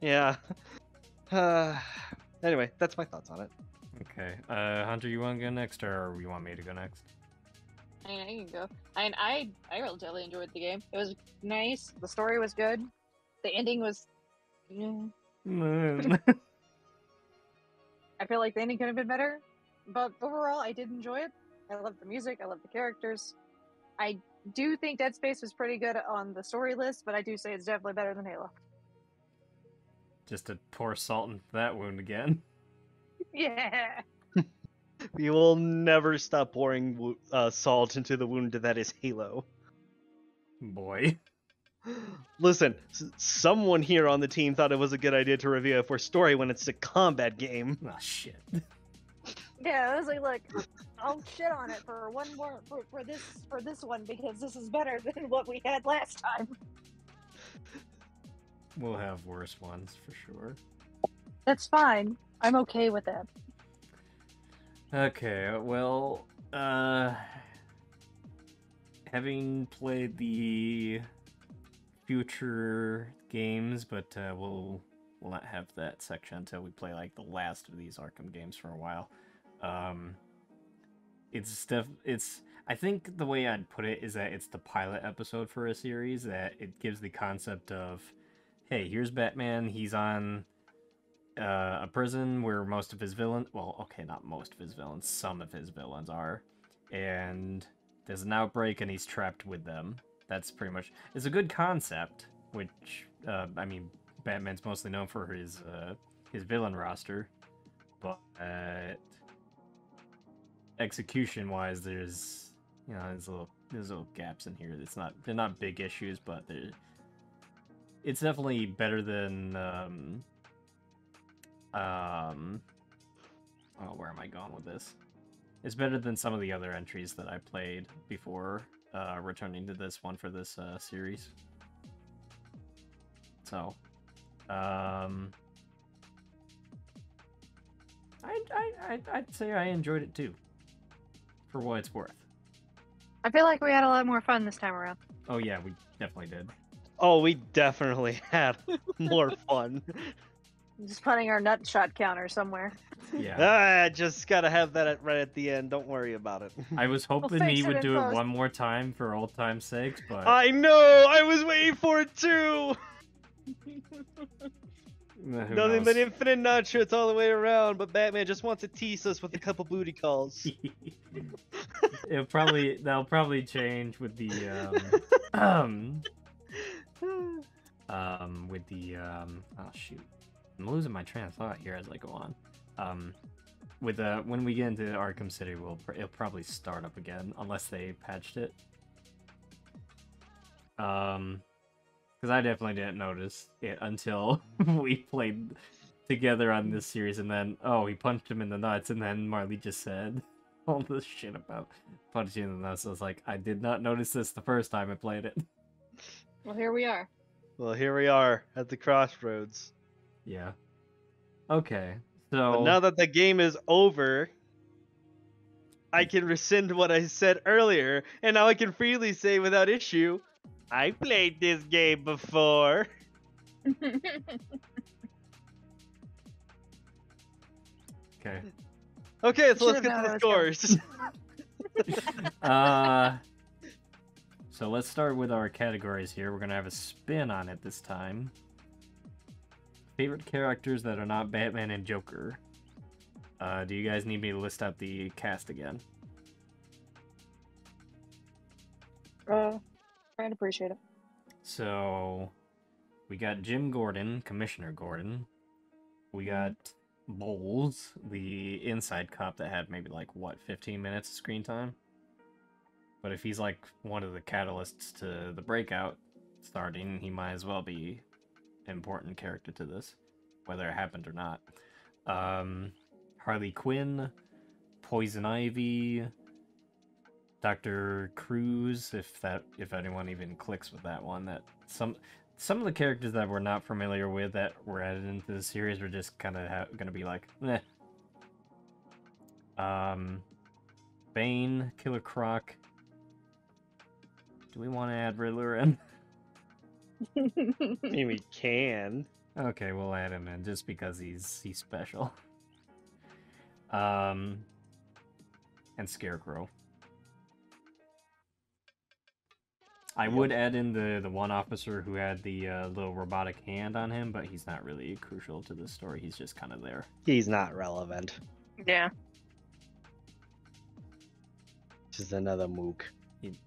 Yeah. Uh, anyway, that's my thoughts on it. Okay. Uh, Hunter, you want to go next, or you want me to go next? I mean, I can go. I mean, I, I really enjoyed the game. It was nice. The story was good. The ending was... Yeah. I feel like the ending could have been better, but overall I did enjoy it. I loved the music, I loved the characters. I do think Dead Space was pretty good on the story list, but I do say it's definitely better than Halo. Just to pour salt into that wound again. Yeah. We will never stop pouring uh, salt into the wound that is Halo. Boy. Listen, someone here on the team thought it was a good idea to review a for story when it's a combat game. Oh, shit. Yeah, I was like, look, I'll shit on it for one more for, for this for this one because this is better than what we had last time. We'll have worse ones for sure. That's fine. I'm okay with that. Okay, well, uh, having played the future games, but uh, we'll, we'll not have that section until we play like the last of these Arkham games for a while. Um, it's def it's I think the way I'd put it is that it's the pilot episode for a series that it gives the concept of, hey, here's Batman. He's on uh, a prison where most of his villains, well, okay, not most of his villains, some of his villains are, and there's an outbreak and he's trapped with them. That's pretty much... It's a good concept, which, uh, I mean, Batman's mostly known for his uh, his villain roster, but uh, execution-wise, there's, you know, there's little there's little gaps in here. It's not they're not big issues, but they're it's definitely better than um um oh, where am I going with this? It's better than some of the other entries that I played before uh, returning to this one for this uh, series. So, um, I, I, I'd say I enjoyed it too, for what it's worth. I feel like we had a lot more fun this time around. Oh yeah, we definitely did. Oh, we definitely had more fun. Just putting our nut shot counter somewhere. Yeah. I just gotta have that at, right at the end. Don't worry about it. I was hoping we'll he would do post. it one more time for old time's sake, but... I know! I was waiting for it too! Nothing knows? But infinite nut shots all the way around, but Batman just wants to tease us with a couple booty calls. It'll probably... That'll probably change with the, um... um, um with the, um... Oh, shoot. I'm losing my train of thought here as I go on. Um, with uh, when we get into Arkham City, we'll pr it'll probably start up again unless they patched it. Um, because I definitely didn't notice it until we played together on this series, and then oh, he punched him in the nuts, and then Marley just said all this shit about punching in the nuts. I was like, I did not notice this the first time I played it. Well, here we are. Well, here we are at the crossroads. Yeah. Okay. So but now that the game is over, I can rescind what I said earlier, and now I can freely say without issue, I played this game before. Okay. Okay, so let's get to the scores. uh so let's start with our categories here. We're gonna have a spin on it this time. Favorite characters that are not Batman and Joker. Uh, do you guys need me to list out the cast again? Uh, I'd appreciate it. So, we got Jim Gordon, Commissioner Gordon. We got Bowles, the inside cop that had maybe like, what, fifteen minutes of screen time? But if he's like one of the catalysts to the breakout starting, he might as well be important character to this, whether it happened or not. Um, Harley Quinn, Poison Ivy, Doctor Cruz, if that if anyone even clicks with that one. That some some of the characters that we're not familiar with that were added into the series were just kind of gonna be like, meh. Um, Bane, Killer Croc. Do we want to add Riddler in? I mean, we can. Okay, we'll add him in just because he's he's special. Um, and Scarecrow. I yep. would add in the the one officer who had the uh, little robotic hand on him, but he's not really crucial to the story. He's just kind of there. He's not relevant. Yeah. Just another mook. He...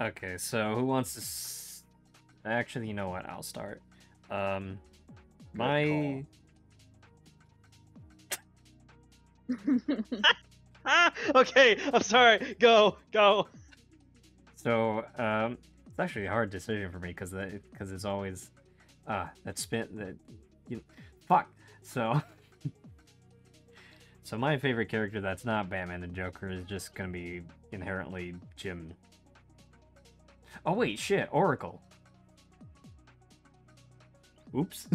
Okay, so who wants to... S Actually, you know what? I'll start. Um, my... ah, okay, I'm sorry. Go, go. So, um, it's actually a hard decision for me because because it's always... Ah, that spin... That, you, fuck! So... so my favorite character that's not Batman and Joker is just going to be inherently Jim... Oh wait, shit, Oracle. Oops.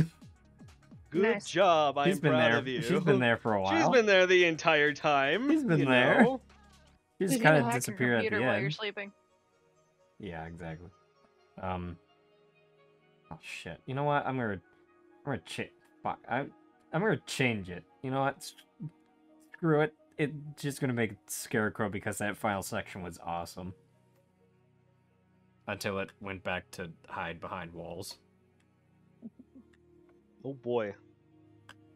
Good nice. job, I'm proud there. of you. She's been there for a while. She's been there the entire time. She's been there. Know? She just kind of disappeared at the end. While you're sleeping. Yeah, exactly. Um. Oh shit. You know what? I'm gonna, I'm gonna change. Fuck. I'm, I'm gonna change it. You know what? Screw it. It's just gonna make Scarecrow because that final section was awesome. Until it went back to hide behind walls. Oh boy.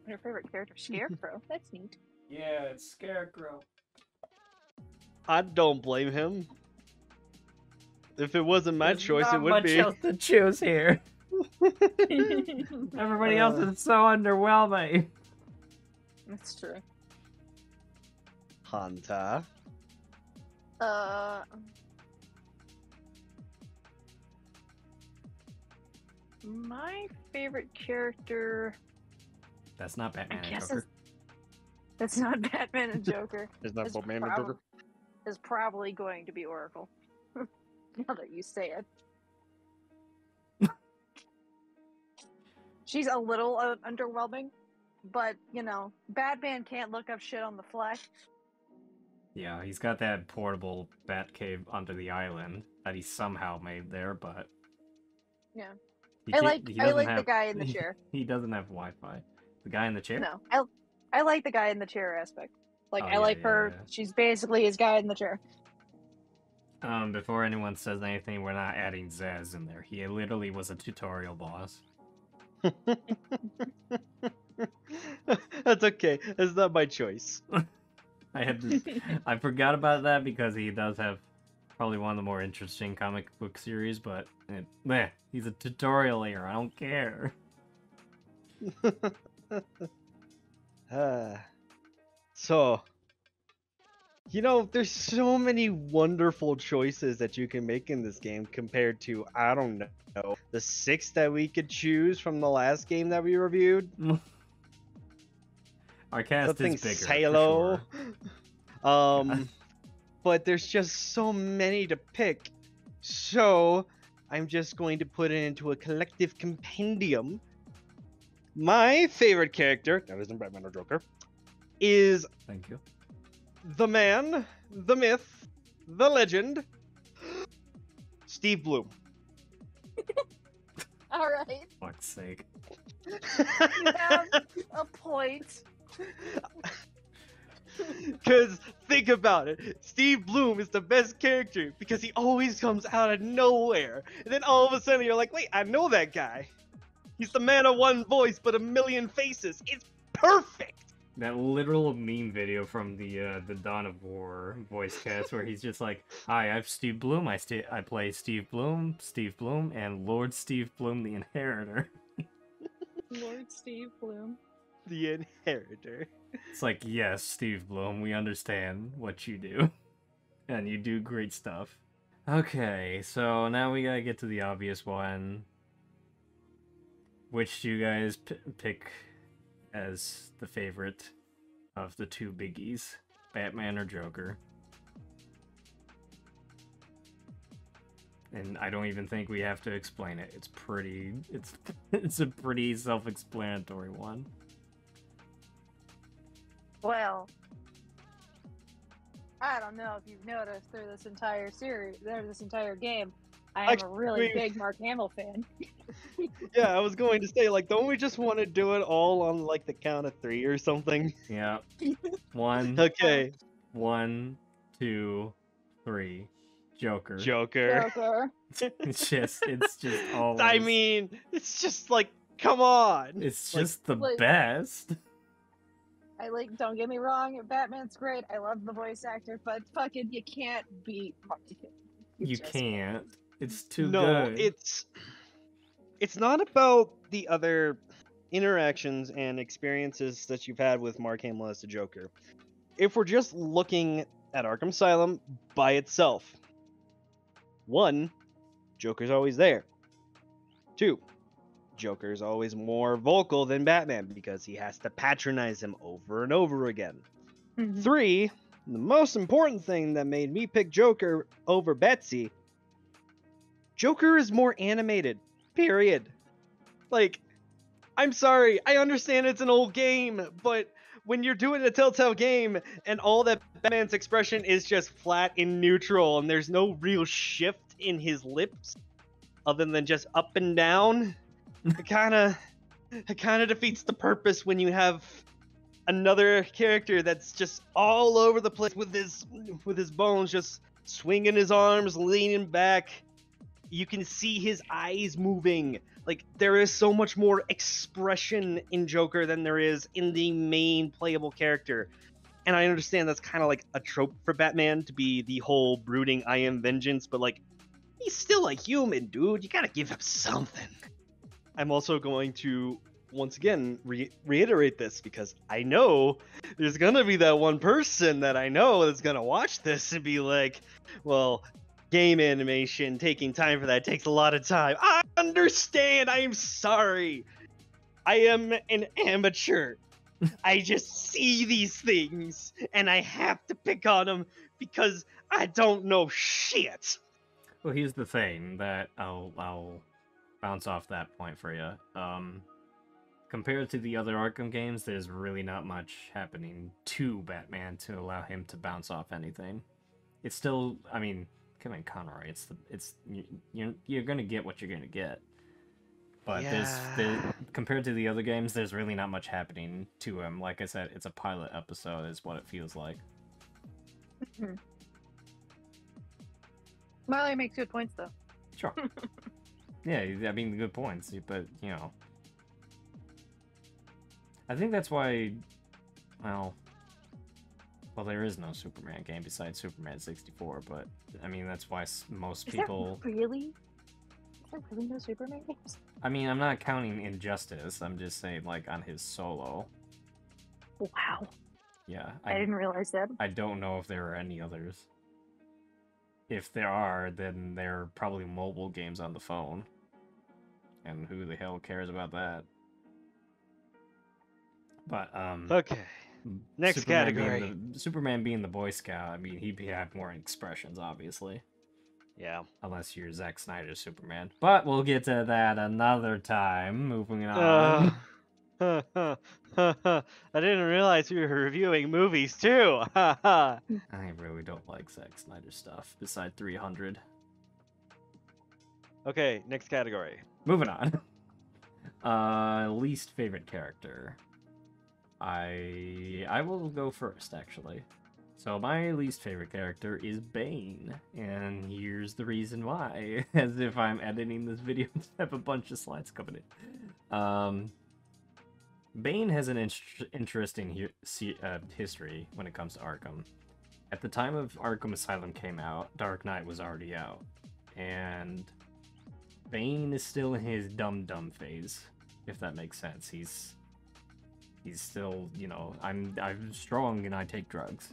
Your favorite character, Scarecrow. That's neat. Yeah, it's Scarecrow. I don't blame him. If it wasn't my There's choice, it would be. Not much else to choose here. Everybody uh, else is so underwhelming. That's true. Hunter. Uh... My favorite character That's not Batman and Joker. That's not Batman and Joker. It's not Batman and Joker. It's probably going to be Oracle. Now that you say it. She's a little uh, underwhelming, but, you know, Batman can't look up shit on the fly. Yeah, he's got that portable bat cave under the island that he somehow made there, but... Yeah. I like, I like have, the guy in the chair. He doesn't have Wi-Fi. The guy in the chair? No, I I like the guy in the chair aspect. Like, oh, I yeah, like yeah, her. Yeah. She's basically his guy in the chair. Um, before anyone says anything, we're not adding Zaz in there. He literally was a tutorial boss. That's okay. That's not my choice. I had this, I forgot about that because he does have probably one of the more interesting comic book series, but it, meh, he's a tutorialer. I don't care. uh, so, you know, there's so many wonderful choices that you can make in this game compared to, I don't know, the six that we could choose from the last game that we reviewed. Our cast Something is bigger. Halo. Sure. Um, but there's just so many to pick. So I'm just going to put it into a collective compendium. My favorite character, that isn't Batman or Joker, is Thank you. the man, the myth, the legend, Steve Blum. All right. For fuck's sake. You have a point. Because think about it, Steve Blum is the best character because he always comes out of nowhere, and then all of a sudden you're like, wait, I know that guy. He's the man of one voice but a million faces. It's perfect. That literal meme video from the uh, the Dawn of War voice cast where he's just like, hi, I'm Steve Blum, I, st I play Steve Blum, Steve Blum, and Lord Steve Blum the Inheritor. Lord Steve Blum the Inheritor. It's like, yes, Steve Blum, we understand what you do. And you do great stuff. Okay, so now we gotta get to the obvious one. Which do you guys p pick as the favorite of the two biggies? Batman or Joker? And I don't even think we have to explain it. It's pretty... It's, it's a pretty self-explanatory one. Well, I don't know if you've noticed through this entire series, through this entire game, I am I, a really we, big Mark Hamill fan. Yeah, I was going to say, like, don't we just want to do it all on, like, the count of three or something? Yeah. One. Okay. One, two, three. Joker. Joker. Joker. It's just, it's just always... I mean, it's just like, come on! It's just like, the like... best. I like, don't get me wrong, Batman's great. I love the voice actor, but fucking, you can't beat Mark Hamill. You just... can't. It's too no, good. No, it's it's not about the other interactions and experiences that you've had with Mark Hamill as the Joker. If we're just looking at Arkham Asylum by itself, one, Joker's always there. Two, Joker's always more vocal than Batman because he has to patronize him over and over again. Mm-hmm. Three, the most important thing that made me pick Joker over Betsy, Joker is more animated, period. Like, I'm sorry, I understand it's an old game, but when you're doing a Telltale game and all that Batman's expression is just flat and neutral and there's no real shift in his lips other than just up and down, it kind of it kind of defeats the purpose when you have another character that's just all over the place with his with his bones, just swinging his arms, leaning back. You can see his eyes moving. Like, there is so much more expression in Joker than there is in the main playable character. And I understand that's kind of like a trope for Batman to be the whole brooding I am vengeance, but like, he's still a human, dude. You gotta give him something. I'm also going to, once again, re reiterate this because I know there's going to be that one person that I know that's going to watch this and be like, well, game animation, taking time for that takes a lot of time. I understand. I am sorry. I am an amateur. I just see these things, and I have to pick on them because I don't know shit. Well, here's the thing that I'll, I'll bounce off that point for you. Um, compared to the other Arkham games, there's really not much happening to Batman to allow him to bounce off anything. It's still, I mean, Kevin Conroy. It's the, it's you're you're gonna get what you're gonna get. But yeah. there's, there's, compared to the other games, there's really not much happening to him. Like I said, it's a pilot episode is what it feels like. Mm-hmm. Marley makes good points, though. Sure. Yeah, I mean, good points, but, you know. I think that's why, well, well, there is no Superman game besides Superman sixty-four, but, I mean, that's why most is people... That really? Is there really no Superman games? I mean, I'm not counting Injustice. I'm just saying, like, on his solo. Wow. Yeah. I, I didn't realize that. I don't know if there are any others. If there are, then they're probably mobile games on the phone. And who the hell cares about that? But, um... Okay. Next Superman category. Being the, Superman being the Boy Scout, I mean, he'd have more expressions, obviously. Yeah. Unless you're Zack Snyder's Superman. But we'll get to that another time. Moving on. Uh, I didn't realize we were reviewing movies, too. I really don't like Zack Snyder stuff, besides three hundred. Okay, next category. Moving on. Uh, least favorite character. I I will go first, actually. So my least favorite character is Bane, and here's the reason why. As if I'm editing this video to have a bunch of slides coming in. Um, Bane has an in interesting uh, history when it comes to Arkham. At the time of Arkham Asylum came out, Dark Knight was already out, and Bane is still in his dumb dumb phase, if that makes sense. He's he's still, you know, I'm I'm strong and I take drugs.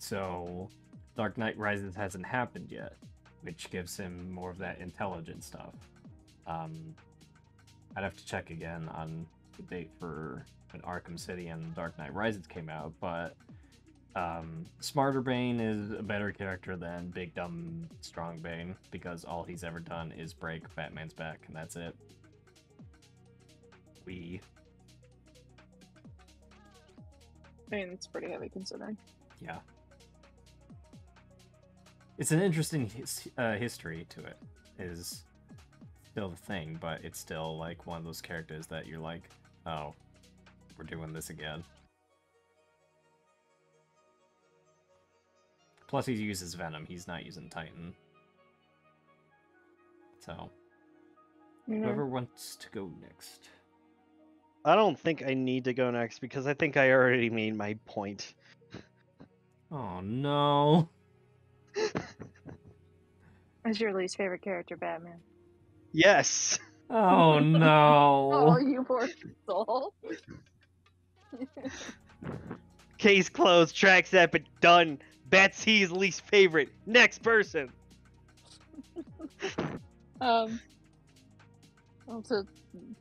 So, Dark Knight Rises hasn't happened yet, which gives him more of that intelligent stuff. Um, I'd have to check again on the date for when Arkham City and Dark Knight Rises came out, but um, Smarter Bane is a better character than Big Dumb Strong Bane, because all he's ever done is break Batman's back, and that's it. We. I mean, it's pretty heavy considering. Yeah. It's an interesting his, uh, history to it, is still the thing, but it's still like one of those characters that you're like, oh, we're doing this again. Plus he uses Venom, he's not using Titan. So, yeah. Whoever wants to go next. I don't think I need to go next, because I think I already made my point. Oh no. Is your least favorite character Batman? Yes. Oh no. Oh, you poor soul. Case closed, tracks that, but done. That's his least favorite. Next person. um well, to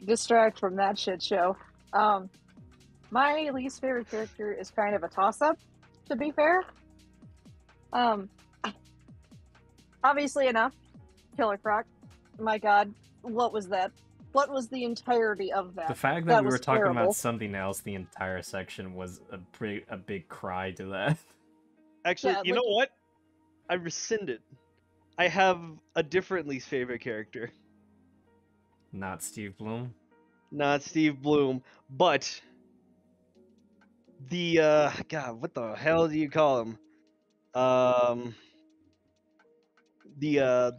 distract from that shit show. Um my least favorite character is kind of a toss-up. To be fair, um, obviously enough, Killer Croc. My God, what was that? What was the entirety of that? The fact that, that we were talking terrible. About something else the entire section was a pretty a big cry to that. Actually, yeah, you like, know what? I rescinded. I have a different least favorite character. Not Steve Blum. Not Steve Blum, but. The, uh, God, what the hell do you call him? Um, the, uh,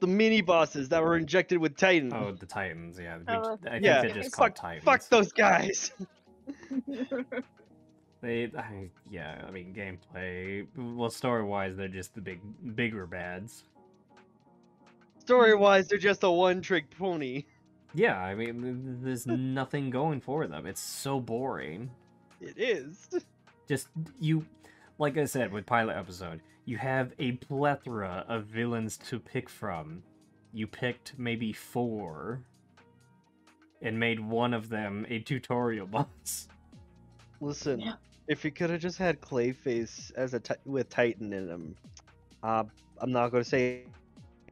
the mini-bosses that were injected with Titan. Oh, the Titans, yeah. We, oh, I think yeah. They're just called fuck, Titans. Fuck those guys! they, I, yeah, I mean, gameplay, well, story-wise, they're just the big, bigger bads. Story-wise, they're just a one-trick pony. Yeah, I mean, there's nothing going for them. It's so boring. It is. Just, you, like I said, with pilot episode, you have a plethora of villains to pick from. You picked maybe four. and made one of them a tutorial boss. Listen, yeah. If you could have just had Clayface as a t with Titan in him, uh, I'm not going to say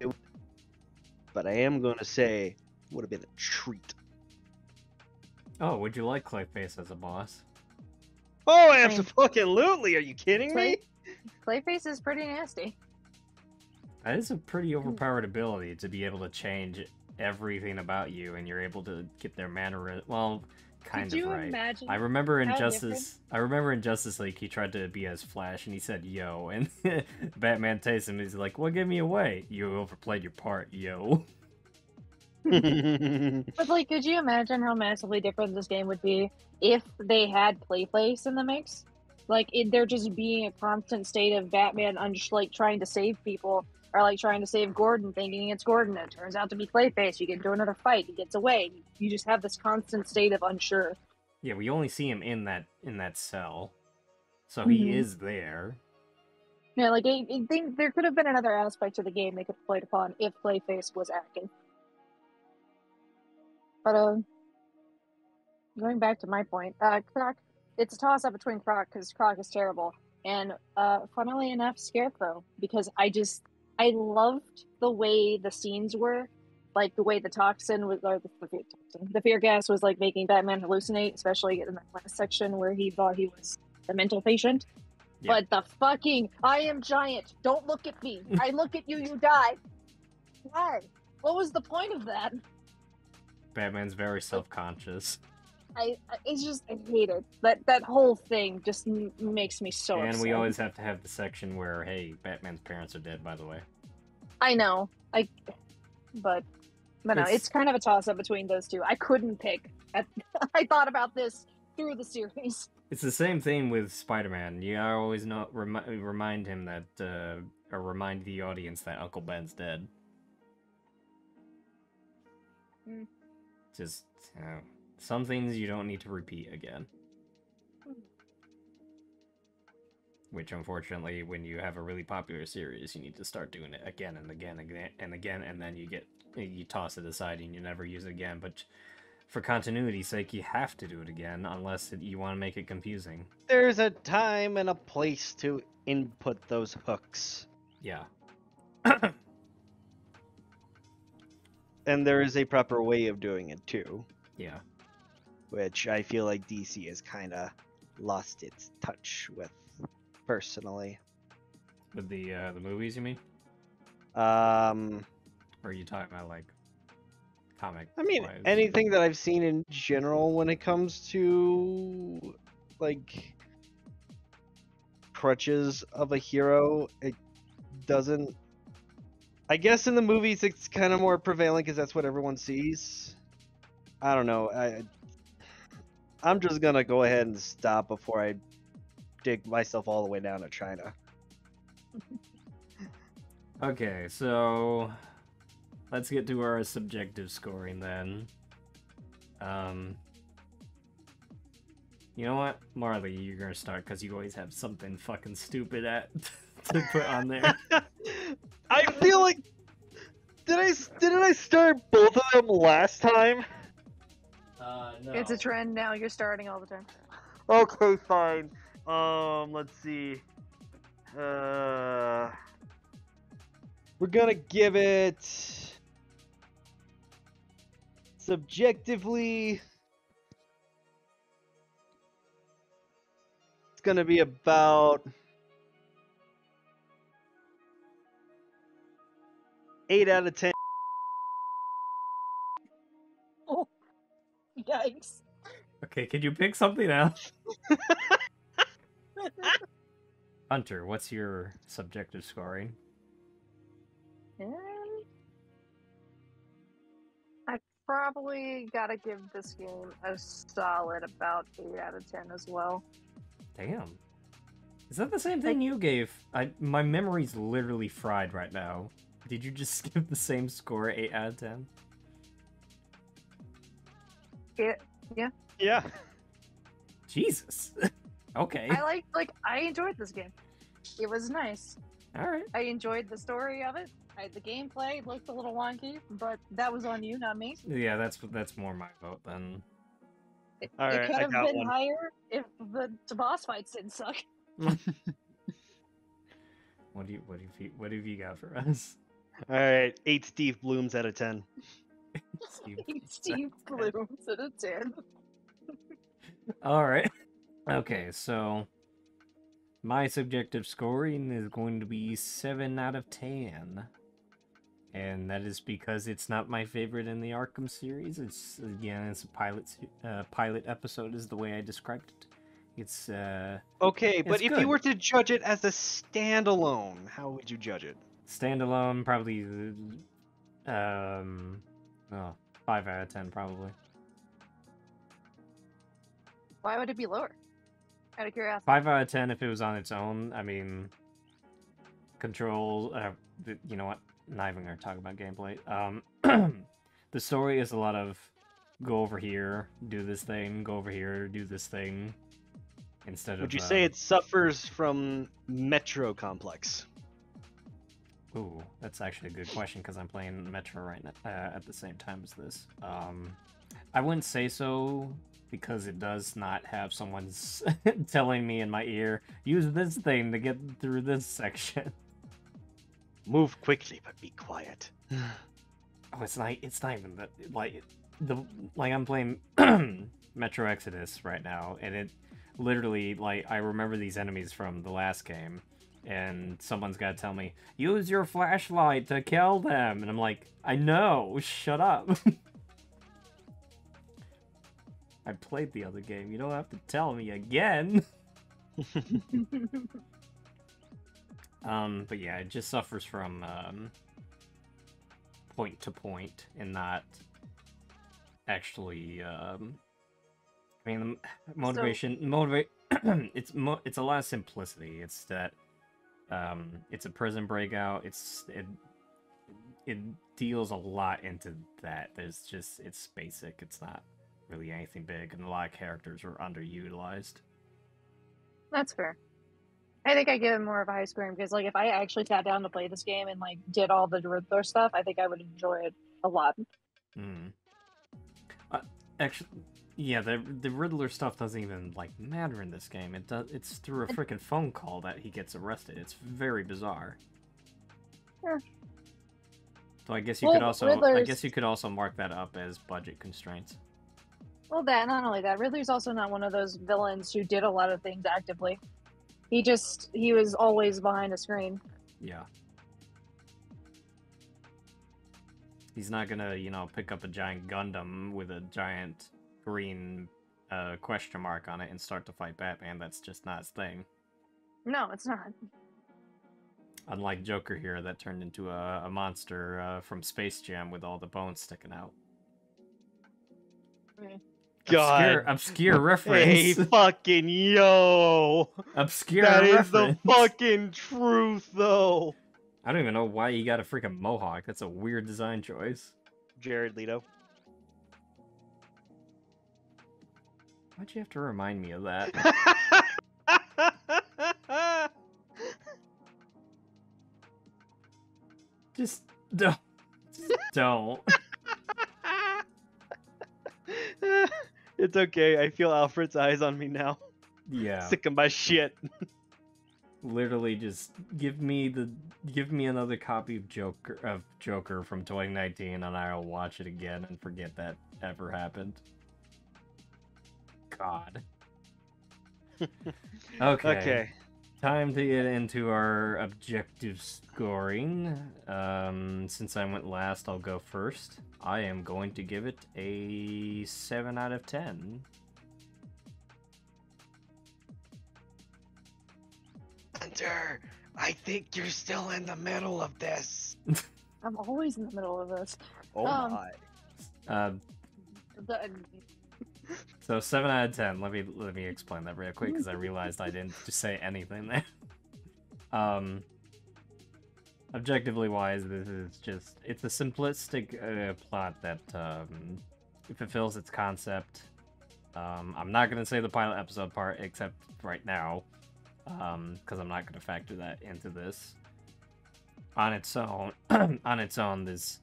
it, but I am going to say it would have been a treat. Oh, would you like Clayface as a boss? Oh, absolutely! Are you kidding Clay, me? Clayface is pretty nasty. That is a pretty overpowered ability to be able to change everything about you, and you're able to get their manner. Well, kind Could of you right. Imagine I remember in Justice. Different? I remember in Justice League, he tried to be as Flash, and he said "yo," and Batman tastes him. He's like, "Well, give me away. You overplayed your part, yo." But like, could you imagine how massively different this game would be if they had Clayface in the mix? Like, it, they're just being a constant state of Batman, like trying to save people, or like trying to save Gordon, thinking it's Gordon. It turns out to be Clayface. You get into another fight, he gets away. You just have this constant state of unsure. Yeah, we only see him in that in that cell, so mm-hmm. he is there. Yeah, like I, I think there could have been another aspect to the game they could have played upon if Clayface was active. But uh, going back to my point, uh, Croc, it's a toss-up between Croc, because Croc is terrible, and uh, funnily enough, Scarecrow, because I just, I loved the way the scenes were, like the way the toxin was, or the, the, the fear gas was like making Batman hallucinate, especially in the last section where he thought he was a mental patient. Yeah. But the fucking, I am giant, don't look at me, I look at you, you die. Why? What was the point of that? Batman's very self-conscious. I, I it's just I hate it. That that whole thing just m makes me so. And upset. We always have to have the section where, hey, Batman's parents are dead. By the way, I know. I, but, but it's, no, it's kind of a toss-up between those two. I couldn't pick. I, I thought about this through the series. It's the same thing with Spider-Man. You always know remi remind him that, uh, or remind the audience that Uncle Ben's dead. Hmm. Just, you know, some things you don't need to repeat again. Which, unfortunately, when you have a really popular series, you need to start doing it again and again and again and again, and then you get, you toss it aside and you never use it again. But for continuity's sake, you have to do it again, unless it, you want to make it confusing. There's a time and a place to input those hooks. Yeah. And there is a proper way of doing it, too. Yeah. Which I feel like D C has kind of lost its touch with, personally. With the uh, the movies, you mean? Um, or are you talking about, like, comic? I mean, wise? Anything that I've seen in general when it comes to, like, crutches of a hero, it doesn't... I guess in the movies it's kind of more prevalent because that's what everyone sees. I don't know. I, I'm just going to go ahead and stop before I dig myself all the way down to China. Okay, so let's get to our subjective scoring then. Um, you know what? Marley, you're going to start because you always have something fucking stupid at to put on there. I feel like did I didn't I start both of them last time? Uh, no. It's a trend now. You're starting all the time. Okay, fine. Um, let's see. Uh, we're gonna give it subjectively. It's gonna be about eight out of ten. Oh, yikes. Okay, can you pick something else? Hunter, what's your subjective scoring? Um, I probably gotta give this game a solid about eight out of ten as well. Damn. Is that the same thing you gave? I, my memory's literally fried right now. Did you just give the same score, eight out of ten? Yeah. Yeah. Yeah. Jesus. Okay. I like, like, I enjoyed this game. It was nice. All right. I enjoyed the story of it. I, the gameplay looked a little wonky, but that was on you, not me. Yeah, that's that's more my vote then. It, All right, it could I have got been one. higher if the, the boss fights didn't suck. What do you what have you what have you got for us? All right, eight Steve Blooms out of ten. Steve eight Steve Blooms out of ten. All right. Okay, so my subjective scoring is going to be seven out of ten. And that is because it's not my favorite in the Arkham series. It's, again, it's a pilot uh, pilot episode is the way I described it. It's, uh... Okay, it's but good. If you were to judge it as a standalone, how would you judge it? Standalone, probably, um... oh, five out of ten, probably. Why would it be lower? Out of curiosity. five out of ten if it was on its own. I mean, control... Uh, you know what? Not even going to talk about gameplay. Um, the story is a lot of go over here, do this thing, go over here, do this thing. Instead of... Would you uh, say it suffers from Metro Complex? Ooh, that's actually a good question because I'm playing Metro right now uh, at the same time as this. Um, I wouldn't say so... because it does not have someone telling me in my ear, use this thing to get through this section. Move quickly, but be quiet. Oh, it's not. It's not even that. Like the like I'm playing Metro Exodus right now, and it literally like I remember these enemies from the last game, and someone's got to tell me use your flashlight to kill them, and I'm like, I know, shut up. I played the other game. You don't have to tell me again. um, but yeah, it just suffers from um, point to point and not actually. Um, I mean, motivation. So... Motivate. it's mo it's a lot of simplicity. It's that. Um, it's a prison breakout. It's it. It deals a lot into that. There's just it's basic. It's not really anything big, and a lot of characters were underutilized. That's fair. I think I give it more of a high scoring because, like, if I actually sat down to play this game and like did all the Riddler stuff, I think I would enjoy it a lot. Mm. Uh, actually, yeah, the the Riddler stuff doesn't even like matter in this game. It does. It's through a freaking phone call that he gets arrested. It's very bizarre. Yeah. So I guess you well, could also, Riddler's... I guess you could also mark that up as budget constraints. Well, that, not only that, Riddler's also not one of those villains who did a lot of things actively. He just, he was always behind a screen. Yeah. He's not gonna, you know, pick up a giant Gundam with a giant green uh, question mark on it and start to fight Batman. That's just not his thing. No, it's not. Unlike Joker here, that turned into a, a monster uh, from Space Jam with all the bones sticking out. Mm. God. Obscure, obscure reference. Hey, fucking yo. Obscure that reference. That is the fucking truth, though. I don't even know why you got a freaking mohawk. That's a weird design choice. Jared Leto. Why'd you have to remind me of that? Just don't. Just don't. It's okay. I feel Alfred's eyes on me now. Yeah. Sick of my shit. Literally, just give me the give me another copy of Joker of Joker from twenty nineteen, and I'll watch it again and forget that ever happened. God. Okay. Okay. Time to get into our objective scoring. Um, since I went last, I'll go first. I am going to give it a seven out of ten. Hunter, I think you're still in the middle of this. I'm always in the middle of this. Oh um, my. Uh, the... So seven out of ten. Let me let me explain that real quick because I realized I didn't just say anything there. Um, objectively wise, this is just it's a simplistic uh, plot that um, it fulfills its concept. Um, I'm not gonna say the pilot episode part except right now because um, I'm not gonna factor that into this. on its own, on its own, this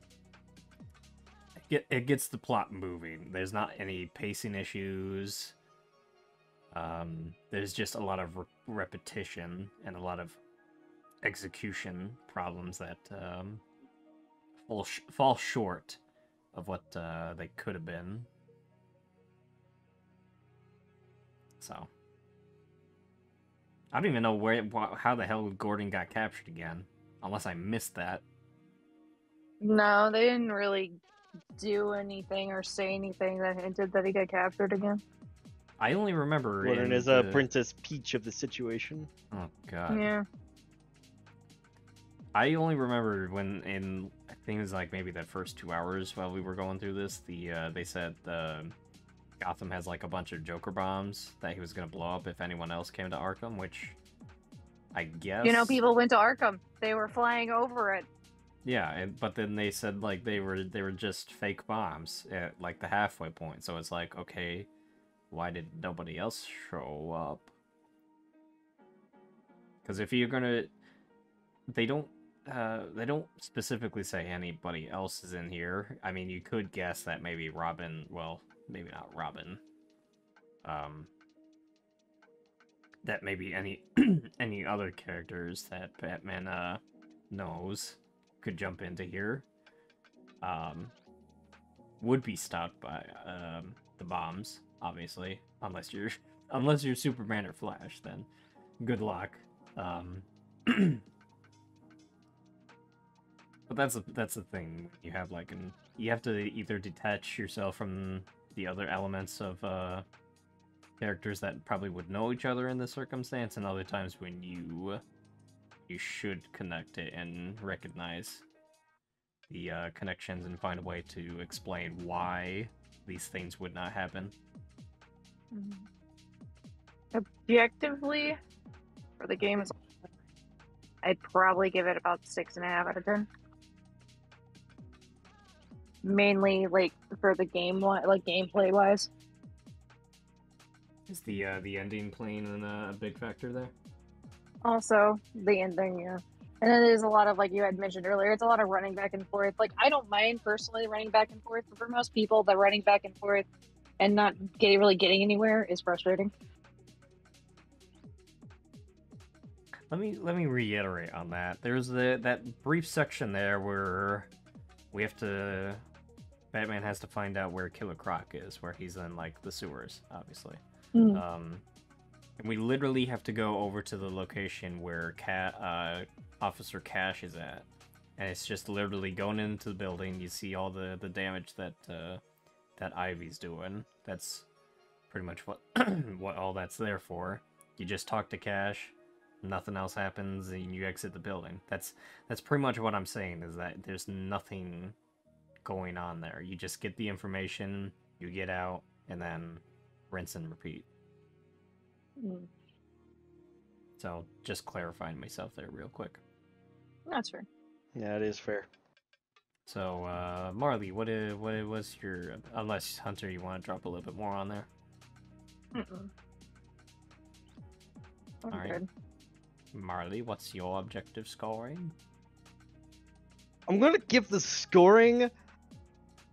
it, it gets the plot moving. There's not any pacing issues. Um, there's just a lot of re repetition and a lot of execution problems that um, fall, sh fall short of what uh, they could have been. So I don't even know where, wh how the hell Gordon got captured again, unless I missed that. No, they didn't really do anything or say anything that hinted that he got captured again. I only remember Gordon is the... a Princess Peach of the situation. Oh god. Yeah. I only remember when in I think it was like maybe the first two hours while we were going through this, the uh, they said uh, Gotham has like a bunch of Joker bombs that he was gonna blow up if anyone else came to Arkham, which I guess you know people went to Arkham. They were flying over it. Yeah, and, but then they said like they were they were just fake bombs at like the halfway point. So it's like okay. Why did nobody else show up? Because if you're gonna, they don't, uh, they don't specifically say anybody else is in here. I mean, you could guess that maybe Robin. Well, maybe not Robin. Um, that maybe any any other characters that Batman uh knows could jump into here. Um, would be stopped by um the bombs. Obviously, unless you're unless you're Superman or Flash, then good luck. Um, but that's a, that's the thing you have like an you have to either detach yourself from the other elements of uh, characters that probably would know each other in this circumstance, and other times when you you should connect it and recognize the uh, connections and find a way to explain why these things would not happen. Objectively, for the game, I'd probably give it about six and a half out of ten. Mainly, like for the game, like gameplay wise. Is the uh, the ending playing a uh, big factor there? Also, the ending, yeah. And then there's a lot of, like you had mentioned earlier, it's a lot of running back and forth. Like, I don't mind personally running back and forth, but for most people, the running back and forth and not getting really getting anywhere is frustrating. Let me let me reiterate on that. There's the that brief section there where we have to Batman has to find out where Killer Croc is, where he's in like the sewers, obviously. Mm. Um, and we literally have to go over to the location where Cat. Uh, Officer Cash is at, and it's just literally going into the building. You see all the the damage that uh, that Ivy's doing. That's pretty much what what all that's there for. You just talk to Cash, nothing else happens, and you exit the building. That's that's pretty much what I'm saying. Is that there's nothing going on there. You just get the information, you get out, and then rinse and repeat. Mm. So just clarifying myself there real quick. That's fair. Yeah, it is fair. So, uh, Marley, what is, what was your... Unless, Hunter, you want to drop a little bit more on there? Mm-mm. All right. Good. Marley, what's your objective scoring? I'm going to give the scoring,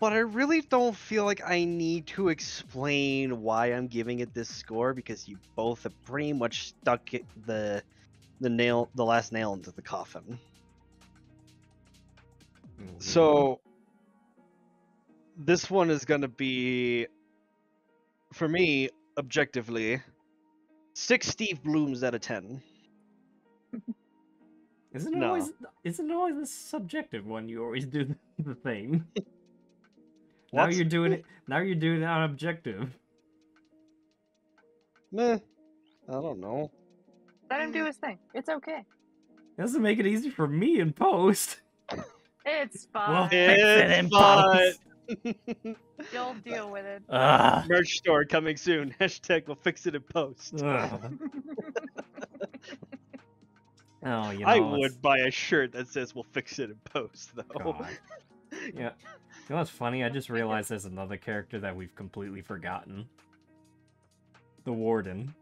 but I really don't feel like I need to explain why I'm giving it this score, because you both have pretty much stuck it, the the nail, the last nail into the coffin. So this one is going to be, for me, objectively, six Steve Blooms out of ten. Isn't it no. always isn't it always a subjective one? You always do the thing. Now you're doing it. Now you're doing it on objective. Meh. I don't know. Let him do his thing. It's okay. It doesn't make it easy for me in post. It's fine. We'll fix it in post. You'll deal with it. Uh, Merch store coming soon. Hashtag we'll fix it in post. Uh. Oh, you know, I would it's... buy a shirt that says we'll fix it in post, though. God. Yeah. You know what's funny? I just realized there's another character that we've completely forgotten. The Warden.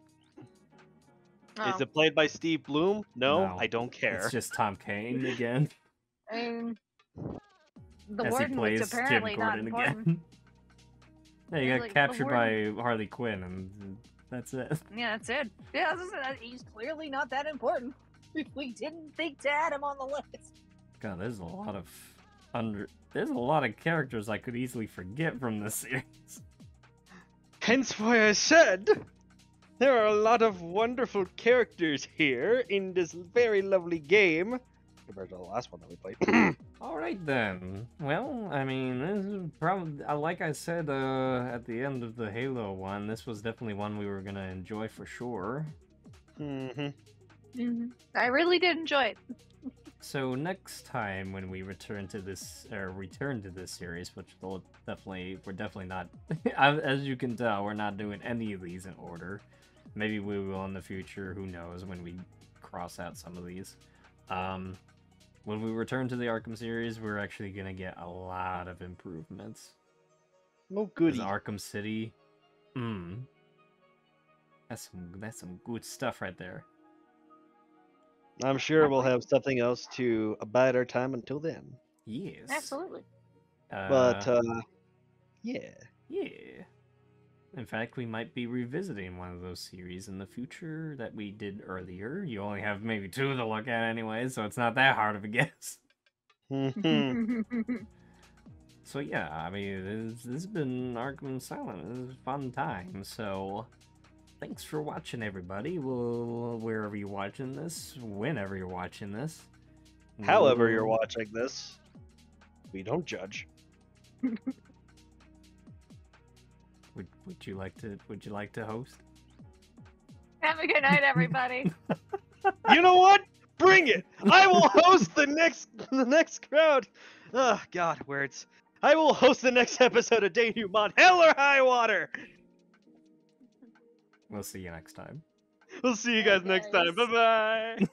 Oh. Is it played by Steve Blum? No, no, I don't care. It's just Tom Kane again. I mean, the As warden was apparently Jim not important. Again. Yeah, you got like, captured by Harley Quinn, and that's it. Yeah, that's it. Yeah, he's clearly not that important. We didn't think to add him on the list. God, there's a lot of under. There's a lot of characters I could easily forget from this series. Hence why I said there are a lot of wonderful characters here in this very lovely game. Compared to the last one that we played. All right then. Well, I mean, this is probably like I said uh, at the end of the Halo one. This was definitely one we were gonna enjoy for sure. Mhm. Mm-hmm. I really did enjoy it. So next time when we return to this or return to this series, which will definitely we're definitely not, as you can tell, we're not doing any of these in order. Maybe we will in the future. Who knows when we cross out some of these. Um, when we return to the Arkham series, we're actually gonna get a lot of improvements. Oh, goody! Arkham City. Mm. That's some that's some good stuff right there. I'm sure we'll have something else to abide our time until then. Yes. Absolutely. Uh, but, uh, yeah. Yeah. In fact, we might be revisiting one of those series in the future that we did earlier. You only have maybe two to look at anyway, so it's not that hard of a guess. So, yeah, I mean, this, this has been Arkham Asylum. This is a fun time, so... Thanks for watching, everybody. We'll, wherever you're watching this, whenever you're watching this. However we'll... you're watching this, we don't judge. Would, would you like to would you like to host? Have a good night, everybody. You know what? Bring it! I will host the next the next crowd. Oh god, words. I will host the next episode of Denouement, Hell or High Water! We'll see you next time. We'll see you guys, guys. next time. Bye-bye.